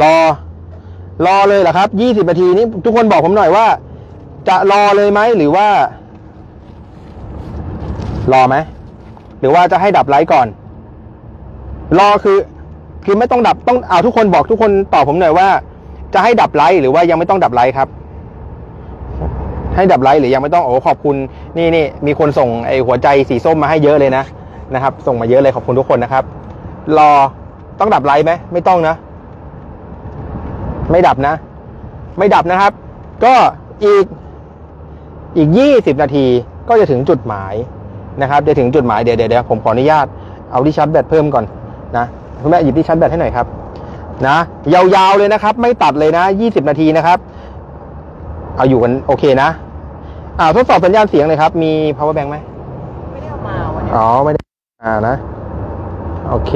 รอเลยเหรอครับ20 นาทีนี้ทุกคนบอกผมหน่อยว่าจะรอเลยไหมหรือว่ารอไหมหรือว่าจะให้ดับไลฟ์ก่อนรอคือไม่ต้องดับต้องทุกคนบอกทุกคนตอบผมหน่อยว่าจะให้ดับไลฟ์หรือว่ายังไม่ต้องดับไลฟ์ครับให้ดับไลฟ์หรือยังไม่ต้องขอบคุณนี่มีคนส่งไอหัวใจสีส้มมาให้เยอะเลยนะนะครับส่งมาเยอะเลยขอบคุณทุกคนนะครับรอต้องดับไลฟ์ไหมไม่ต้องนะไม่ดับนะไม่ดับนะครับก็อีก20 นาทีก็จะถึงจุดหมายนะครับจะถึงจุดหมายเดี๋ยวผมขออนุญาตเอาที่ชาร์จแบตเพิ่มก่อนนะคุณแม่หยิบที่ชาร์จแบตให้หน่อยครับนะยาวๆเลยนะครับไม่ตัดเลยนะ20 นาทีนะครับเอาอยู่กันโอเคนะทดสอบสัญญาณเสียงเลยครับมี power bank ไหมไม่ได้เอามาวันนี้อ๋อไม่ได้นะโอเค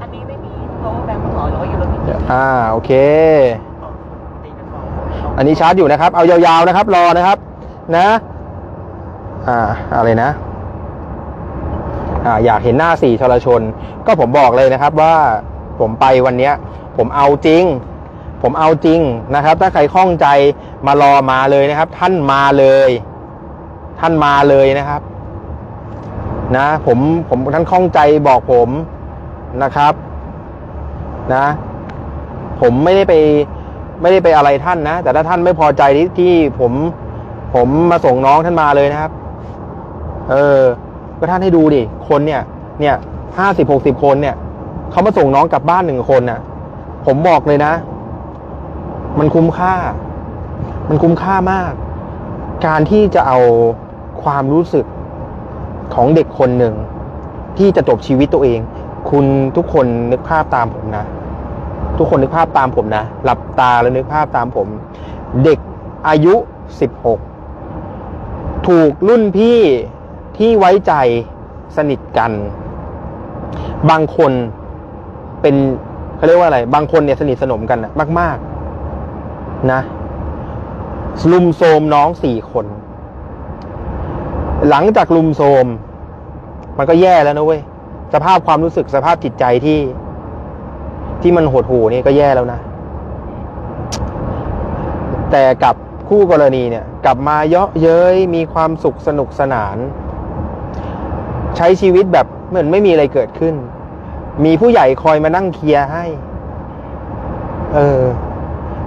อันนี้ไม่มี power bank ขอหรือว่าอยู่รถติดโอเคอันนี้ชาร์จอยู่นะครับเอายาวๆนะครับรอนะครับนะอะไรนะอยากเห็นหน้า4 ชลชนก็ผมบอกเลยนะครับว่าผมไปวันเนี้ยผมเอาจริงนะครับถ้าใครข้องใจมารอมาเลยนะครับท่านมาเลยนะครับนะผมท่านข้องใจบอกผมนะครับนะผมไม่ได้ไปอะไรท่านนะแต่ถ้าท่านไม่พอใจที่ผมมาส่งน้องท่านมาเลยนะครับก็ท่านให้ดูดิคนเนี่ย50-60 คนเนี่ยเขามาส่งน้องกลับบ้าน1 คนน่ะผมบอกเลยนะมันคุ้มค่ามากการที่จะเอาความรู้สึกของเด็กคนหนึ่งที่จะจบชีวิตตัวเองคุณทุกคนนึกภาพตามผมนะทุกคนนึกภาพตามผมนะหลับตาแล้วนึกภาพตามผมเด็กอายุ16ถูกรุ่นพี่ที่ไว้ใจสนิทกันบางคนเป็นเขาเรียกว่าอะไรบางคนเนี่ยสนิทสนมกันมากๆนะลุมโทรมน้อง4 คนหลังจากลุมโทรมมันก็แย่แล้วนะเว้ยสภาพความรู้สึกสภาพจิตใจที่มันหดหู่นี่ก็แย่แล้วนะแต่กับคู่กรณีเนี่ยกลับมาเยาะเย้ยมีความสุขสนุกสนานใช้ชีวิตแบบเหมือนไม่มีอะไรเกิดขึ้น มีผู้ใหญ่คอยมานั่งเคลียร์ให้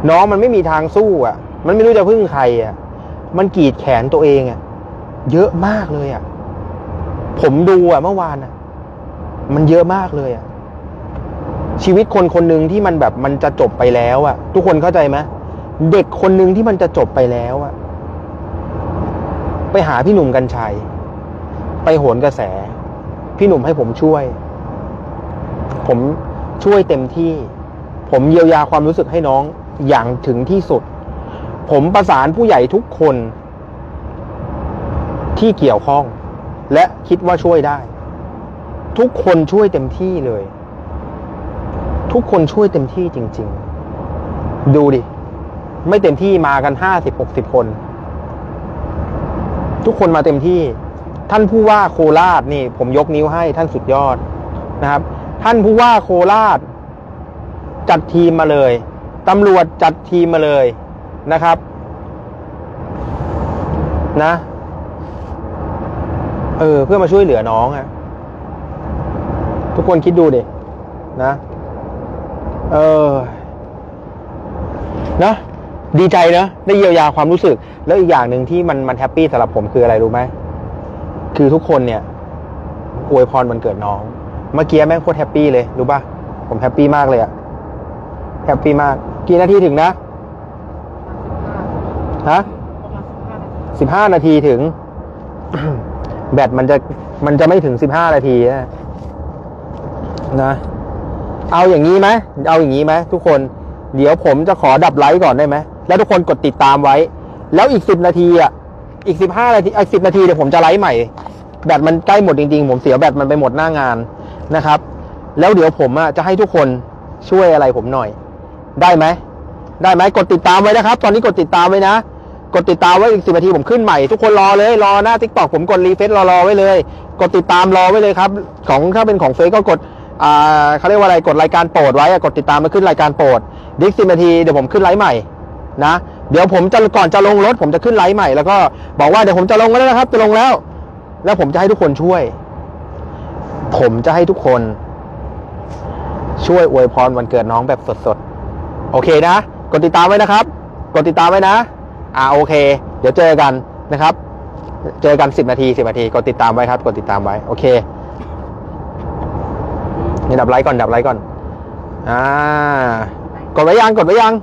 น้องมันไม่มีทางสู้อ่ะมันไม่รู้จะพึ่งใครอ่ะมันกรีดแขนตัวเองอ่ะเยอะมากเลยอ่ะผมดูอ่ะเมื่อวานอ่ะมันเยอะมากเลยอ่ะชีวิตคนคนหนึ่งที่มันแบบมันจะจบไปแล้วอ่ะทุกคนเข้าใจไหมเด็กคนหนึ่งที่มันจะจบไปแล้วอ่ะไปหาพี่หนุ่มกันชัยไปโหนกระแสพี่หนุ่มให้ผมช่วยผมช่วยเต็มที่ผมเยียวยาความรู้สึกให้น้องอย่างถึงที่สุดผมประสานผู้ใหญ่ทุกคนที่เกี่ยวข้องและคิดว่าช่วยได้ทุกคนช่วยเต็มที่เลยทุกคนช่วยเต็มที่จริงๆดูดิไม่เต็มที่มากัน50-60 คนทุกคนมาเต็มที่ท่านผู้ว่าโคราชนี่ผมยกนิ้วให้ท่านสุดยอดนะครับท่านผู้ว่าโคราชจัดทีมมาเลยตำรวจจัดทีมมาเลยนะครับนะเพื่อมาช่วยเหลือน้องอะทุกคนคิดดูดินะนะดีใจนะได้เยียวยาความรู้สึกแล้วอีกอย่างหนึ่งที่มันแฮปปี้สำหรับผมคืออะไรรู้ไหมคือทุกคนเนี่ยอวยพรวันเกิดน้องเมื่อกี้แม่งโคตรแฮปปี้เลยรู้ป่ะผมแฮปปี้มากเลยอะแฮปปี้มากกี่นาทีถึงนะฮะ15 นาทีถึง แบตมันจะไม่ถึง15 นาทีนะเอาอย่างนี้ไหมเอาอย่างนี้ไหมทุกคนเดี๋ยวผมจะขอดับไลค์ก่อนได้ไหมแล้วทุกคนกดติดตามไว้แล้วอีก10 นาทีอ่ะอีก15 นาทีอีก10 นาทีเดี๋ยวผมจะไลค์ใหม่แบตมันใกล้หมดจริงๆผมเสียแบตมันไปหมดหน้างานนะครับแล้วเดี๋ยวผมจะให้ทุกคนช่วยอะไรผมหน่อยได้ไหมได้ไหมกดติดตามไว้นะครับตอนนี้กดติดตามไว้นะกดติดตามไว้อีก10 นาทีผมขึ้นใหม่ทุกคนรอเลยรอหน้า TikTok ผมกดรีเฟซรอไว้เลยกดติดตามรอไว้เลยครับของถ้าเป็นของเฟซก็กดเขาเรียกว่าอะไรกดรายการโปรดไว้กดติดตามมาขึ้นรายการโปรดดิก10 นาทีเดี๋ยวผมขึ้นไลฟ์ใหม่นะเดี๋ยวผมจะก่อนจะลงรถผมจะขึ้นไลฟ์ใหม่แล้วก็บอกว่าเดี๋ยวผมจะลงแล้วนะครับจะลงแล้วแล้วผมจะให้ทุกคนช่วยผมจะให้ทุกคนช่วยอวยพรวันเกิดน้องแบบสดๆโอเคนะกดติดตามไว้นะครับกดติดตามไว้นะโอเคเดี๋ยวเจอกันนะครับเจอกัน10 นาทีกดติดตามไว้ครับกดติดตามไว้โอเคดับไลค์ก่อนดับไลค์ก่อนกดไว้ยังกดไว้ยัง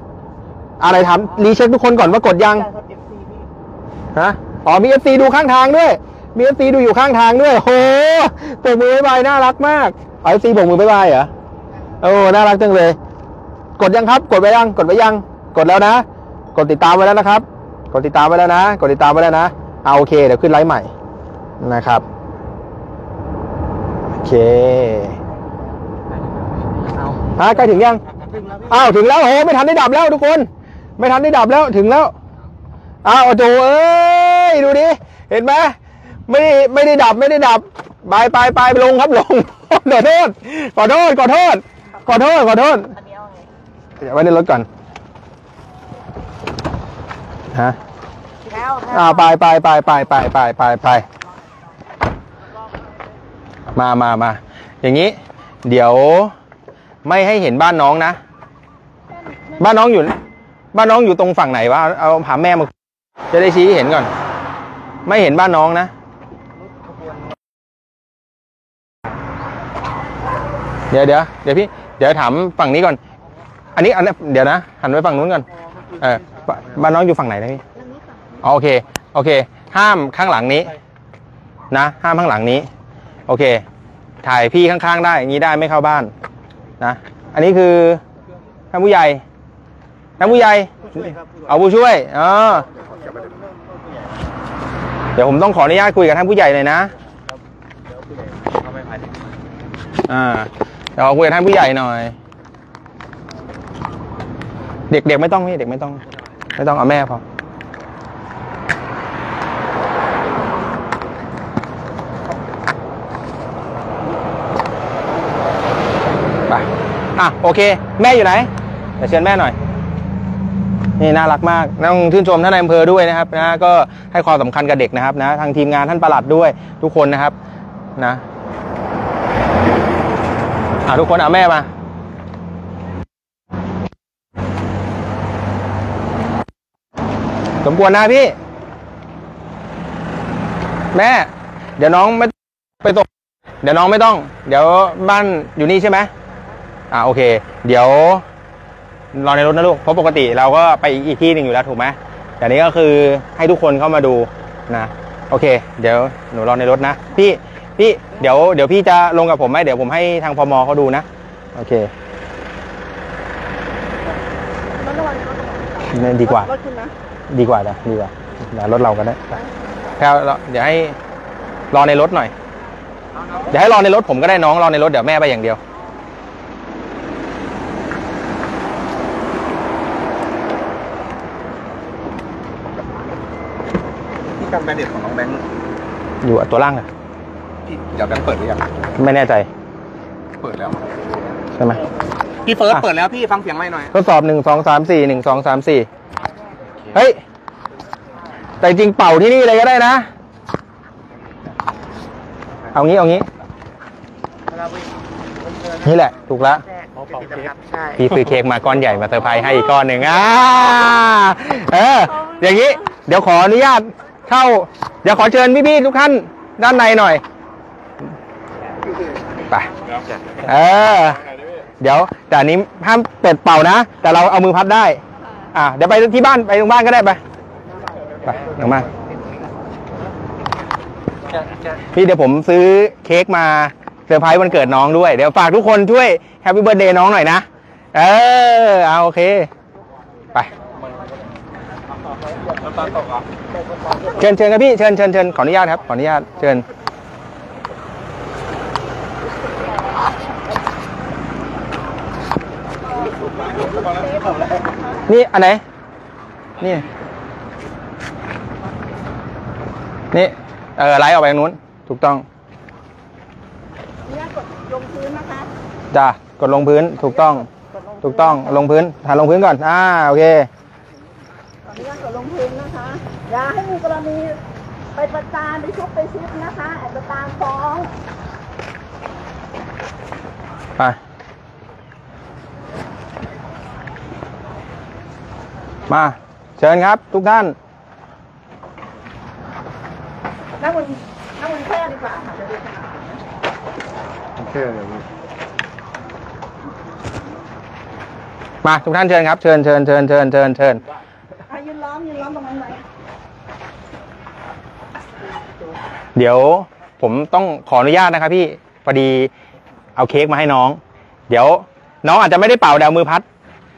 อะไรถามรีเช็คทุกคนก่อนว่ากดยังฮะอ๋อมี FC ดูข้างทางด้วยมี FC ดูอยู่ข้างทางด้วยโหปรบมือบ๊ายบายน่ารักมากอ๋อ FC ปรบมือบ๊ายบายเหรอน่ารักจังเลยกดยังครับกดไว้ยังกดไว้ยังกดแล้วนะกดติดตามไว้แล้วนะครับกดติดตามไว้แล้วนะกดติดตามไว้แล้วนะโอเคเดี๋ยวขึ้นไลฟ์ใหม่นะครับโอเคใกล้ถึงยังถึงแล้วโหไม่ทันได้ดับแล้วทุกคนไม่ทันได้ดับแล้วถึงแล้วโจเอ้ยดูดิเห็นไหมไม่ได้ดับไม่ได้ดับไปลงครับลงขอโทษเดี๋ยวไว้ในรถก่อนฮะไปมาอย่างนี้เดี๋ยวไม่ให้เห็นบ้านน้องนะบ้านน้องอยู่ตรงฝั่งไหนวะเอาหาแม่มาจะได้ชี้ให้เห็นก่อนไม่เห็นบ้านน้องนะเดี๋ยวพี่เดี๋ยวถามฝั่งนี้ก่อนอันนี้เดี๋ยวนะหันไปฝั่งนู้นก่อนบ้านน้องอยู่ฝั่งไหนนะพี่โอเคห้ามข้างหลังนี้นะห้ามข้างหลังนี้โอเคถ่ายพี่ข้างๆได้อย่างนี้ได้ไม่เข้าบ้านนะอันนี้คือท่านผู้ใหญ่เอาผู้ช่วยเดี๋ยวผมต้องขออนุญาตคุยกับท่านผู้ใหญ่เลยนะเดี๋ยวคุยกับท่านผู้ใหญ่หน่อยเด็กไม่ต้องพี่เด็กไม่ต้องเอาแม่พอไปโอเคแม่อยู่ไหนเดี๋ยวเชิญแม่หน่อยนี่น่ารักมากต้องชื่นชมท่านนายอำเภอด้วยนะครับนะก็ให้ความสำคัญกับเด็กนะครับนะทางทีมงานท่านปลัดด้วยทุกคนนะครับนะ ทุกคนเอาแม่มาสมควรนะพี่แม่เดี๋ยวน้องไม่ไปตกเดี๋ยวน้องไม่ต้องเดี๋ยวบ้านอยู่นี่ใช่ไหมโอเคเดี๋ยวรอในรถนะลูกเพราะปกติเราก็ไปอีกที่หนึ่งอยู่แล้วถูกไหมแต่นี้ก็คือให้ทุกคนเข้ามาดูนะโอเคเดี๋ยวหนูรอในรถนะพี่เดี๋ยวพี่จะลงกับผมไหมเดี๋ยวผมให้ทางพม.เขาดูนะโอเคดีกว่าดีกว่านะรถเรากันนะแค่เดี๋ยวให้รอในรถหน่อยเดี๋ยวให้รอในรถผมก็ได้น้องรอในรถเดี๋ยวแม่ไปอย่างเดียวที่กำแบนเด็ดของน้องแบงค์อยู่ตัวล่างอะเดี๋ยวแบงค์เปิดหรือยังไม่แน่ใจเปิดแล้วใช่ไหมพี่เฟิร์สเปิดแล้วพี่ฟังเสียงไม่หน่อยทดสอบ1 2 3 41 2 3 4เฮ้ยแต่จริงเป่าที่นี่เลยก็ได้นะเอางี้นี่แหละถูกแล้วพี่ซื้อเค้กมาก้อนใหญ่มาเซอร์ไพรส์ให้อีกก้อนหนึ่งอย่างนี้เดี๋ยวขออนุญาตเข้าเดี๋ยวขอเชิญพี่ๆทุกท่านด้านในหน่อยไปเดี๋ยวแต่นี้ห้ามเปิดเป่านะแต่เราเอามือพัดได้เดี๋ยวไปที่บ้านไปตรงบ้านก็ได้ไปตรงบ้านพี่เดี๋ยวผมซื้อเค้กมาเซอร์ไพรส์วันเกิดน้องด้วยเดี๋ยวฝากทุกคนช่วยแฮปปี้เบิร์ธเดย์น้องหน่อยนะเอาโอเคไปเชิญครับพี่เชิญขออนุญาตครับขออนุญาตเชิญนี่อันไหนนี่ไลฟ์ออกไปทางนู้นถูกต้องนี่กดลงพื้นนะคะจ้ากดลงพื้นถูกต้องลงพื้นถ่ายลงพื้นก่อนโอเคตอนนี้กดลงพื้นนะคะอย่าให้มีกรณีไปประจานไปชุบไปชิปนะคะอาจจะตามฟ้องไปมาเชิญครับทุกท่านนั่งบนแค่ดีกว่าค่ะจะดูขนาดแค่เลยมาทุกท่านเชิญครับเชิญยืนล้อมตรงนั้นไหมเดี๋ยวผมต้องขออนุญาตนะครับพี่พอดีเอาเค้กมาให้น้องเดี๋ยวน้องอาจจะไม่ได้เป่าดาวมือพัด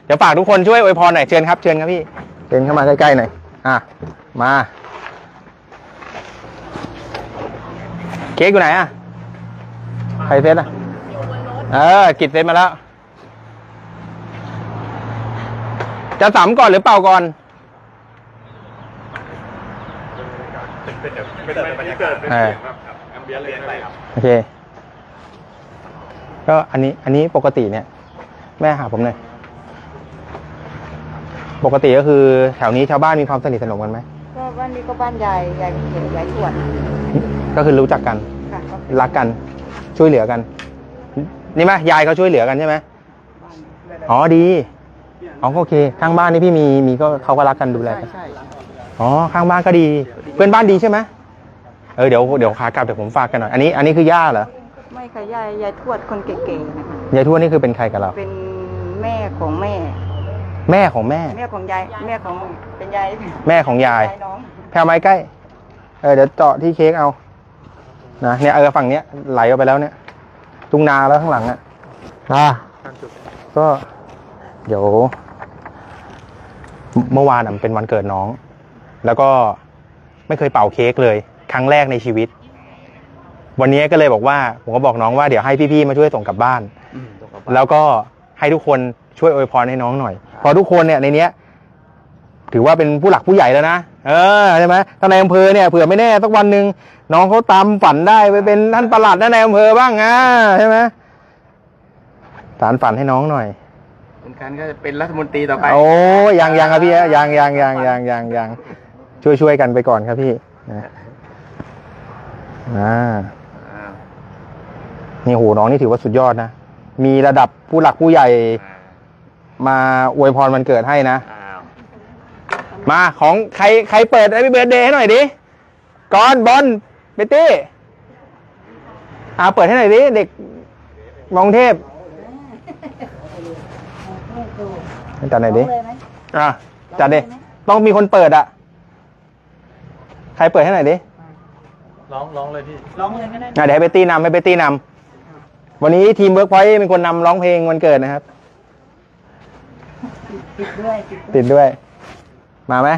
เดี๋ยวฝากทุกคนช่วยอวยพรหน่อยเชิญครับพี่เดินเข้ามาใกล้ๆหน่อยมาเค้กอยู่ไหนใครเซ็ตกิจเซ็ตมาแล้วจะสำก่อนหรือเปล่าก่อนโอเคก็อันนี้ปกติเนี่ยแม่หาผมเลยปกติก็คือแถวนี้ชาวบ้านมีความสนิทสนมกันไหมก็บ้านนี้ก็บ้านยายขวดก็คือรู้จักกันรักกันช่วยเหลือกันนี่ไหมยายเขาช่วยเหลือกันใช่ไหมอ๋อดีอ๋อโอเคข้างบ้านนี่พี่มีก็เขาก็รักกันดูแลกันอ๋อข้างบ้านก็ดีเพื่อนบ้านดีใช่ไหมเดี๋ยวขากลับเดี๋ยวผมฝากกันหน่อยอันนี้คือย่าเหรอไม่ค่ะยายทวดคนเก่งๆนะคะยายทวดนี่คือเป็นใครกับเราเป็นแม่ของแม่แม่ของยายเป็นยายแม่ของยายแพรไม้ใกล้เดี๋ยวเจาะที่เค้กเอานะเนี่ยฝั่งเนี้ยไหลออกไปแล้วเนี่ยทุ่งนาแล้วข้างหลังอ่ะก็เดี๋ยวเมื่อวานเป็นวันเกิดน้องแล้วก็ไม่เคยเป่าเค้กเลยครั้งแรกในชีวิตวันนี้ก็เลยบอกว่าผมก็บอกน้องว่าเดี๋ยวให้พี่ๆมาช่วยส่งกลับบ้านแล้วก็ให้ทุกคนช่วยอวยพรให้น้องหน่อยพอทุกคนเนี่ยในเนี้ยถือว่าเป็นผู้หลักผู้ใหญ่แล้วนะใช่ไหมท่านนายอำเภอเนี่ยเผื่อไม่แน่สักวันหนึ่งน้องเขาตามฝันได้ไปเป็นท่านปลัดท่านนายอำเภอบ้างใช่ไหมสารฝันให้น้องหน่อยเป็นการก็จะเป็นรัฐมนตรีต่อไปโอ้ยังครับพี่ยังช่วยกันไปก่อนครับพี่นี่โหน้องนี่ถือว่าสุดยอดนะ มีระดับผู้หลักผู้ใหญ่มาอวยพรวันเกิดให้นะมาของใครเปิด Happy Birthday ให้หน่อยดิก่อนบอลเบตตี้เปิดให้หน่อยดิเด็กมองเทพจัดหน่อยดิจัดดิต้องมีคนเปิดอ่ะใครเปิดให้หน่อยดิร้องเลยพี่ร้องเลยก็ได้เดี๋ยวให้เบตตี้นำวันนี้ทีมเวิร์กพอยต์เป็นคนนำร้องเพลงวันเกิดนะครับติดด้วยมาไหม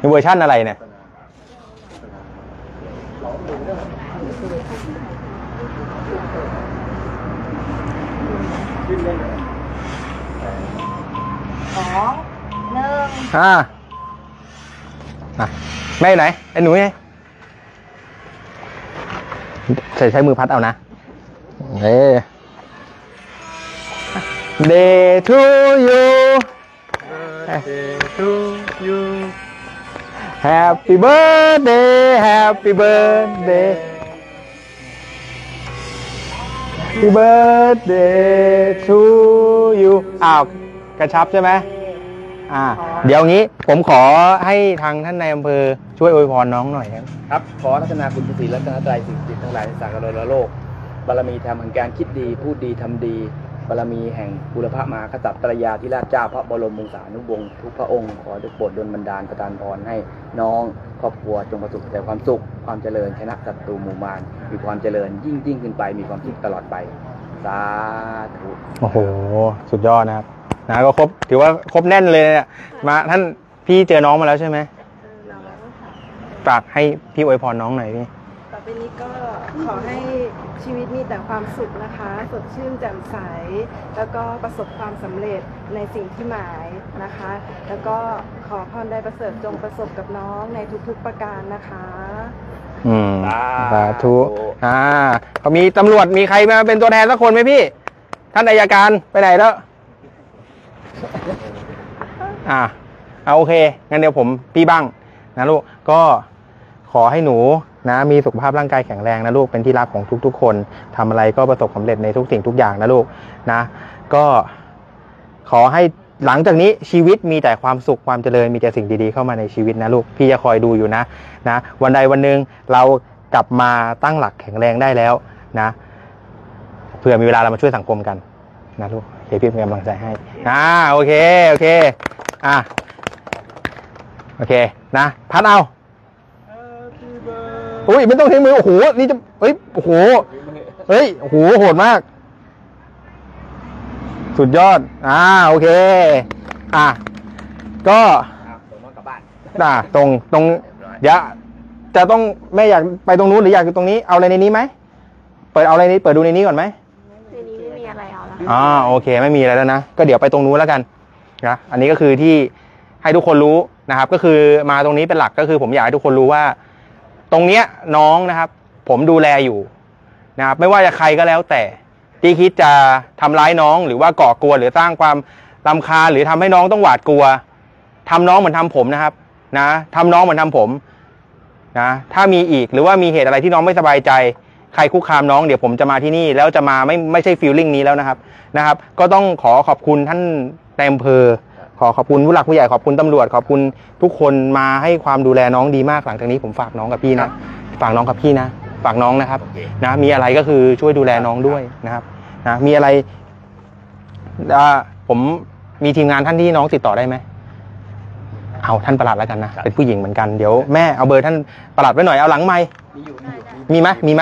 มีเวอร์ชั่นอะไรเนี่ย2 1แม่ไหนไอ้หนูไงใช้มือพัดเอานะDay to you Birthday to you Happy birthday Happy birthday Happy birthday to you กระชับใช่ไหมเดี๋ยวงี้ผมขอให้ทางท่านนายอำเภอช่วยอวยพรน้องหน่อยครับขอรัตนาคุณพระศรีรัตนตรัยสิ่งศักดิ์สิทธิ์ทั้งหลายในสากลโลกบารมีธรรมแห่งการคิดดีพูดดีทำดีบารมีแห่งบุรพมหากษัตริย์ตระยาธิราชเจ้าพระบรมวงศานุวงศ์ทุกพระองค์ขอได้โปรดดลบันดาลประทานพรให้น้องครอบครัวจงประสบแต่ความสุขความเจริญชนะศัตรูหมู่มารมีความเจริญยิ่งขึ้นไปมีความสุขตลอดไปสาธุโอ้โหสุดยอดนะครับก็ครบถือว่าครบแน่นเลยเนี่ยมาท่านพี่เจอน้องมาแล้วใช่ไหมฝากให้พี่อวยพรน้องหน่อยพี่ต่อไปนี้ก็ขอให้ชีวิตมีแต่ความสุขนะคะสดชื่นแจ่มใสแล้วก็ประสบความสำเร็จในสิ่งที่หมายนะคะแล้วก็ขอพรได้ประเสริฐจงประสบกับน้องในทุกๆประการนะคะสาธุเขามีตำรวจมีใครมาเป็นตัวแทนสักคนไหมพี่ท่านอัยการไปไหนแล้วโอเคงั้นเดี๋ยวผมพี่บ้างนะลูกก็ขอให้หนูนะมีสุขภาพร่างกายแข็งแรงนะลูกเป็นที่รักของทุกๆคนทำอะไรก็ประสบความสำเร็จในทุกสิ่งทุกอย่างนะลูกนะก็ขอให้หลังจากนี้ชีวิตมีแต่ความสุขความเจริญมีแต่สิ่งดีๆเข้ามาในชีวิตนะลูกพี่จะคอยดูอยู่นะวันใดวันหนึ่งเรากลับมาตั้งหลักแข็งแรงได้แล้วนะเพื่อมีเวลาเรามาช่วยสังคมกันนะลูกเดี๋ยวพี่เป็นกำลังใจให้โอเคโอเคนะพัดเอาอุ้ยไม่ต้องใช้มือโอ้โหนี่จะโอ้โหโหดมากสุดยอดโอเคก็ตรงอย่าจะต้องแม่อยากไปตรงนู้นหรืออยากอยู่ตรงนี้เอาอะไรในนี้ไหมเปิดดูในนี้ก่อนไหมโอเคไม่มีอะไรแล้วนะก็เดี๋ยวไปตรงนู้นแล้วกันนะอันนี้ก็คือที่ให้ทุกคนรู้นะครับก็คือมาตรงนี้เป็นหลักก็คือผมอยากให้ทุกคนรู้ว่าตรงเนี้ยน้องนะครับผมดูแลอยู่นะครับไม่ว่าจะใครก็แล้วแต่ที่คิดจะทำร้ายน้องหรือว่าก่อกวนหรือสร้างความรำคาญหรือทำให้น้องต้องหวาดกลัวทำน้องเหมือนทำผมนะครับนะทำน้องเหมือนทำผมนะถ้ามีอีกหรือว่ามีเหตุอะไรที่น้องไม่สบายใจใครคุกคามน้องเดี๋ยวผมจะมาที่นี่แล้วจะมาไม่ใช่ฟีลลิ่งนี้แล้วนะครับก็ต้องขอขอบคุณท่านนายอำเภอขอขอบคุณผู้หลักผู้ใหญ่ขอบคุณตำรวจขอบคุณทุกคนมาให้ความดูแลน้องดีมากหลังจากนี้ผมฝากน้องกับพี่นะฝากน้องนะครับนะมีอะไรก็คือช่วยดูแลน้องด้วยนะครับนะมีอะไรผมมีทีมงานท่านที่น้องติดต่อได้ไหมเอาท่านประหลัดแล้วกันนะเป็นผู้หญิงเหมือนกันเดี๋ยวแม่เอาเบอร์ท่านประหลัดไว้หน่อยเอาหลังไมค์มีไหมมี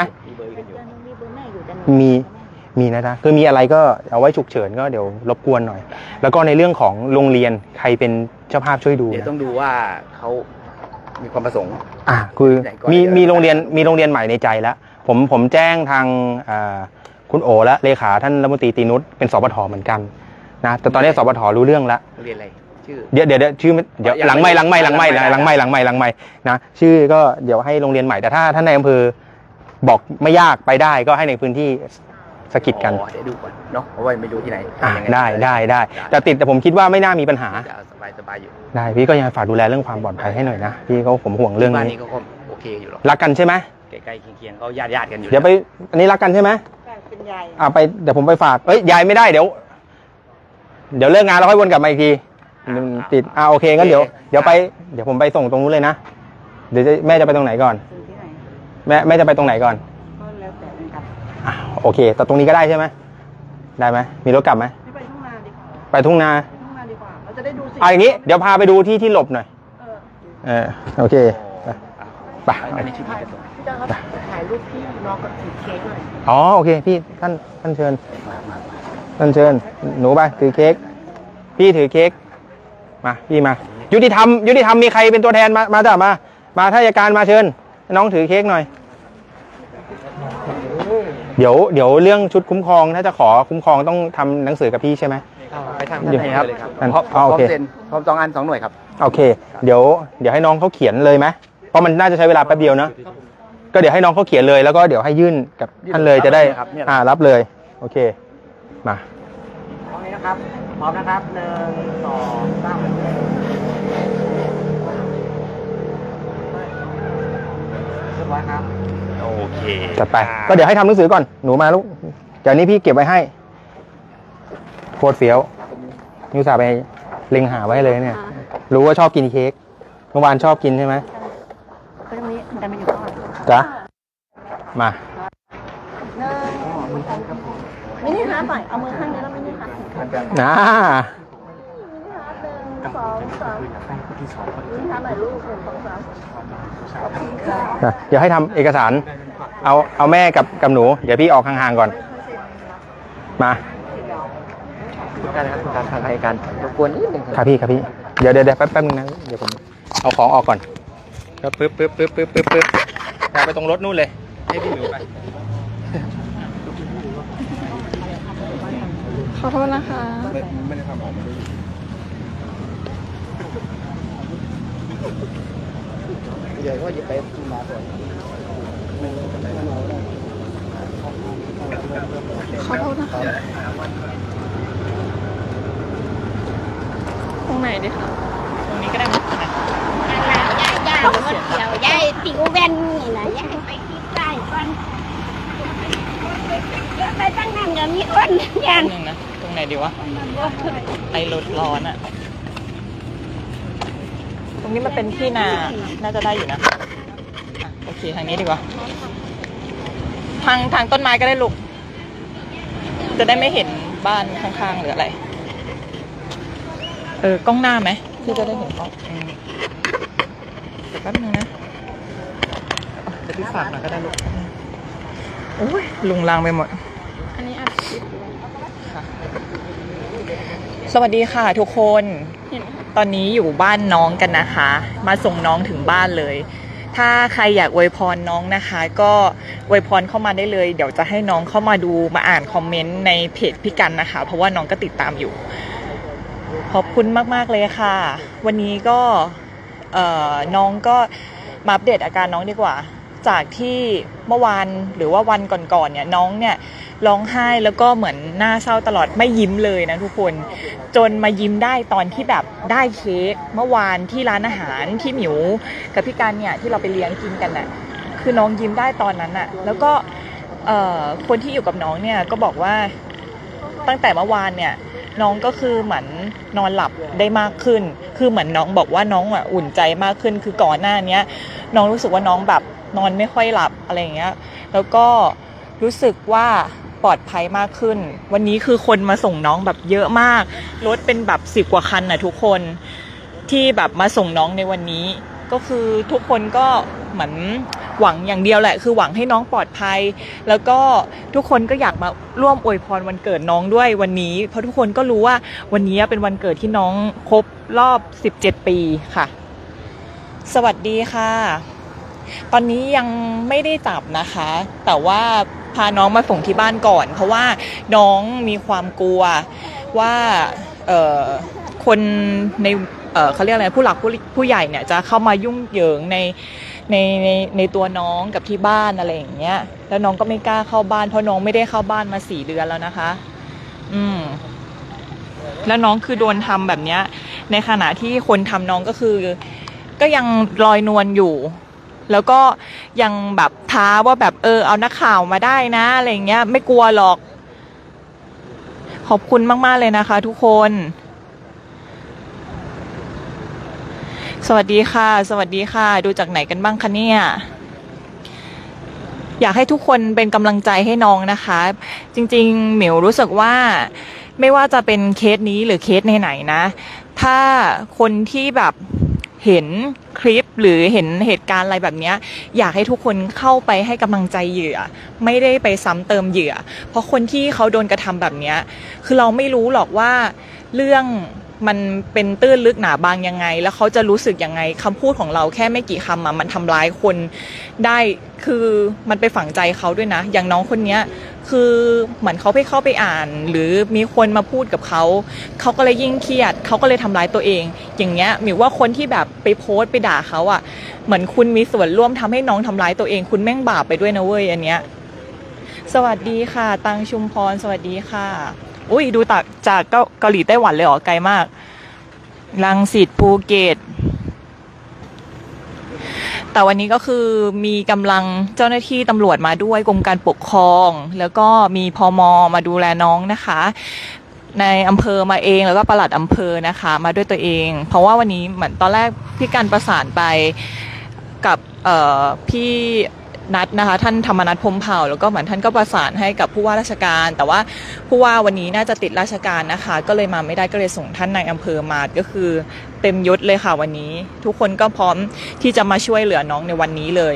นะจ๊ะคือมีอะไรก็เอาไว้ฉุกเฉินก็เดี๋ยวรบกวนหน่อยแล้วก็ในเรื่องของโรงเรียนใครเป็นเจ้าภาพช่วยดูเดี๋ยวต้องดูว่าเขามีความประสงค์คือมีโรงเรียนใหม่ในใจแล้วผมแจ้งทางคุณโอและเลขาท่านรัฐมนตรีตีนุชเป็นสปท.เหมือนกันนะแต่ตอนนี้สปท.รู้เรื่องแล้วเรียนอะไรชื่อเดี๋ยวชื่อหลังไมนะชื่อก็เดี๋ยวให้โรงเรียนใหม่แต่ถ้าท่านในอำเภอบอกไม่ยากไปได้ก็ให้ในพื้นที่สกิดกันเดี๋ยวดูก่อนเนาะเพราะว่าไม่ดูที่ไหนได้แต่ติดแต่ผมคิดว่าไม่น่ามีปัญหาสบายอยู่ได้พี่ก็ยังฝากดูแลเรื่องความปลอดภัยให้หน่อยนะพี่เขาผมห่วงเรื่องนี้ก็โอเคอยู่หรอกรักกันใช่ไหม ใกล้ๆเคียงๆเขาญาติกันอยู่เดี๋ยวไปอันนี้รักกันใช่ไหมเป็นยายไปเดี๋ยวผมไปฝากเอ้ยยายไม่ได้เดี๋ยวเลิกงานแล้วค่อยวนกลับมาอีกทีติดโอเคงั้นเดี๋ยวไปเดี๋ยวผมไปส่งตรงนู้นเลยนะเดี๋ยวแม่จะไปตรงไหนก่อนแม่จะไปตรงไหนก่อนก็แล้วแต่เลยครับโอเคแต่ตรงนี้ก็ได้ใช่ไหมได้ไหมมีรถกลับไหมไปทุ่งนาดีกว่าเราจะได้ดูสิเอาอย่างนี้เดี๋ยวพาไปดูที่หลบหน่อยโอเคไปพี่ต้องถ่ายรูปพี่น้องกับถือเค้กหน่อยโอเคพี่ท่านเชิญหนูไปถือเค้กพี่ถือเค้กมาพี่มายุติธรรมมีใครเป็นตัวแทนมาจ้ะมาท่านอัยการมาเชิญน้องถือเค้กหน่อยเดี๋ยวเรื่องชุดคุ้มครองถ้าจะขอคุ้มครองต้องทำหนังสือกับพี่ใช่ไหมไปทางท่านเลยครับพร้อมเซ็นพร้อม2 อัน 2 หน่วยครับโอเคเดี๋ยวให้น้องเขาเขียนเลยไหมเพราะมันน่าจะใช้เวลาแป๊บเดียวนะก็เดี๋ยวให้น้องเขาเขียนเลยแล้วก็เดี๋ยวให้ยื่นกับท่านเลยจะได้รับเลยโอเคมาพร้อมนะครับ1 2 3เรียบร้อยครับโอเคจัดไปก็เดี๋ยวให้ทำหนังสือก่อนหนูมาลูกเดี๋ยวนี้พี่เก็บไว้ให้โคตรเฟี้ยวนิวสาไปเล็งหาไว้เลยเนี่ยรู้ว่าชอบกินเค้กเมื่อวานชอบกินใช่ไหมก็จะมีแต่ไม่อยู่ก่อนจ้ะมาไม่ได้รับหน่อยเอามือข้างนี้แล้วไม่ได้รับนะเดี๋ยวให้ทำเอกสารเอาแม่กับหนูเดี๋ยวพี่ออกห่างๆก่อนมาการทางรายการรบกวนนิดนึงครับพี่เดี๋ยวแป๊บนึงนะเดี๋ยวผมเอาของออกก่อนครับปึ๊บไปตรงรถนู่นเลยให้พี่หนูไปขอโทษนะคะไม่ได้ทำออกมาด้วยเดี๋ยวว่าจะไปทุ่งนาก่อนขอโทษนะคะตรงไหนดีคะตรงนี้ก็ได้ย่าติวแว่นนี่นะย่าไปติดใต้ก่อนไปตั้งนั่งกับมีอ้นยันตรงไหนดีวะไอรถร้อนอะตรงนี้มันเป็นที่นาน่าจะได้อยู่นะโอเคทางนี้ดีกว่าทางต้นไม้ก็ได้ลูกจะได้ไม่เห็นบ้านข้างๆหรืออะไรกล้องหน้าไหมที่จะได้เห็นกล้องแป๊บนึงนะจะพิสารหน่อยก็ได้ลูกโอ้ยลุงลางไปหมดอันนี้อัดคลิปค่ะสวัสดีค่ะทุกคนตอนนี้อยู่บ้านน้องกันนะคะมาส่งน้องถึงบ้านเลยถ้าใครอยากอวยพรน้องนะคะก็อวยพรเข้ามาได้เลยเดี๋ยวจะให้น้องเข้ามาดูมาอ่านคอมเมนต์ในเพจพี่กันนะคะเพราะว่าน้องก็ติดตามอยู่ขอบคุณมากๆเลยค่ะวันนี้ก็น้องก็มาอัปเดตอาการน้องดีกว่าจากที่เมื่อวานหรือว่าวันก่อนๆเนี่ยน้องเนี่ยร้องไห้แล้วก็เหมือนหน้าเศร้าตลอดไม่ยิ้มเลยนะทุกคนจนมายิ้มได้ตอนที่แบบได้เค้กเมื่อวานที่ร้านอาหารที่หมิวกับพี่กันเนี่ยที่เราไปเลี้ยงกินกันน่ะคือน้องยิ้มได้ตอนนั้นน่ะแล้วก็คนที่อยู่กับน้องเนี่ยก็บอกว่าตั้งแต่เมื่อวานเนี่ยน้องก็คือเหมือนนอนหลับได้มากขึ้นคือเหมือนน้องบอกว่าน้องอุ่นใจมากขึ้นคือก่อนหน้านี้น้องรู้สึกว่าน้องแบบนอนไม่ค่อยหลับอะไรอย่างเงี้ยแล้วก็รู้สึกว่าปลอดภัยมากขึ้นวันนี้คือคนมาส่งน้องแบบเยอะมากรถเป็นแบบ10 กว่าคันนะทุกคนที่แบบมาส่งน้องในวันนี้ก็คือทุกคนก็เหมือนหวังอย่างเดียวแหละคือหวังให้น้องปลอดภัยแล้วก็ทุกคนก็อยากมาร่วมอวยพรวันเกิดน้องด้วยวันนี้เพราะทุกคนก็รู้ว่าวันนี้เป็นวันเกิดที่น้องครบรอบ17 ปีค่ะสวัสดีค่ะตอนนี้ยังไม่ได้จับนะคะแต่ว่าพาน้องมาส่งที่บ้านก่อนเพราะว่าน้องมีความกลัวว่าคนในเขาเรียกอะไรผู้หลักผู้ใหญ่เนี่ยจะเข้ามายุ่งเหยิงในตัวน้องกับที่บ้านอะไรอย่างเงี้ยแล้วน้องก็ไม่กล้าเข้าบ้านเพราะน้องไม่ได้เข้าบ้านมา4 เดือนแล้วนะคะแล้วน้องคือโดนทำแบบเนี้ยในขณะที่คนทำน้องก็คือก็ยังลอยนวลอยู่ แล้วก็ยังแบบท้าว่าแบบเอานักข่าวมาได้นะอะไรเงี้ยไม่กลัวหรอกขอบคุณมากๆเลยนะคะทุกคนสวัสดีค่ะสวัสดีค่ะดูจากไหนกันบ้างคะเนี่ยอยากให้ทุกคนเป็นกำลังใจให้น้องนะคะจริงๆหมิวรู้สึกว่าไม่ว่าจะเป็นเคสนี้หรือเคสไหนๆนะถ้าคนที่แบบเห็นคลิปหรือเห็นเหตุการณ์อะไรแบบนี้อยากให้ทุกคนเข้าไปให้กำลังใจเหยื่อไม่ได้ไปซ้ำเติมเหยื่อเพราะคนที่เขาโดนกระทำแบบนี้คือเราไม่รู้หรอกว่าเรื่องมันเป็นตื้นลึกหนาบางยังไงแล้วเขาจะรู้สึกยังไงคำพูดของเราแค่ไม่กี่คำมันทำร้ายคนได้คือมันไปฝังใจเขาด้วยนะอย่างน้องคนนี้คือเหมือนเขาไปเข้าไปอ่านหรือมีคนมาพูดกับเขาเขาก็เลยยิ่งเครียดเขาก็เลยทำร้ายตัวเองอย่างเงี้ยหมายว่าคนที่แบบไปโพสต์ไปด่าเขาเหมือนคุณมีส่วนร่วมทำให้น้องทำร้ายตัวเองคุณแม่งบาปไปด้วยนะเว้ยอันเนี้ยสวัสดีค่ะตังชุมพรสวัสดีค่ะอุ้ยดูจากเกาหลีไต้หวันเลยเหรอไกลมากรังสิตภูเก็ตแต่วันนี้ก็คือมีกำลังเจ้าหน้าที่ตำรวจมาด้วยกรมการปกครองแล้วก็มีพม.มาดูแลน้องนะคะในอำเภอมาเองแล้วก็ปลัดอำเภอนะคะมาด้วยตัวเองเพราะว่าวันนี้เหมือนตอนแรกพี่กันประสานไปกับพี่นัดนะคะท่านธรรมนัสพรหมเผ่าแล้วก็เหมือนท่านก็ประสานให้กับผู้ว่าราชการแต่ว่าผู้ว่าวันนี้น่าจะติดราชการนะคะก็เลยมาไม่ได้ก็เลยส่งท่านนายอำเภอมาก็คือเต็มยศเลยค่ะวันนี้ทุกคนก็พร้อมที่จะมาช่วยเหลือน้องในวันนี้เลย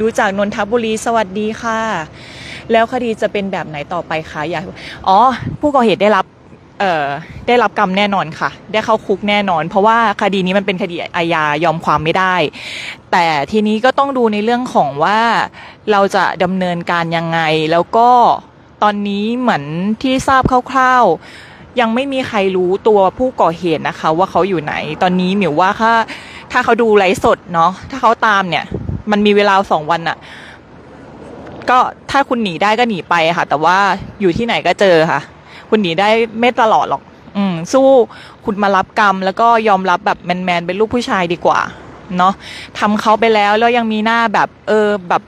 ดูจากนนทบุรีสวัสดีค่ะแล้วคดีจะเป็นแบบไหนต่อไปคะอยากผู้ก่อเหตุได้รับกรรมแน่นอนค่ะได้เข้าคุกแน่นอนเพราะว่าคดีนี้มันเป็นคดีอาญายอมความไม่ได้แต่ทีนี้ก็ต้องดูในเรื่องของว่าเราจะดำเนินการยังไงแล้วก็ตอนนี้เหมือนที่ทราบคร่าวๆยังไม่มีใครรู้ตัวผู้ก่อเหตุนะคะว่าเขาอยู่ไหนตอนนี้หมิวว่าถ้าเขาดูไลฟ์สดเนาะถ้าเขาตามเนี่ยมันมีเวลา2 วันก็ถ้าคุณหนีได้ก็หนีไปค่ะแต่ว่าอยู่ที่ไหนก็เจอค่ะคุณหนีได้ไม่ตลอดหรอกสู้คุณมารับกรรมแล้วก็ยอมรับแบบแมนเป็นลูกผู้ชายดีกว่าเนาะทำเขาไปแล้วยังมีหน้าแบบแบบ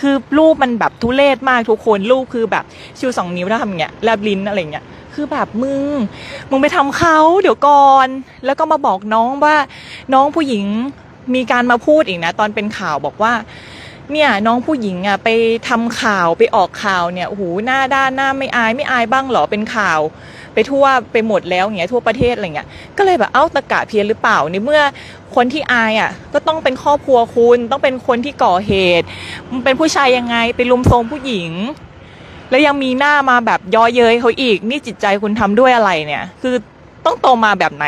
คือรูปมันแบบทุเรศมากทุกคนรูปคือแบบชู2 นิ้วแล้วทำเงี้ยแลบลิ้นอะไรเงี้ยคือแบบมึงไปทำเขาเดี๋ยวก่อนแล้วก็มาบอกน้องว่าน้องผู้หญิงมีการมาพูดอีกนะตอนเป็นข่าวบอกว่าเนี่ยน้องผู้หญิงไปทำข่าวไปออกข่าวเนี่ยโอ้โหหน้าด้านหน้าไม่อายบ้างเหรอเป็นข่าวไปทั่วไปหมดแล้วอย่างเงี้ยทั่วประเทศอะไรเงี้ยก็เลยแบบเอ้าตะกะเพี้ยนหรือเปล่าในเมื่อคนที่อายก็ต้องเป็นครอบครัวคุณต้องเป็นคนที่ก่อเหตุมันเป็นผู้ชายยังไงไปลุมโทรมผู้หญิงแล้วยังมีหน้ามาแบบย่อเย้ยเขาอีกนี่จิตใจคุณทำด้วยอะไรเนี่ยคือต้องโตมาแบบไหน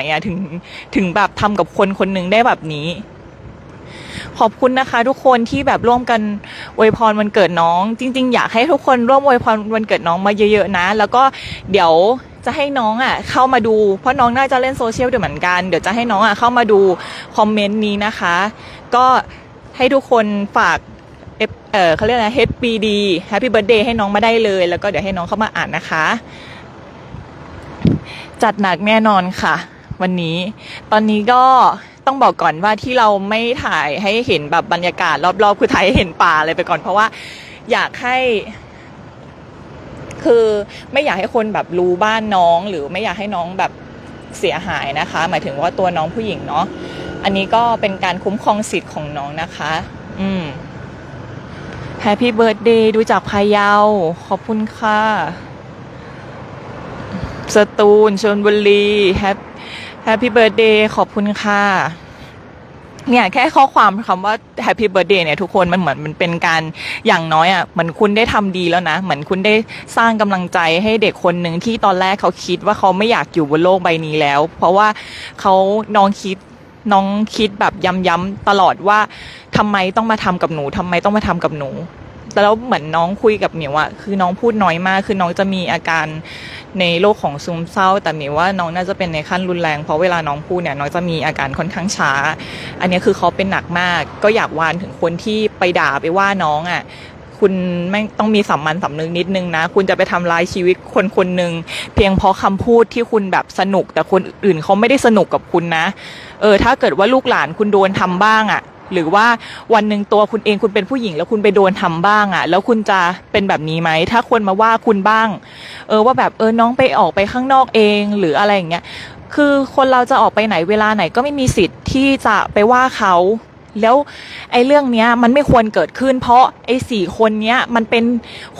ถึงแบบทำกับคนคนหนึ่งได้แบบนี้ขอบคุณนะคะทุกคนที่แบบร่วมกันอวยพรวันเกิดน้องจริงๆอยากให้ทุกคนร่วมอวยพรวันเกิดน้องมาเยอะๆนะแล้วก็เดี๋ยวจะให้น้องเข้ามาดูเพราะน้องน่าจะเล่นโซเชียลด้วยเหมือนกันเดี๋ยวจะให้น้องเข้ามาดูคอมเมนต์นี้นะคะก็ให้ทุกคนฝากเขาเรียกอะไร HBD Happy Birthday ให้น้องมาได้เลยแล้วก็เดี๋ยวให้น้องเข้ามาอ่านนะคะจัดหนักแน่นอนค่ะวันนี้ตอนนี้ก็ต้องบอกก่อนว่าที่เราไม่ถ่ายให้เห็นแบบบรรยากาศรอบๆคือถ่ายให้เห็นป่าอะไรไปก่อนเพราะว่าอยากให้คือไม่อยากให้คนแบบรู้บ้านน้องหรือไม่อยากให้น้องแบบเสียหายนะคะหมายถึงว่าตัวน้องผู้หญิงเนาะอันนี้ก็เป็นการคุ้มครองสิทธิ์ของน้องนะคะแฮปปี้เบิร์ธเดย์ดูจากพะเยาขอบคุณค่ะสตูลชลบุรีHappy Birthday ขอบคุณค่ะเนี่ยแค่ข้อความคำว่า Happy Birthday เนี่ยทุกคนมันเหมือนมันเป็นการอย่างน้อยเหมือนคุณได้ทำดีแล้วนะเหมือนคุณได้สร้างกำลังใจให้เด็กคนหนึ่งที่ตอนแรกเขาคิดว่าเขาไม่อยากอยู่บนโลกใบนี้แล้วเพราะว่าเขาน้องคิดแบบย้ำๆตลอดว่าทำไมต้องมาทำกับหนูทำไมต้องมาทำกับหนูแล้วเหมือนน้องคุยกับหมิวคือน้องพูดน้อยมากคือน้องจะมีอาการในโรคของซึมเศร้าแต่หมิวว่าน้องน่าจะเป็นในขั้นรุนแรงเพราะเวลาน้องพูดเนี่ยน้องจะมีอาการค่อนข้างช้าอันนี้คือเขาเป็นหนักมากก็อยากวานถึงคนที่ไปด่าไปว่าน้องคุณไม่ต้องมีสัมมาสำนึกนิดนึงนะคุณจะไปทำร้ายชีวิตคนคนหนึ่งเพียงเพราะคำพูดที่คุณแบบสนุกแต่คนอื่นเขาไม่ได้สนุกกับคุณนะถ้าเกิดว่าลูกหลานคุณโดนทำบ้าง หรือว่าวันหนึ่งตัวคุณเองคุณเป็นผู้หญิงแล้วคุณไปโดนทำบ้างอ่ะแล้วคุณจะเป็นแบบนี้ไหมถ้าคนมาว่าคุณบ้างว่าแบบน้องไปออกไปข้างนอกเองหรืออะไรอย่างเงี้ยคือคนเราจะออกไปไหนเวลาไหนก็ไม่มีสิทธิ์ที่จะไปว่าเขาแล้วไอ้เรื่องเนี้ยมันไม่ควรเกิดขึ้นเพราะไอ้สี่คนเนี้ยมันเป็น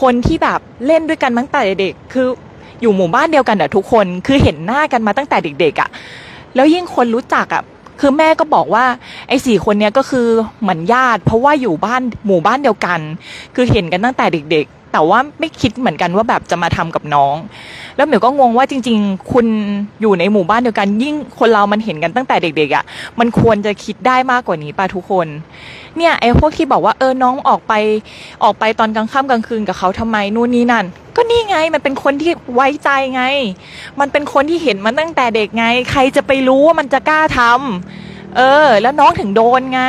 คนที่แบบเล่นด้วยกันตั้งแต่เด็กคืออยู่หมู่บ้านเดียวกันอะทุกคนคือเห็นหน้ากันมาตั้งแต่เด็กๆอะแล้วยิ่งคนรู้จักอะคือแม่ก็บอกว่าไอ้สี่คนเนี้ยก็คือเหมือนญาติเพราะว่าอยู่บ้านหมู่บ้านเดียวกันคือเห็นกันตั้งแต่เด็กๆแต่ว่าไม่คิดเหมือนกันว่าแบบจะมาทำกับน้องแล้วเหมียวก็งงว่าจริงๆคุณอยู่ในหมู่บ้านเดียวกันยิ่งคนเรามันเห็นกันตั้งแต่เด็กๆอ่ะมันควรจะคิดได้มากกว่านี้ป่ะทุกคนเนี่ยไอ้พวกที่บอกว่าน้องออกไปตอนกลางค่ำกลางคืนกับเขาทำไมนู่นนี่นั่นก็นี่ไงมันเป็นคนที่ไว้ใจไงมันเป็นคนที่เห็นมันตั้งแต่เด็กไงใครจะไปรู้ว่ามันจะกล้าทำแล้วน้องถึงโดนไง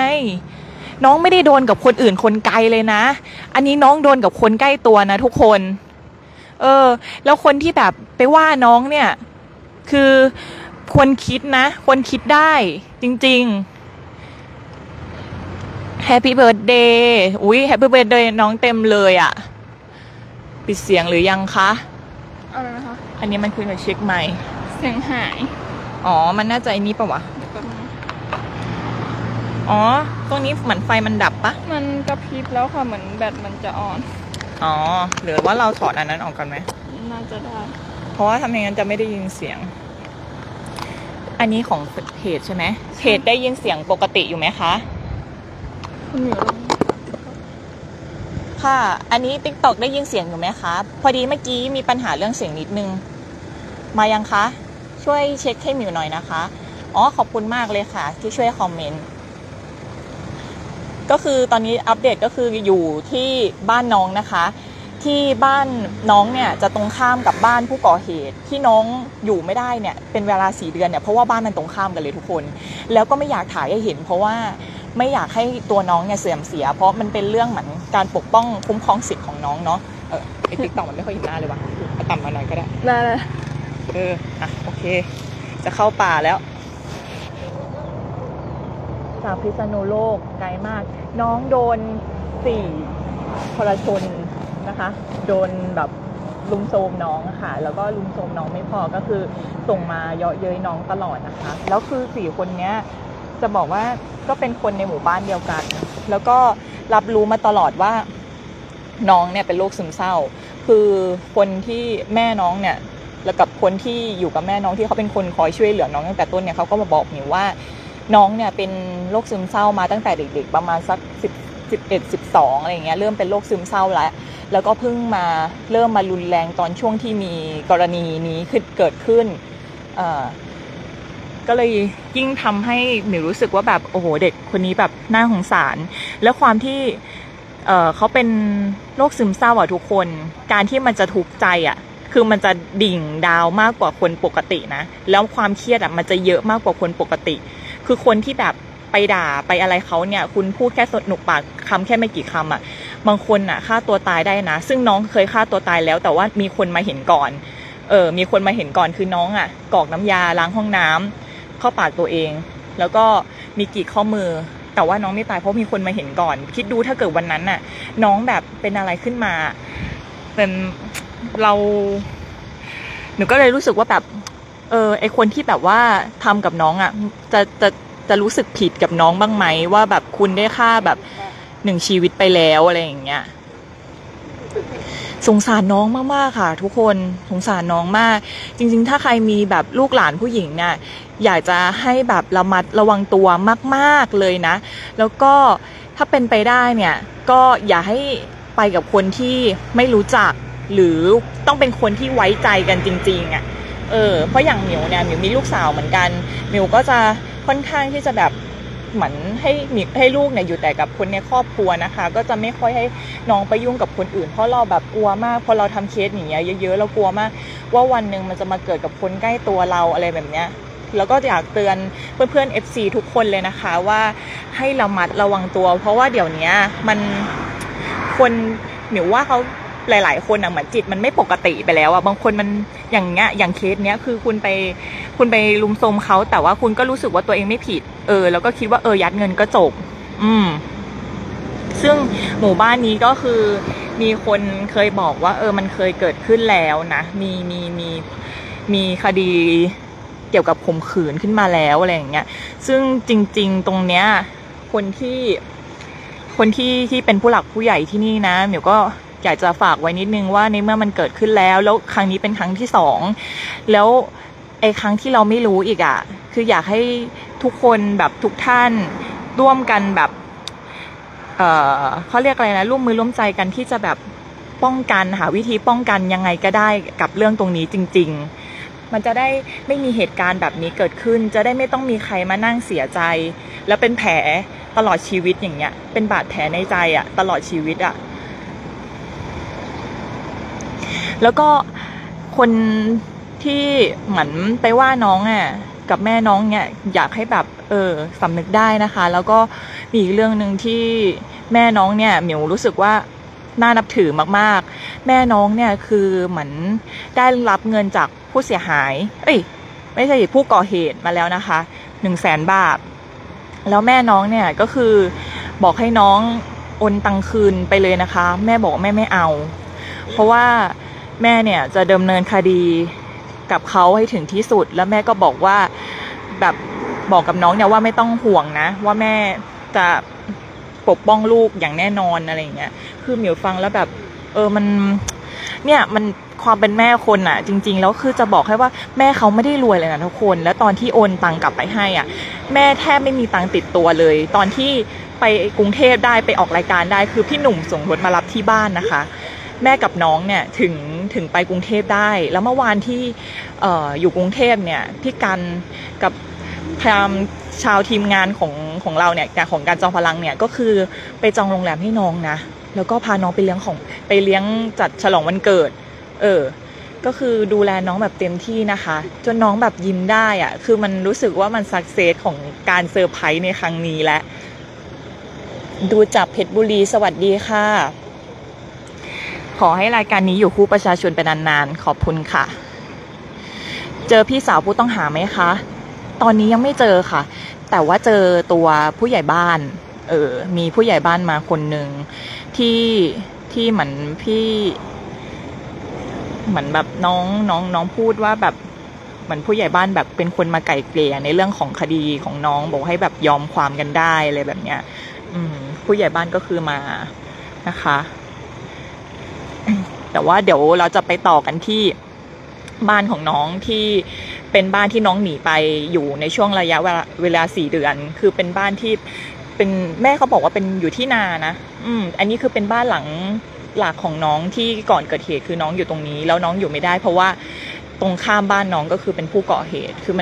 น้องไม่ได้โดนกับคนอื่นคนไกลเลยนะอันนี้น้องโดนกับคนใกล้ตัวนะทุกคนแล้วคนที่แบบไปว่าน้องเนี่ยคือคนคิดนะคนคิดได้จริงๆแฮปปี้เบิร์ธเดย์อุ๊ยแฮปปี้เบิร์ธเดย์น้องเต็มเลยอ่ะปิดเสียงหรือยังคะเอาแล้วนะคะอันนี้มันคือไปเช็คใหม่เสียงหายอ๋อมันน่าจะอันนี้ปะวะอ๋อตรงนี้เหมือนไฟมันดับปะมันกระพริบแล้วค่ะเหมือนแบตมันจะออนอ๋อหรือว่าเราถอดอันนั้นออกกันไหมน่าจะได้เพราะว่าทำอย่างนั้นจะไม่ได้ยินเสียงอันนี้ของเพจใช่ไหมเพจได้ยินเสียงปกติอยู่ไหมคะคุณอยู่ค่ะอันนี้ TikTok ได้ยินเสียงอยู่ไหมคะพอดีเมื่อกี้มีปัญหาเรื่องเสียงนิดนึงมายังคะช่วยเช็คให้มิวหน่อยนะคะอ๋อขอบคุณมากเลยค่ะที่ช่วยคอมเมนต์ก็คือตอนนี้อัปเดตก็คืออยู่ที่บ้านน้องนะคะที่บ้านน้องเนี่ยจะตรงข้ามกับบ้านผู้ก่อเหตุที่น้องอยู่ไม่ได้เนี่ยเป็นเวลา4 เดือนเนี่ยเพราะว่าบ้านมันตรงข้ามกันเลยทุกคนแล้วก็ไม่อยากถ่ายให้เห็นเพราะว่าไม่อยากให้ตัวน้องเนี่ยเสื่อมเสียเพราะมันเป็นเรื่องเหมือนการปกป้องคุ้มครองสิทธิ์ของน้องเนาะไอ้ติ๊กต็อกมันไม่ค่อยเห็นหน้าเลยวะเอาต่ำมาหน่อยก็ได้ได้อ่ะโอเคจะเข้าป่าแล้วจากพิษณุโลกไกลมากน้องโดน4 พลชนนะคะโดนแบบลุมโทมน้องค่ะแล้วก็ลุมโทมน้องไม่พอก็คือส่งมาเยาะเย้ยน้องตลอดนะคะแล้วคือ4 คนเนี้ยจะบอกว่าก็เป็นคนในหมู่บ้านเดียวกันแล้วก็รับรู้มาตลอดว่าน้องเนี่ยเป็นโรคซึมเศร้าคือคนที่แม่น้องเนี่ยแล้วกับคนที่อยู่กับแม่น้องที่เขาเป็นคนคอยช่วยเหลือน้องตั้งแต่ต้นเนี่ยเขาก็มาบอกหนูว่าน้องเนี่ยเป็นโรคซึมเศร้ามาตั้งแต่เด็กๆประมาณสัก11 12อะไรอย่างเงี้ยเริ่มเป็นโรคซึมเศร้าแล้วแล้วก็เพิ่งมาเริ่มมารุนแรงตอนช่วงที่มีกรณีนี้เกิดขึ้นก็เลยยิ่งทำให้หนูรู้สึกว่าแบบโอ้โหเด็กคนนี้แบบน่าสงสารแล้วความที่เขาเป็นโรคซึมเศร้าอ่ะทุกคนการที่มันจะทุกข์ใจอ่ะคือมันจะดิ่งดาวมากกว่าคนปกตินะแล้วความเครียดอ่ะมันจะเยอะมากกว่าคนปกติคือคนที่แบบไปด่าไปอะไรเขาเนี่ยคุณพูดแค่สนุกปากคำแค่ไม่กี่คำอ่ะบางคนอ่ะฆ่าตัวตายได้นะซึ่งน้องเคยฆ่าตัวตายแล้วแต่ว่ามีคนมาเห็นก่อนมีคนมาเห็นก่อนคือน้องอ่ะกรอกน้ำยาล้างห้องน้ำเข้าปากตัวเองแล้วก็มีกรีดข้อมือแต่ว่าน้องไม่ตายเพราะมีคนมาเห็นก่อนคิดดูถ้าเกิดวันนั้นน่ะน้องแบบเป็นอะไรขึ้นมาเป็นเราหนูก็เลยรู้สึกว่าแบบไอคนที่แบบว่าทำกับน้องอ่ะจะรู้สึกผิดกับน้องบ้างไหมว่าแบบคุณได้ฆ่าแบบ1 ชีวิตไปแล้วอะไรอย่างเงี้ยสงสารน้องมากๆค่ะทุกคนสงสารน้องมากจริงๆถ้าใครมีแบบลูกหลานผู้หญิงเนี่ยอยากจะให้แบบระมัดระวังตัวมากๆเลยนะแล้วก็ถ้าเป็นไปได้เนี่ยก็อย่าให้ไปกับคนที่ไม่รู้จักหรือต้องเป็นคนที่ไว้ใจกันจริงๆอ่ะเพราะอย่างหมิวเนี่ยหมิวมีลูกสาวเหมือนกันหมิวก็จะค่อนข้างที่จะแบบเหมือนให้ลูกเนี่ยอยู่แต่กับคนในครอบครัวนะคะก็จะไม่ค่อยให้น้องไปยุ่งกับคนอื่นเพราะเราแบบกลัวมากพอเราทำเคสอย่างเงี้ยเยอะๆเรากลัวมากว่าวันหนึ่งมันจะมาเกิดกับคนใกล้ตัวเราอะไรแบบเนี้ยแล้วก็อยากเตือนเพื่อนๆ FC ทุกคนเลยนะคะว่าให้ระมัดระวังตัวเพราะว่าเดี๋ยวนี้มันคนหมิวว่าเขาหลายๆคนอ่ะเหมือนจิตมันไม่ปกติไปแล้วอ่ะบางคนมันอย่างเงี้ยอย่างเคสเนี้ยคือคุณไปลุมโทมเขาแต่ว่าคุณก็รู้สึกว่าตัวเองไม่ผิดแล้วก็คิดว่ายัดเงินก็จบ ซึ่งหมู่บ้านนี้ก็คือมีคนเคยบอกว่ามันเคยเกิดขึ้นแล้วนะมีคดีเกี่ยวกับข่มขืนขึ้นมาแล้วอะไรอย่างเงี้ยซึ่งจริงๆตรงเนี้ยคนที่เป็นผู้หลักผู้ใหญ่ที่นี่นะเดี๋ยวก็อยากจะฝากไว้นิดนึงว่าในเมื่อมันเกิดขึ้นแล้วครั้งนี้เป็นครั้งที่สองแล้วไอ้ครั้งที่เราไม่รู้อีกอ่ะคืออยากให้ทุกคนแบบทุกท่านร่วมกันแบบเขาเรียกอะไรนะร่วมมือร่วมใจกันที่จะแบบป้องกันหาวิธีป้องกันยังไงก็ได้กับเรื่องตรงนี้จริงๆมันจะได้ไม่มีเหตุการณ์แบบนี้เกิดขึ้นจะได้ไม่ต้องมีใครมานั่งเสียใจแล้วเป็นแผลตลอดชีวิตอย่างเงี้ยเป็นบาดแผลในใจอ่ะตลอดชีวิตอ่ะแล้วก็คนที่เหมือนไปว่าน้องอ่ะกับแม่น้องเนี่ยอยากให้แบบสำนึกได้นะคะแล้วก็มีอีกเรื่องหนึ่งที่แม่น้องเนี่ยเหมียวรู้สึกว่าน่านับถือมากๆแม่น้องเนี่ยคือเหมือนได้รับเงินจากผู้เสียหายไม่ใช่ผู้ก่อเหตุมาแล้วนะคะ100,000 บาทแล้วแม่น้องเนี่ยก็คือบอกให้น้องโอนตังคืนไปเลยนะคะแม่บอกแม่ไม่เอาเพราะว่าแม่เนี่ยจะดำเนินคดีกับเขาให้ถึงที่สุดแล้วแม่ก็บอกว่าแบบบอกกับน้องเนี่ยว่าไม่ต้องห่วงนะว่าแม่จะปกป้องลูกอย่างแน่นอนอะไรอย่างเงี้ยคือเหมียวฟังแล้วแบบมันเนี่ยมันความเป็นแม่คนอ่ะจริงๆแล้วคือจะบอกให้ว่าแม่เขาไม่ได้รวยเลยนะทุกคนแล้วตอนที่โอนตังกลับไปให้อ่ะแม่แทบไม่มีตังติดตัวเลยตอนที่ไปกรุงเทพได้ไปออกรายการได้คือพี่หนุ่มส่งรถมารับที่บ้านนะคะแม่กับน้องเนี่ยถึงไปกรุงเทพได้แล้วเมื่อวานที่อยู่กรุงเทพเนี่ยพี่กันกับชาวทีมงานของเราเนี่ยของการจอมพลังเนี่ยก็คือไปจองโรงแรมให้น้องนะแล้วก็พาน้องไปเลี้ยงจัดฉลองวันเกิดก็คือดูแลน้องแบบเต็มที่นะคะจนน้องแบบยิ้มได้อ่ะคือมันรู้สึกว่ามันสักเซสของการเซอร์ไพรส์ในครั้งนี้และดูจับเพชรบุรีสวัสดีค่ะขอให้รายการนี้อยู่คู่ประชาชนไปนานๆขอบคุณค่ะเจอพี่สาวผู้ต้องหาไหมคะตอนนี้ยังไม่เจอค่ะแต่ว่าเจอตัวผู้ใหญ่บ้านมีผู้ใหญ่บ้านมาคนหนึ่งที่เหมือนพี่เหมือนแบบน้องพูดว่าแบบเหมือนผู้ใหญ่บ้านแบบเป็นคนมาไก่เกลี่ยในเรื่องของคดีของน้องบอกให้แบบยอมความกันได้อะไรแบบเนี้ยผู้ใหญ่บ้านก็คือมานะคะแต่ว่าเดี๋ยวเราจะไปต่อกันที่บ้านของน้องที่เป็นบ้านที่น้องหนีไปอยู่ในช่วงระยะเวลา4 เดือนคือเป็นบ้านที่เป็นแม่เขาบอกว่าเป็นอยู่ที่นานะอันนี้คือเป็นบ้านหลังหลักของน้องที่ก่อนเกิดเหตุคือน้องอยู่ตรงนี้แล้วน้องอยู่ไม่ได้เพราะว่าตรงข้ามบ้านน้องก็คือเป็นผู้ก่อเหตุคือ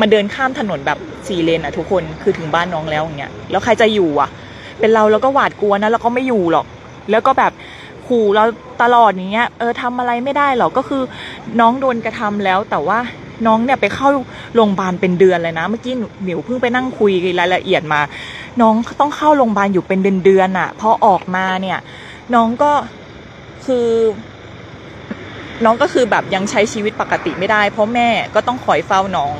มันเดินข้ามถนนแบบ4 เลนอะทุกคนคือถึงบ้านน้องแล้วอย่างเงี้ยแล้วใครจะอยู่อะเป็นเราแล้วก็หวาดกลัวนะแล้วก็ไม่อยู่หรอกแล้วก็แบบขู่เราตลอดอย่างเงี้ยทำอะไรไม่ได้หรอกก็คือน้องโดนกระทำแล้วแต่ว่าน้องเนี่ยไปเข้าโรงพยาบาลเป็นเดือนเลยนะเมื่อกี้หมิวเพิ่งไปนั่งคุยรายละเอียดมาน้องต้องเข้าโรงพยาบาลอยู่เป็นเดือนอ่ะพอออกมาเนี่ยน้องก็คือแบบยังใช้ชีวิตปกติไม่ได้เพราะแม่ก็ต้องคอยเฝ้าน้อง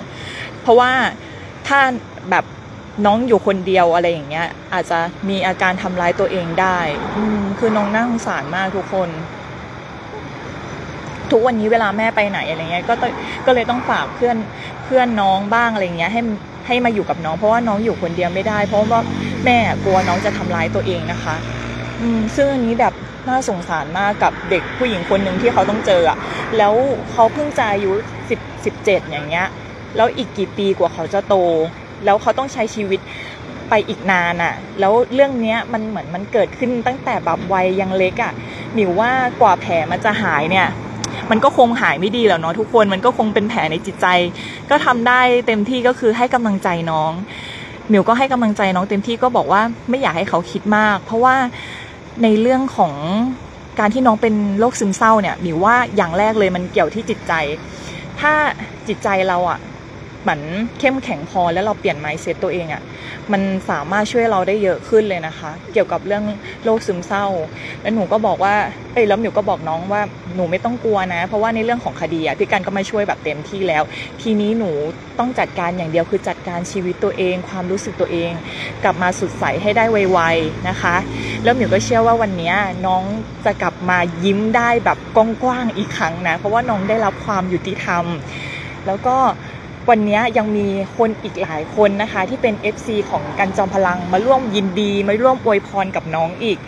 เพราะว่าถ้าแบบน้องอยู่คนเดียวอะไรอย่างเงี้ยอาจจะมีอาการทำร้ายตัวเองได้คือน้องน่าสงสารมากทุกคนทุกวันนี้เวลาแม่ไปไหนอะไรเงี้ยก็เลยต้องฝากเพื่อนน้องบ้างอะไรเงี้ยให้มาอยู่กับน้องเพราะว่าน้องอยู่คนเดียวไม่ได้เพราะว่าแม่กลัวน้องจะทำร้ายตัวเองนะคะซึ่งอันนี้แบบน่าสงสารมากกับเด็กผู้หญิงคนหนึ่งที่เขาต้องเจอแล้วเขาเพิ่งจะอายุ17อย่างเงี้ยแล้วอีกกี่ปีกว่าเขาจะโตแล้วเขาต้องใช้ชีวิตไปอีกนานอ่ะแล้วเรื่องเนี้ยมันเหมือนมันเกิดขึ้นตั้งแต่แบบวัยยังเล็กอ่ะหมิวว่ากว่าแผลมันจะหายเนี่ยมันก็คงหายไม่ดีแล้วเนาะทุกคนมันก็คงเป็นแผลในจิตใจก็ทำได้เต็มที่ก็คือให้กำลังใจน้องหมิวก็ให้กำลังใจน้องเต็มที่ก็บอกว่าไม่อยากให้เขาคิดมากเพราะว่าในเรื่องของการที่น้องเป็นโรคซึมเศร้าเนี่ยหมิวว่าอย่างแรกเลยมันเกี่ยวที่จิตใจถ้าจิตใจเราอ่ะเหมือนเข้มแข็งพอแล้วเราเปลี่ยน mindset ตัวเองอ่ะ มันสามารถช่วยเราได้เยอะขึ้นเลยนะคะเกี่ยวกับเรื่องโรคซึมเศร้าแล้วหนูก็บอกว่าแล้วหนูก็บอกน้องว่าหนูไม่ต้องกลัวนะเพราะว่าในเรื่องของคดีพี่กันก็มาช่วยแบบเต็มที่แล้วทีนี้หนูต้องจัดการอย่างเดียวคือจัดการชีวิตตัวเองความรู้สึกตัวเองกลับมาสดใสให้ได้ไวๆนะคะแล้วหนูก็เชื่อว่าวันนี้น้องจะกลับมายิ้มได้แบบกว้างๆอีกครั้งนะเพราะว่าน้องได้รับความยุติธรรมแล้วก็วันนี้ยังมีคนอีกหลายคนนะคะที่เป็น FC ของกันจอมพลังมาร่วมยินดีมาร่วมอวยพรกับน้องอีก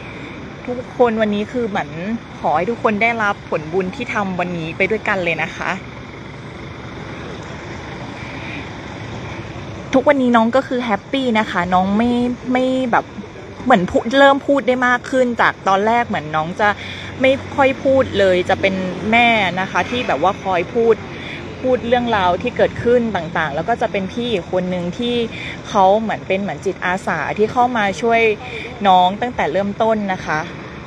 ทุกคนวันนี้คือเหมือนขอให้ทุกคนได้รับผลบุญที่ทำวันนี้ไปด้วยกันเลยนะคะทุกวันนี้น้องก็คือแฮปปี้นะคะน้องไม่แบบเหมือนเริ่มพูดได้มากขึ้นจากตอนแรกเหมือนน้องจะไม่ค่อยพูดเลยจะเป็นแม่นะคะที่แบบว่าคอยพูดเรื่องราวที่เกิดขึ้นต่างๆแล้วก็จะเป็นพี่อีกคนหนึ่งที่เขาเหมือนจิตอาสาที่เข้ามาช่วยน้องตั้งแต่เริ่มต้นนะคะ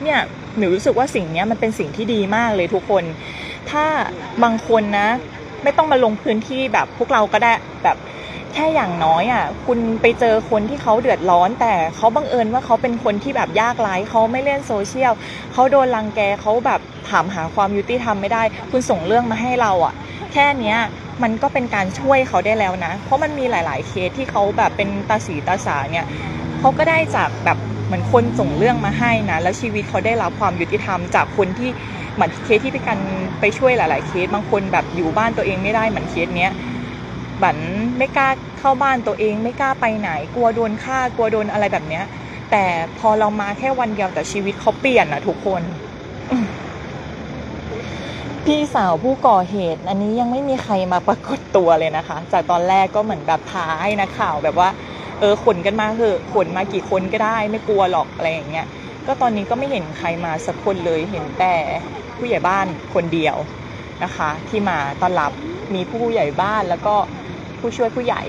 เนี่ยหนูรู้สึกว่าสิ่งนี้มันเป็นสิ่งที่ดีมากเลยทุกคนถ้าบางคนนะไม่ต้องมาลงพื้นที่แบบพวกเราก็ได้แบบแค่อย่างน้อยอ่ะคุณไปเจอคนที่เขาเดือดร้อนแต่เขาบังเอิญว่าเขาเป็นคนที่แบบยากไร้เขาไม่เล่นโซเชียลเขาโดนรังแกเขาแบบถามหาความยุติธรรมไม่ได้คุณส่งเรื่องมาให้เราอ่ะแค่นี้มันก็เป็นการช่วยเขาได้แล้วนะเพราะมันมีหลายๆเคสที่เขาแบบเป็นตาสีตาสาเนี่ยเขาก็ได้จากแบบเหมือนคนส่งเรื่องมาให้นะแล้วชีวิตเขาได้รับความยุติธรรมจากคนที่เหมือนเคสที่พี่กันไปช่วยหลายๆเคสบางคนแบบอยู่บ้านตัวเองไม่ได้เหมือนเคสเนี้ยบันไม่กล้าเข้าบ้านตัวเองไม่กล้าไปไหนกลัวโดนฆ่ากลัวโดนอะไรแบบเนี้ยแต่พอเรามาแค่วันเดียวแต่ชีวิตเขาเปลี่ยนนะทุกคนพี่สาวผู้ก่อเหตุอันนี้ยังไม่มีใครมาปรากฏตัวเลยนะคะจากตอนแรกก็เหมือนแบบท้ายนะข่าวแบบว่าขนกันมาเถอะขนมากี่คนก็ได้ไม่กลัวหรอกอะไรอย่างเงี้ยก็ตอนนี้ก็ไม่เห็นใครมาสักคนเลยเห็นแต่ผู้ใหญ่บ้านคนเดียวนะคะที่มาต้อนรับมีผู้ใหญ่บ้านแล้วก็ผู้ช่วยผู้ใหญ่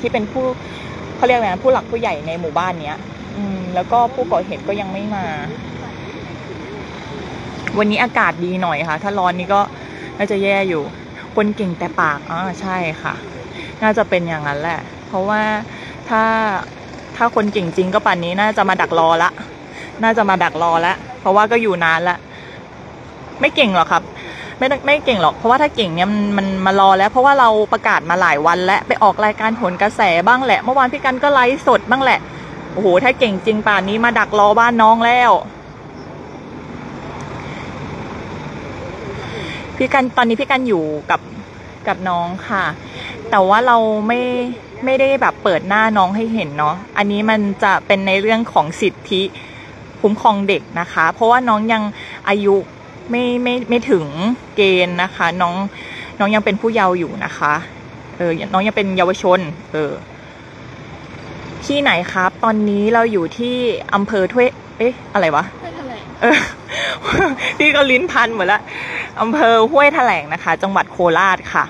ที่เป็นผู้เขาเรียกอะไรนะผู้หลักผู้ใหญ่ในหมู่บ้านเนี้ยแล้วก็ผู้ก่อเหตุก็ยังไม่มาวันนี้อากาศดีหน่อยค่ะถ้าร้อนนี่ก็น่าจะแย่อยู่คนเก่งแต่ปากใช่ค่ะน่าจะเป็นอย่างนั้นแหละเพราะว่าถ้าคนเก่งจริงก็ป่านนี้น่าจะมาดักรอละเพราะว่าก็อยู่นานละไม่เก่งหรอกครับไม่เก่งหรอกเพราะว่าถ้าเก่งเนี่ยมันมารอแล้วเพราะว่าเราประกาศมาหลายวันแล้วไปออกรายการโหนกระแสบ้างแหละเมื่อวานพี่กันก็ไลฟ์สดบ้างแหละโอ้โหถ้าเก่งจริงป่านนี้มาดักรอบ้านน้องแล้วพี่กันตอนนี้พี่กันอยู่กับน้องค่ะแต่ว่าเราไม่ได้แบบเปิดหน้าน้องให้เห็นเนาะอันนี้มันจะเป็นในเรื่องของสิทธิคุ้มครองเด็กนะคะเพราะว่าน้องยังอายุไม่ถึงเกณฑ์นะคะน้องยังเป็นผู้เยาว์อยู่นะคะน้องยังเป็นเยาวชนที่ไหนครับตอนนี้เราอยู่ที่อำเภอถ้วยอะไรวะที่ก็ลิ้นพันหมดละอำเภอห้วยแถลงนะคะจังหวัดโคราชค่ะ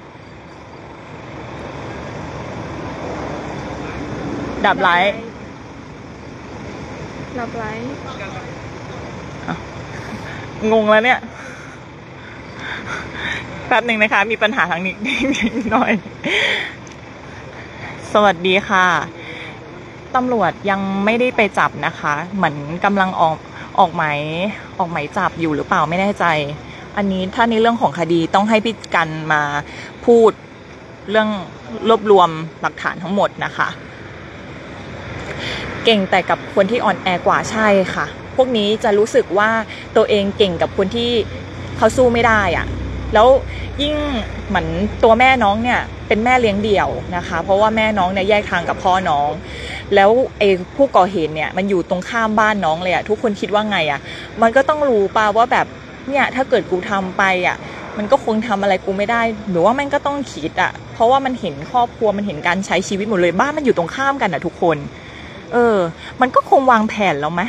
ดับไลท์งงแล้วเนี่ยแป๊บหนึ่งนะคะมีปัญหาทางนี้นิดหน่อยสวัสดีค่ะตำรวจยังไม่ได้ไปจับนะคะเหมือนกำลังออกหมายจับอยู่หรือเปล่าไม่แน่ใจอันนี้ถ้าในเรื่องของคดีต้องให้พี่กันมาพูดเรื่องรวบรวมหลักฐานทั้งหมดนะคะเก่งแต่กับคนที่อ่อนแอกว่าใช่ค่ะพวกนี้จะรู้สึกว่าตัวเองเก่งกับคนที่เขาสู้ไม่ได้อะแล้วยิ่งเหมือนตัวแม่น้องเนี่ยเป็นแม่เลี้ยงเดี่ยวนะคะเพราะว่าแม่น้องเนี่ยแยกทางกับพ่อน้องแล้วไอ้ผู้ก่อเหตุเนี่ยมันอยู่ตรงข้ามบ้านน้องเลยอะทุกคนคิดว่าไงอะมันก็ต้องรู้ป่ะว่าแบบเนี่ยถ้าเกิดกูทำไปอะมันก็คงทำอะไรกูไม่ได้หรือว่ามันก็ต้องคิดอะเพราะว่ามันเห็นครอบครัวมันเห็นการใช้ชีวิตหมดเลยบ้านมันอยู่ตรงข้ามกันอะทุกคนมันก็คงวางแผนแล้วไหม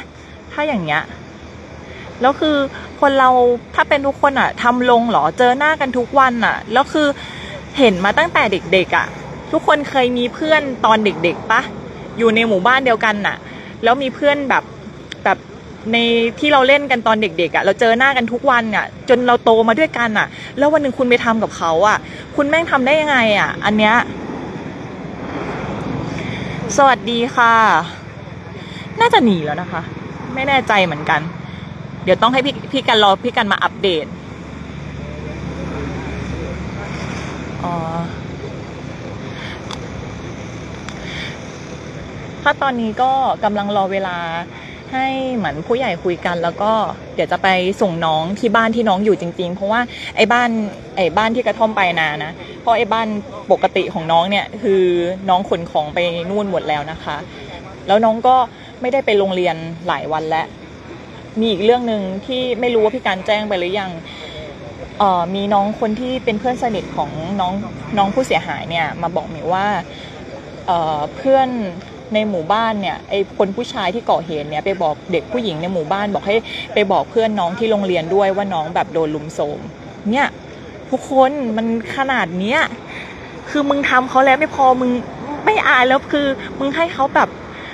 ถ้าอย่างเงี้ยแล้วคือคนเราถ้าเป็นทุกคนอ่ะทำลงเหรอเจอหน้ากันทุกวันอ่ะแล้วคือเห็นมาตั้งแต่เด็กๆอ่ะทุกคนเคยมีเพื่อนตอนเด็กๆปะอยู่ในหมู่บ้านเดียวกันน่ะแล้วมีเพื่อนแบบในที่เราเล่นกันตอนเด็กๆอ่ะเราเจอหน้ากันทุกวันอ่ะจนเราโตมาด้วยกันอ่ะแล้ววันหนึ่งคุณไปทำกับเขาอ่ะคุณแม่งทำได้ยังไงอ่ะอันเนี้ย สวัสดีค่ะน่าจะหนีแล้วนะคะไม่แน่ใจเหมือนกันเดี๋ยวต้องให้พี่กันรอพี่กันมาอัปเดตถ้าตอนนี้ก็กำลังรอเวลาให้เหมือนผู้ใหญ่คุยกันแล้วก็เดี๋ยวจะไปส่งน้องที่บ้านที่น้องอยู่จริงๆเพราะว่าไอ้บ้านที่กระท่อมไปนานะเพราะไอ้บ้านปกติของน้องเนี่ยคือน้องขนของไปนู่นหมดแล้วนะคะแล้วน้องก็ไม่ได้ไปโรงเรียนหลายวันแล้วมีอีกเรื่องหนึ่งที่ไม่รู้ว่าพี่การแจ้งไปหรือยังมีน้องคนที่เป็นเพื่อนสนิทของน้องผู้เสียหายเนี่ยมาบอกหมิวว่าเพื่อนในหมู่บ้านเนี่ยไอคนผู้ชายที่ก่อเหตุเนี่ยไปบอกเด็กผู้หญิงในหมู่บ้านบอกให้ไปบอกเพื่อนน้องที่โรงเรียนด้วยว่าน้องแบบโดนลุมโทรมเนี่ยทุกคนมันขนาดเนี้ยคือมึงทำเขาแล้วไม่พอมึงไม่อายแล้วคือมึงให้เขาแบบ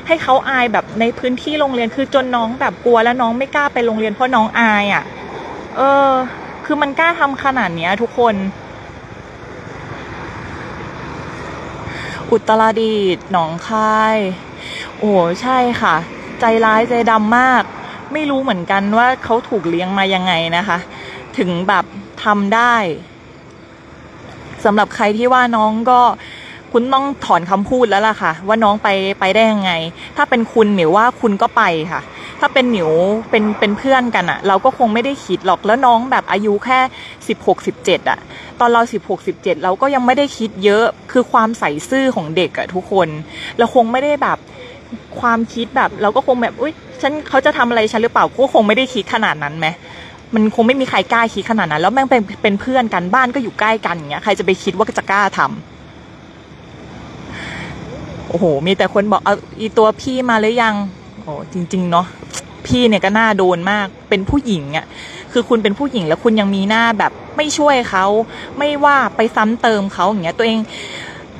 ให้เขาอายแบบในพื้นที่โรงเรียนคือจนน้องแบบกลัวแล้วน้องไม่กล้าไปโรงเรียนเพราะน้องอายอ่ะคือมันกล้าทำขนาดเนี้ยทุกคนอุตรดิตถ์หนองคายโอ้ใช่ค่ะใจร้ายใจดำมากไม่รู้เหมือนกันว่าเขาถูกเลี้ยงมายังไงนะคะถึงแบบทำได้สำหรับใครที่ว่าน้องก็คุณต้องถอนคำพูดแล้วล่ะค่ะว่าน้องไปได้ยังไงถ้าเป็นคุณหมิวว่าคุณก็ไปค่ะถ้าเป็นหมิวเป็นเพื่อนกันอะเราก็คงไม่ได้คิดหรอกแล้วน้องแบบอายุแค่16-17อะตอนเรา16-17เราก็ยังไม่ได้คิดเยอะคือความใส่ซื่อของเด็กอะทุกคนเราคงไม่ได้แบบความคิดแบบเราก็คงแบบอุ๊ยเขาจะทำอะไรฉันหรือเปล่าก็คงไม่ได้คิดขนาดนั้นไหมมันคงไม่มีใครกล้าคิดขนาดนั้นแล้วแม่งเป็นเพื่อนกันบ้านก็อยู่ใกล้กันอย่างเงี้ยใครจะไปคิดว่าจะกล้าทำโอ้โหมีแต่คนบอกเอาอีตัวพี่มาหรือยังโอ้จริงๆเนาะพี่เนี่ยก็น่าโดนมากเป็นผู้หญิงอ่ะคือคุณเป็นผู้หญิงแล้วคุณยังมีหน้าแบบไม่ช่วยเขาไม่ว่าไปซ้ำเติมเขาอย่างเงี้ยตัวเอง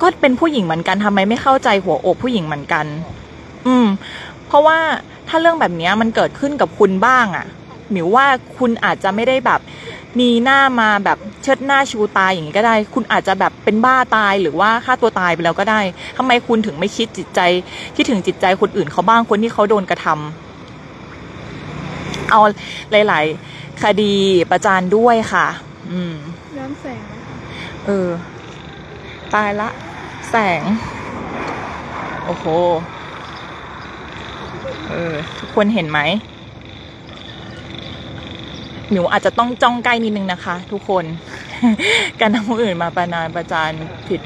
ก็เป็นผู้หญิงเหมือนกันทำไมไม่เข้าใจหัวอกผู้หญิงเหมือนกันเพราะว่าถ้าเรื่องแบบเนี้ยมันเกิดขึ้นกับคุณบ้างอ่ะหมิวว่าคุณอาจจะไม่ได้แบบมีหน้ามาแบบเชิดหน้าชูตายอย่างนี้ก็ได้คุณอาจจะแบบเป็นบ้าตายหรือว่าฆ่าตัวตายไปแล้วก็ได้ทำไมคุณถึงไม่คิดจิตใจที่ถึงจิตใจคนอื่นเขาบ้างคนที่เขาโดนกระทำเอาหลายๆคดีประจานด้วยค่ะย้อนแสงตายละแสงโอ้โหทุกคนเห็นไหมหมิวอาจจะต้องจ้องใกล้นิดนึงนะคะทุกคนการนำผู้อื่นมาประนานประจานผิด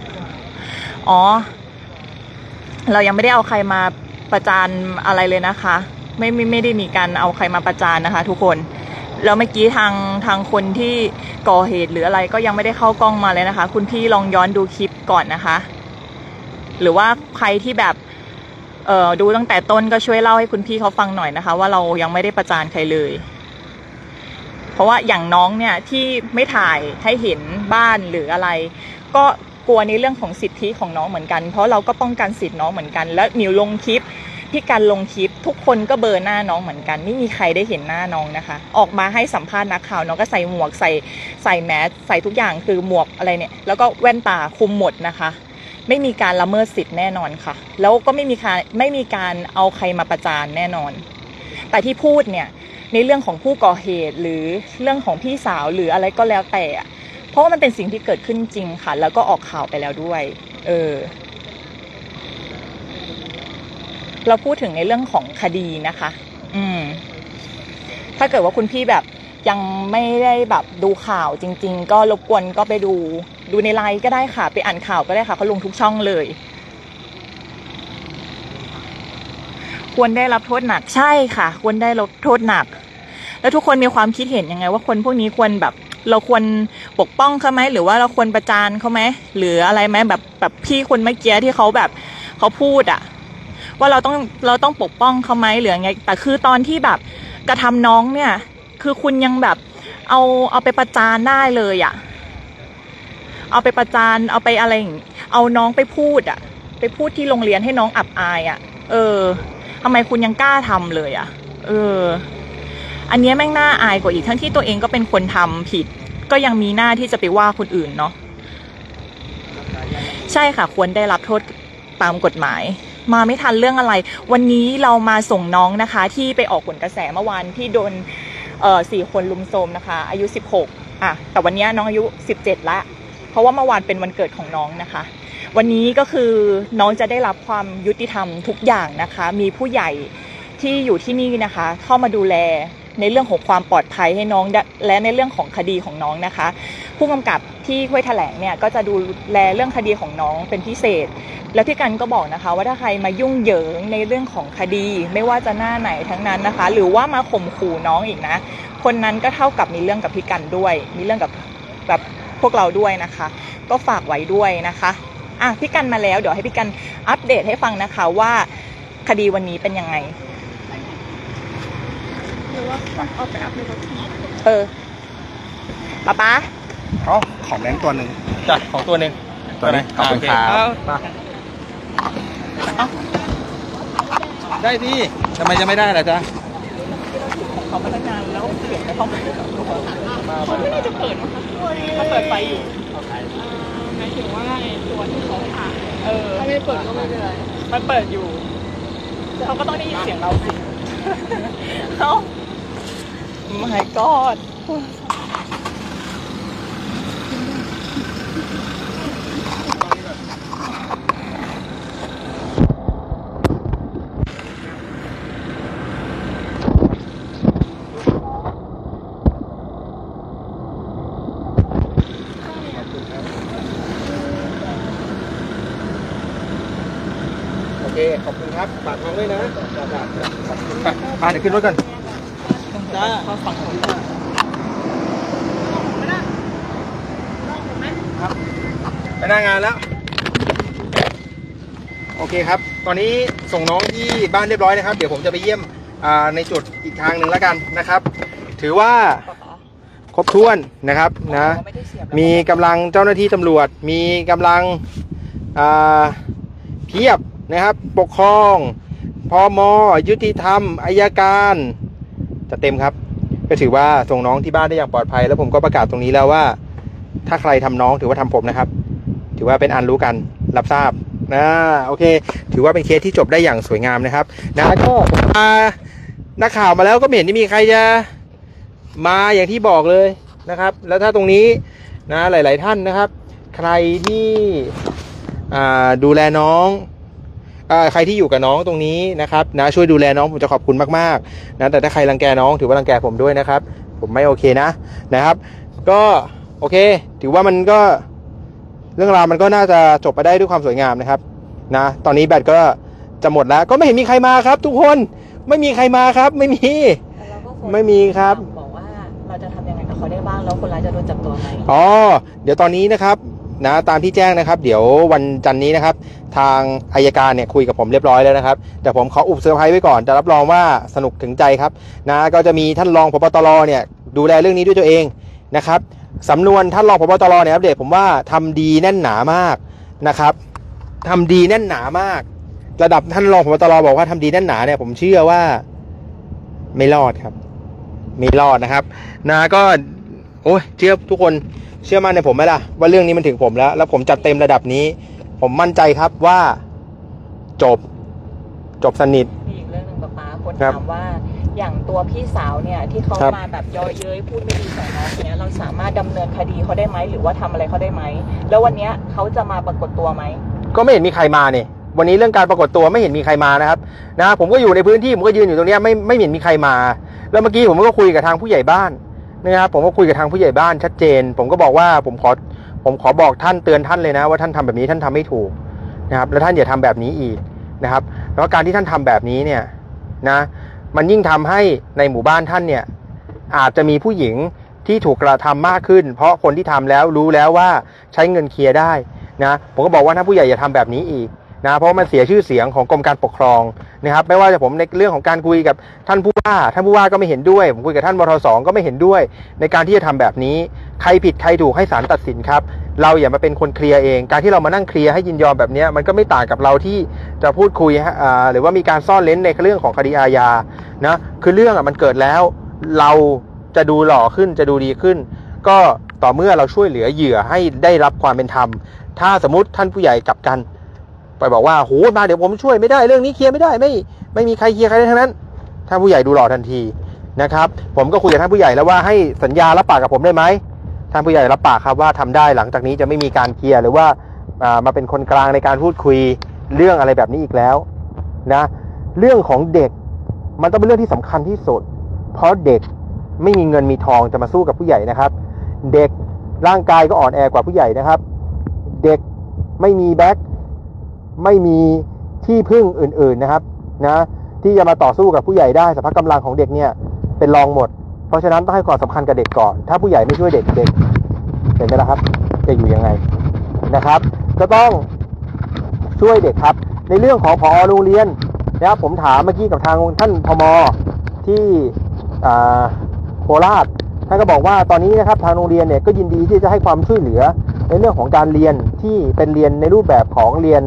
เรายังไม่ได้เอาใครมาประจานอะไรเลยนะคะไม่ได้มีการเอาใครมาประจานนะคะทุกคนแล้วเมื่อกี้ทางคนที่ก่อเหตุหรืออะไรก็ยังไม่ได้เข้ากล้องมาเลยนะคะคุณพี่ลองย้อนดูคลิปก่อนนะคะหรือว่าใครที่แบบดูตั้งแต่ต้นก็ช่วยเล่าให้คุณพี่เขาฟังหน่อยนะคะว่าเรายังไม่ได้ประจานใครเลยเพราะว่าอย่างน้องเนี่ยที่ไม่ถ่ายให้เห็นบ้านหรืออะไรก็กลัวในเรื่องของสิทธิของน้องเหมือนกันเพราะเราก็ป้องกันสิทธิน้องเหมือนกันและหมิวลงคลิปพี่กันลงคลิปทุกคนก็เบลอหน้าน้องเหมือนกันไม่มีใครได้เห็นหน้าน้องนะคะออกมาให้สัมภาษณ์นักข่าวน้องก็ใส่หมวกใส่แมสใส่ทุกอย่างคือหมวกอะไรเนี่ยแล้วก็แว่นตาคุมหมดนะคะไม่มีการละเมิดสิทธิแน่นอนค่ะแล้วก็ไม่มีการเอาใครมาประจานแน่นอนแต่ที่พูดเนี่ยในเรื่องของผู้ก่อเหตุหรือเรื่องของพี่สาวหรืออะไรก็แล้วแต่เพราะว่ามันเป็นสิ่งที่เกิดขึ้นจริงค่ะแล้วก็ออกข่าวไปแล้วด้วยเราพูดถึงในเรื่องของคดีนะคะถ้าเกิดว่าคุณพี่แบบยังไม่ได้แบบดูข่าวจริงๆก็รบกวนก็ไปดูในไลน์ก็ได้ค่ะไปอ่านข่าวก็ได้ค่ะเขาลงทุกช่องเลยควรได้รับโทษหนักใช่ค่ะควรได้รับโทษหนักแล้วทุกคนมีความคิดเห็นยังไงว่าคนพวกนี้ควรแบบเราควรปกป้องเขาไหมหรือว่าเราควรประจานเขาไหมหรืออะไรไหมแบบพี่คนเมื่อกี้ที่เขาแบบเขาพูดอะว่าเราต้องปกป้องเขาไหมหรือไงแต่คือตอนที่แบบกระทำน้องเนี่ยคือคุณยังแบบเอาไปประจานได้เลยอะเอาไปประจานเอาไปอะไรเอาน้องไปพูดอะไปพูดที่โรงเรียนให้น้องอับอายอะทำไมคุณยังกล้าทำเลยอ่ะอันนี้แม่งน่าอายกว่าอีกทั้งที่ตัวเองก็เป็นคนทำผิดก็ยังมีหน้าที่จะไปว่าคนอื่นเนาะใช่ค่ะควรได้รับโทษ ตามกฎหมายมาไม่ทันเรื่องอะไรวันนี้เรามาส่งน้องนะคะที่ไปออกผลกระแสเมื่อวานที่โดน4 คนลุมโทรมนะคะอายุ16อ่ะแต่วันนี้น้องอายุ17ละเพราะว่าเมื่อวานเป็นวันเกิดของน้องนะคะวันนี้ก็คือน้องจะได้รับความยุติธรรมทุกอย่างนะคะมีผู้ใหญ่ที่อยู่ที่นี่นะคะเข้ามาดูแลในเรื่องของความปลอดภัยให้น้องและในเรื่องของคดีของน้องนะคะผู้กำกับที่ห้วยแถลงเนี่ยก็จะดูแลเรื่องคดีของน้องเป็นพิเศษแล้วพี่กันก็บอกนะคะว่าถ้าใครมายุ่งเหยิงในเรื่องของคดีไม่ว่าจะหน้าไหนทั้งนั้นนะคะหรือว่ามาข่มขู่น้องอีกนะคนนั้นก็เท่ากับมีเรื่องกับพี่กันด้วยมีเรื่องกับแบบพวกเราด้วยนะคะก็ฝากไว้ด้วยนะคะอ่ะพี่กันมาแล้วเดี๋ยวให้พี่กันอัปเดตให้ฟังนะคะว่าคดีวันนี้เป็นยังไงว่าเอาไปอัพในรถป๊าเอาของแบงค์ตัวหนึ่งจ้ะของตัวหนึ่งตัวไหนขอบคุณครับได้ดิทำไมจะไม่ได้ล่ะจ๊ะเขาพนักงานแล้วเสียงไม่เข้ามาเขาไม่น่าจะเปิดนะคะเขาเปิดไฟอยู่หมายถึงว่าตัวที่เขาถ่ายถ้าไม่เปิดก็ไม่เป็นไรมันเปิดอยู่เขาก็ต้องได้ยินเสียงเราสิเขาMy God โอเคขอบคุณครับฝากท้องด้วยนะเดี๋ยวขึ้นรถกันได้เขาฝังผมได้ครับไปหน้างานแล้วโอเคครับตอนนี้ส่งน้องที่บ้านเรียบร้อยนะครับเดี๋ยวผมจะไปเยี่ยมในจุดอีกทางหนึ่งแล้วกันนะครับถือว่าครบถ้วนนะครับนะมีกำลังเจ้าหน้าที่ตำรวจมีกำลังเพียบนะครับปกครองพม.ยุติธรรมอัยการจะเต็มครับก็ถือว่าส่งน้องที่บ้านได้อย่างปลอดภัยแล้วผมก็ประกาศตรงนี้แล้วว่าถ้าใครทำน้องถือว่าทำผมนะครับถือว่าเป็นอันรู้กันรับทราบนะโอเคถือว่าเป็นเคสที่จบได้อย่างสวยงามนะครับนะก็นักข่าวมาแล้วก็เห็นที่มีใครจะมาอย่างที่บอกเลยนะครับแล้วถ้าตรงนี้นะหลายๆท่านนะครับใครที่ดูแลน้องใครที่อยู่กับน้องตรงนี้นะครับนะช่วยดูแลน้องผมจะขอบคุณมากๆนะแต่ถ้าใครรังแกน้องถือว่ารังแกผมด้วยนะครับผมไม่โอเคนะนะครับก็โอเคถือว่ามันก็เรื่องราวมันก็น่าจะจบไปได้ด้วยความสวยงามนะครับนะตอนนี้แบตก็จะหมดแล้วก็ไม่เห็นมีใครมาครับทุกคนไม่มีใครมาครับไม่มีครับบอกว่าเราจะทำยังไงกับเขาได้บ้างแล้วคนร้ายจะโดนจับตัวไหมอ๋อเดี๋ยวตอนนี้นะครับนะตามที่แจ้งนะครับเดี๋ยววันจันทร์นี้นะครับทางอัยการเนี่ยคุยกับผมเรียบร้อยแล้วนะครับแต่ผมขออุบเซอร์ไพรส์ไว้ก่อนจะรับรองว่าสนุกถึงใจครับนะก็จะมีท่านรองผบ.ตร.เนี่ยดูแลเรื่องนี้ด้วยตัวเองนะครับสำนวนท่านรองผบ.ตร.เนี่ยอัปเดตผมว่าทำดีแน่นหนามากนะครับทำดีแน่นหนามากระดับท่านรองผบ.ตร.บอกว่าทำดีแน่นหนาเนี่ยผมเชื่อว่าไม่รอดครับไม่รอดนะครับนะก็โอ้ยเชื่อทุกคนเชื่อมั่นในผมไหมล่ะว่าเรื่องนี้มันถึงผมแล้วแล้วผมจัดเต็มระดับนี้ผมมั่นใจครับว่าจบสนิทมีอีกเรื่องหนึ่งป๊าคนถามว่าอย่างตัวพี่สาวเนี่ยที่เขามาแบบย่อเย้ยพูดไม่ดีใส่น้องเนี่ยเราสามารถดำเนินคดีเขาได้ไหมหรือว่าทำอะไรเขาได้ไหมแล้ววันนี้เขาจะมาปรากฏตัวไหมก็ไม่เห็นมีใครมาเนี่ยวันนี้เรื่องการปรากฏตัวไม่เห็นมีใครมานะครับนะผมก็อยู่ในพื้นที่ผมก็ยืนอยู่ตรงนี้ไม่เห็นมีใครมาแล้วเมื่อกี้ผมก็คุยกับทางผู้ใหญ่บ้านนะครับผมก็คุยกับทางผู้ใหญ่บ้านชัดเจนผมก็บอกว่าผมขอบอกท่านเตือนท่านเลยนะว่าท่านทำแบบนี้ท่านทำไม่ถูกนะครับแล้วท่านอย่าทำแบบนี้อีกนะครับแล้วการที่ท่านทำแบบนี้เนี่ยนะมันยิ่งทำให้ในหมู่บ้านท่านเนี่ยอาจจะมีผู้หญิงที่ถูกกระทำมากขึ้นเพราะคนที่ทำแล้วรู้แล้วว่าใช้เงินเคลียร์ได้นะผมก็บอกว่าท่านผู้ใหญ่อย่าทำแบบนี้อีกนะเพราะมันเสียชื่อเสียงของกรมการปกครองนะครับไม่ว่าจะผมในเรื่องของการคุยกับท่านผู้ว่าก็ไม่เห็นด้วยผมคุยกับท่านมทส.ก็ไม่เห็นด้วยในการที่จะทำแบบนี้ใครผิดใครถูกให้ศาลตัดสินครับเราอย่ามาเป็นคนเคลียร์เองการที่เรามานั่งเคลียร์ให้ยินยอมแบบนี้มันก็ไม่ต่างกับเราที่จะพูดคุยหรือว่ามีการซ่อนเล้นในเรื่องของคดีอาญานะคือเรื่องมันเกิดแล้วเราจะดูหล่อขึ้นจะดูดีขึ้นก็ต่อเมื่อเราช่วยเหลือเหยื่อให้ได้รับความเป็นธรรมถ้าสมมติท่านผู้ใหญ่กลับกัน ไปบอกว่าโหมาเดี๋ยวผมช่วยไม่ได้เรื่องนี้เคลียร์ไม่ได้ไม่มีใครเคลียร์ใครได้ทั้งนั้นท่านผู้ใหญ่ดูหล่อทันทีนะครับผมก็คุยกับท่านผู้ใหญ่แล้วว่าให้สัญญารับปากกับผมได้ไหมท่านผู้ใหญ่รับปากครับว่าทำได้หลังจากนี้จะไม่มีการเคลียร์หรือว่ามาเป็นคนกลางในการพูดคุยเรื่องอะไรแบบนี้อีกแล้วนะเรื่องของเด็กมันต้องเป็นเรื่องที่สำคัญที่สุดเพราะเด็กไม่มีเงินมีทองจะมาสู้กับผู้ใหญ่นะครับเด็กร่างกายก็อ่อนแอกว่าผู้ใหญ่นะครับเด็กไม่มีแบ็คไม่มีที่พึ่งอื่นๆนะครับนะที่จะมาต่อสู้กับผู้ใหญ่ได้สภาพกำลังของเด็กเนี่ยเป็นรองหมดเพราะฉะนั้นต้องให้ความสำคัญกับเด็กก่อนถ้าผู้ใหญ่ไม่ช่วยเด็กเด็กเห็นไหมล่ะครับจะอยู่ยังไงนะครับก็ต้องช่วยเด็กครับในเรื่องของผอโรงเรียนนะครับผมถามเมื่อกี้กับทางท่านพม.ที่โคราชท่านก็บอกว่าตอนนี้นะครับทางโรงเรียนเนี่ยก็ยินดีที่จะให้ความช่วยเหลือในเรื่องของการเรียนที่เป็นเรียนในรูปแบบของเรียน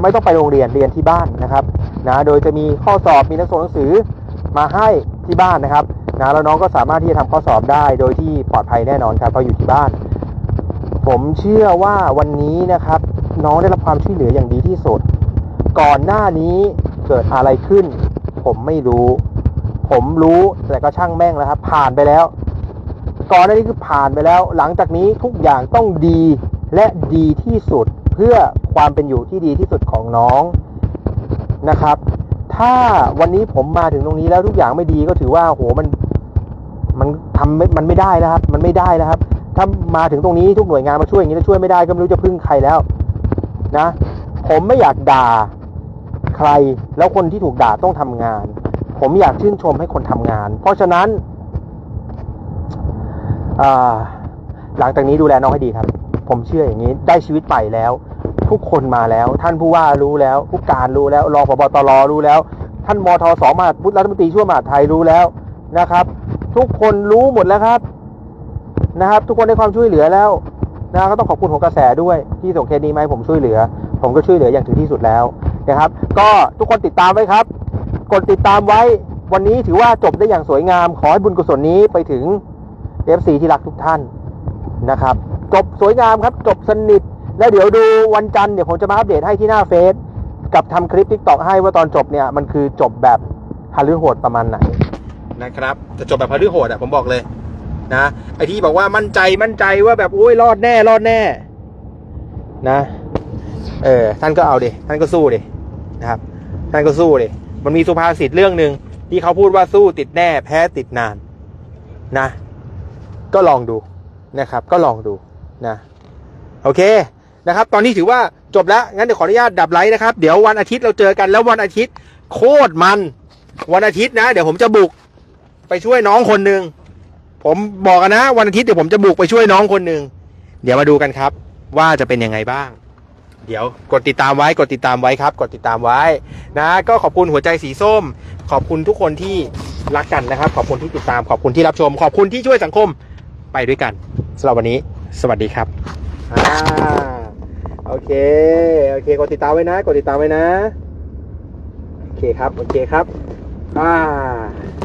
ไม่ต้องไปโรงเรียนเรียนที่บ้านนะครับนะโดยจะมีข้อสอบมีหนังสือมาให้ที่บ้านนะครับนะแล้วน้องก็สามารถที่จะทำข้อสอบได้โดยที่ปลอดภัยแน่นอนครับเพราะอยู่ที่บ้านผมเชื่อว่าวันนี้นะครับน้องได้รับความช่วยเหลืออย่างดีที่สุดก่อนหน้านี้เกิดอะไรขึ้นผมไม่รู้ผมรู้แต่ก็ช่างแม่งแล้วครับผ่านไปแล้วก่อนหน้านี้คือผ่านไปแล้วหลังจากนี้ทุกอย่างต้องดีและดีที่สุดเพื่อความเป็นอยู่ที่ดีที่สุดของน้องนะครับถ้าวันนี้ผมมาถึงตรงนี้แล้วทุกอย่างไม่ดีก็ถือว่าโหมันไม่ได้นะครับมันไม่ได้นะครับถ้ามาถึงตรงนี้ทุกหน่วยงานมาช่วยอย่างนี้แล้วช่วยไม่ได้ก็ไม่รู้จะพึ่งใครแล้วนะผมไม่อยากด่าใครแล้วคนที่ถูกด่าต้องทำงานผมอยากชื่นชมให้คนทำงานเพราะฉะนั้นหลังจากนี้ดูแลน้องให้ดีครับผมเชื่ออย่างนี้ได้ชีวิตใหม่แล้วทุกคนมาแล้วท่านผู้ว่ารู้แล้วผู้การรู้แล้วรองผบ.ตร.รู้แล้วท่านมท.ส.มหาดรัฐมนตรีช่วยมหาดไทยรู้แล้วนะครับทุกคนรู้หมดแล้วครับนะครับทุกคนได้ความช่วยเหลือแล้วนะก็ต้องขอบคุณหัวกระแสด้วยที่ส่งเคสนี้มาให้ผมช่วยเหลือผมก็ช่วยเหลืออย่างถึงที่สุดแล้วนะครับก็ทุกคนติดตามไว้ครับกดติดตามไว้วันนี้ถือว่าจบได้อย่างสวยงามขอให้บุญกุศลนี้ไปถึง FC ที่รักทุกท่านนะครับจบสวยงามครับจบสนิทแล้วเดี๋ยวดูวันจันทร์เดี๋ยวผมจะมาอัปเดตให้ที่หน้าเฟซกับทำคลิป TikTok ให้ว่าตอนจบเนี่ยมันคือจบแบบหฤโหดประมาณไหนนะครับจะจบแบบหฤโหดอ่ะผมบอกเลยนะไอที่บอกว่ามั่นใจว่าแบบโอ้ยรอดแน่นะท่านก็เอาดิท่านก็สู้ดินะครับท่านก็สู้ดิมันมีสุภาษิตเรื่องหนึ่งที่เขาพูดว่าสู้ติดแน่แพ้ติดนานนะก็ลองดูนะครับก็ลองดูนะโอเคนะครับตอนนี้ถือว่าจบแล้วงั้นเดี๋ยวขออนุญาตดับไลฟ์นะครับเดี๋ยววันอาทิตย์เราเจอกันแล้ววันอาทิตย์โคตรมันวันอาทิตย์นะเดี๋ยวผมจะบุกไปช่วยน้องคนหนึ่งผมบอกกันนะวันอาทิตย์เดี๋ยวผมจะบุกไปช่วยน้องคนหนึ่งเดี๋ยวมาดูกันครับว่าจะเป็นยังไงบ้างเดี๋ยวกดติดตามไว้ครับกดติดตามไว้นะก็ขอบคุณหัวใจสีส้มขอบคุณทุกคนที่รักกันนะครับขอบคุณที่ติดตามขอบคุณที่รับชมขอบคุณที่ช่วยสังคมไปด้วยกันสำหรับวันนี้สวัสดีครับโอเคกดติดตามไว้นะโอเคครับ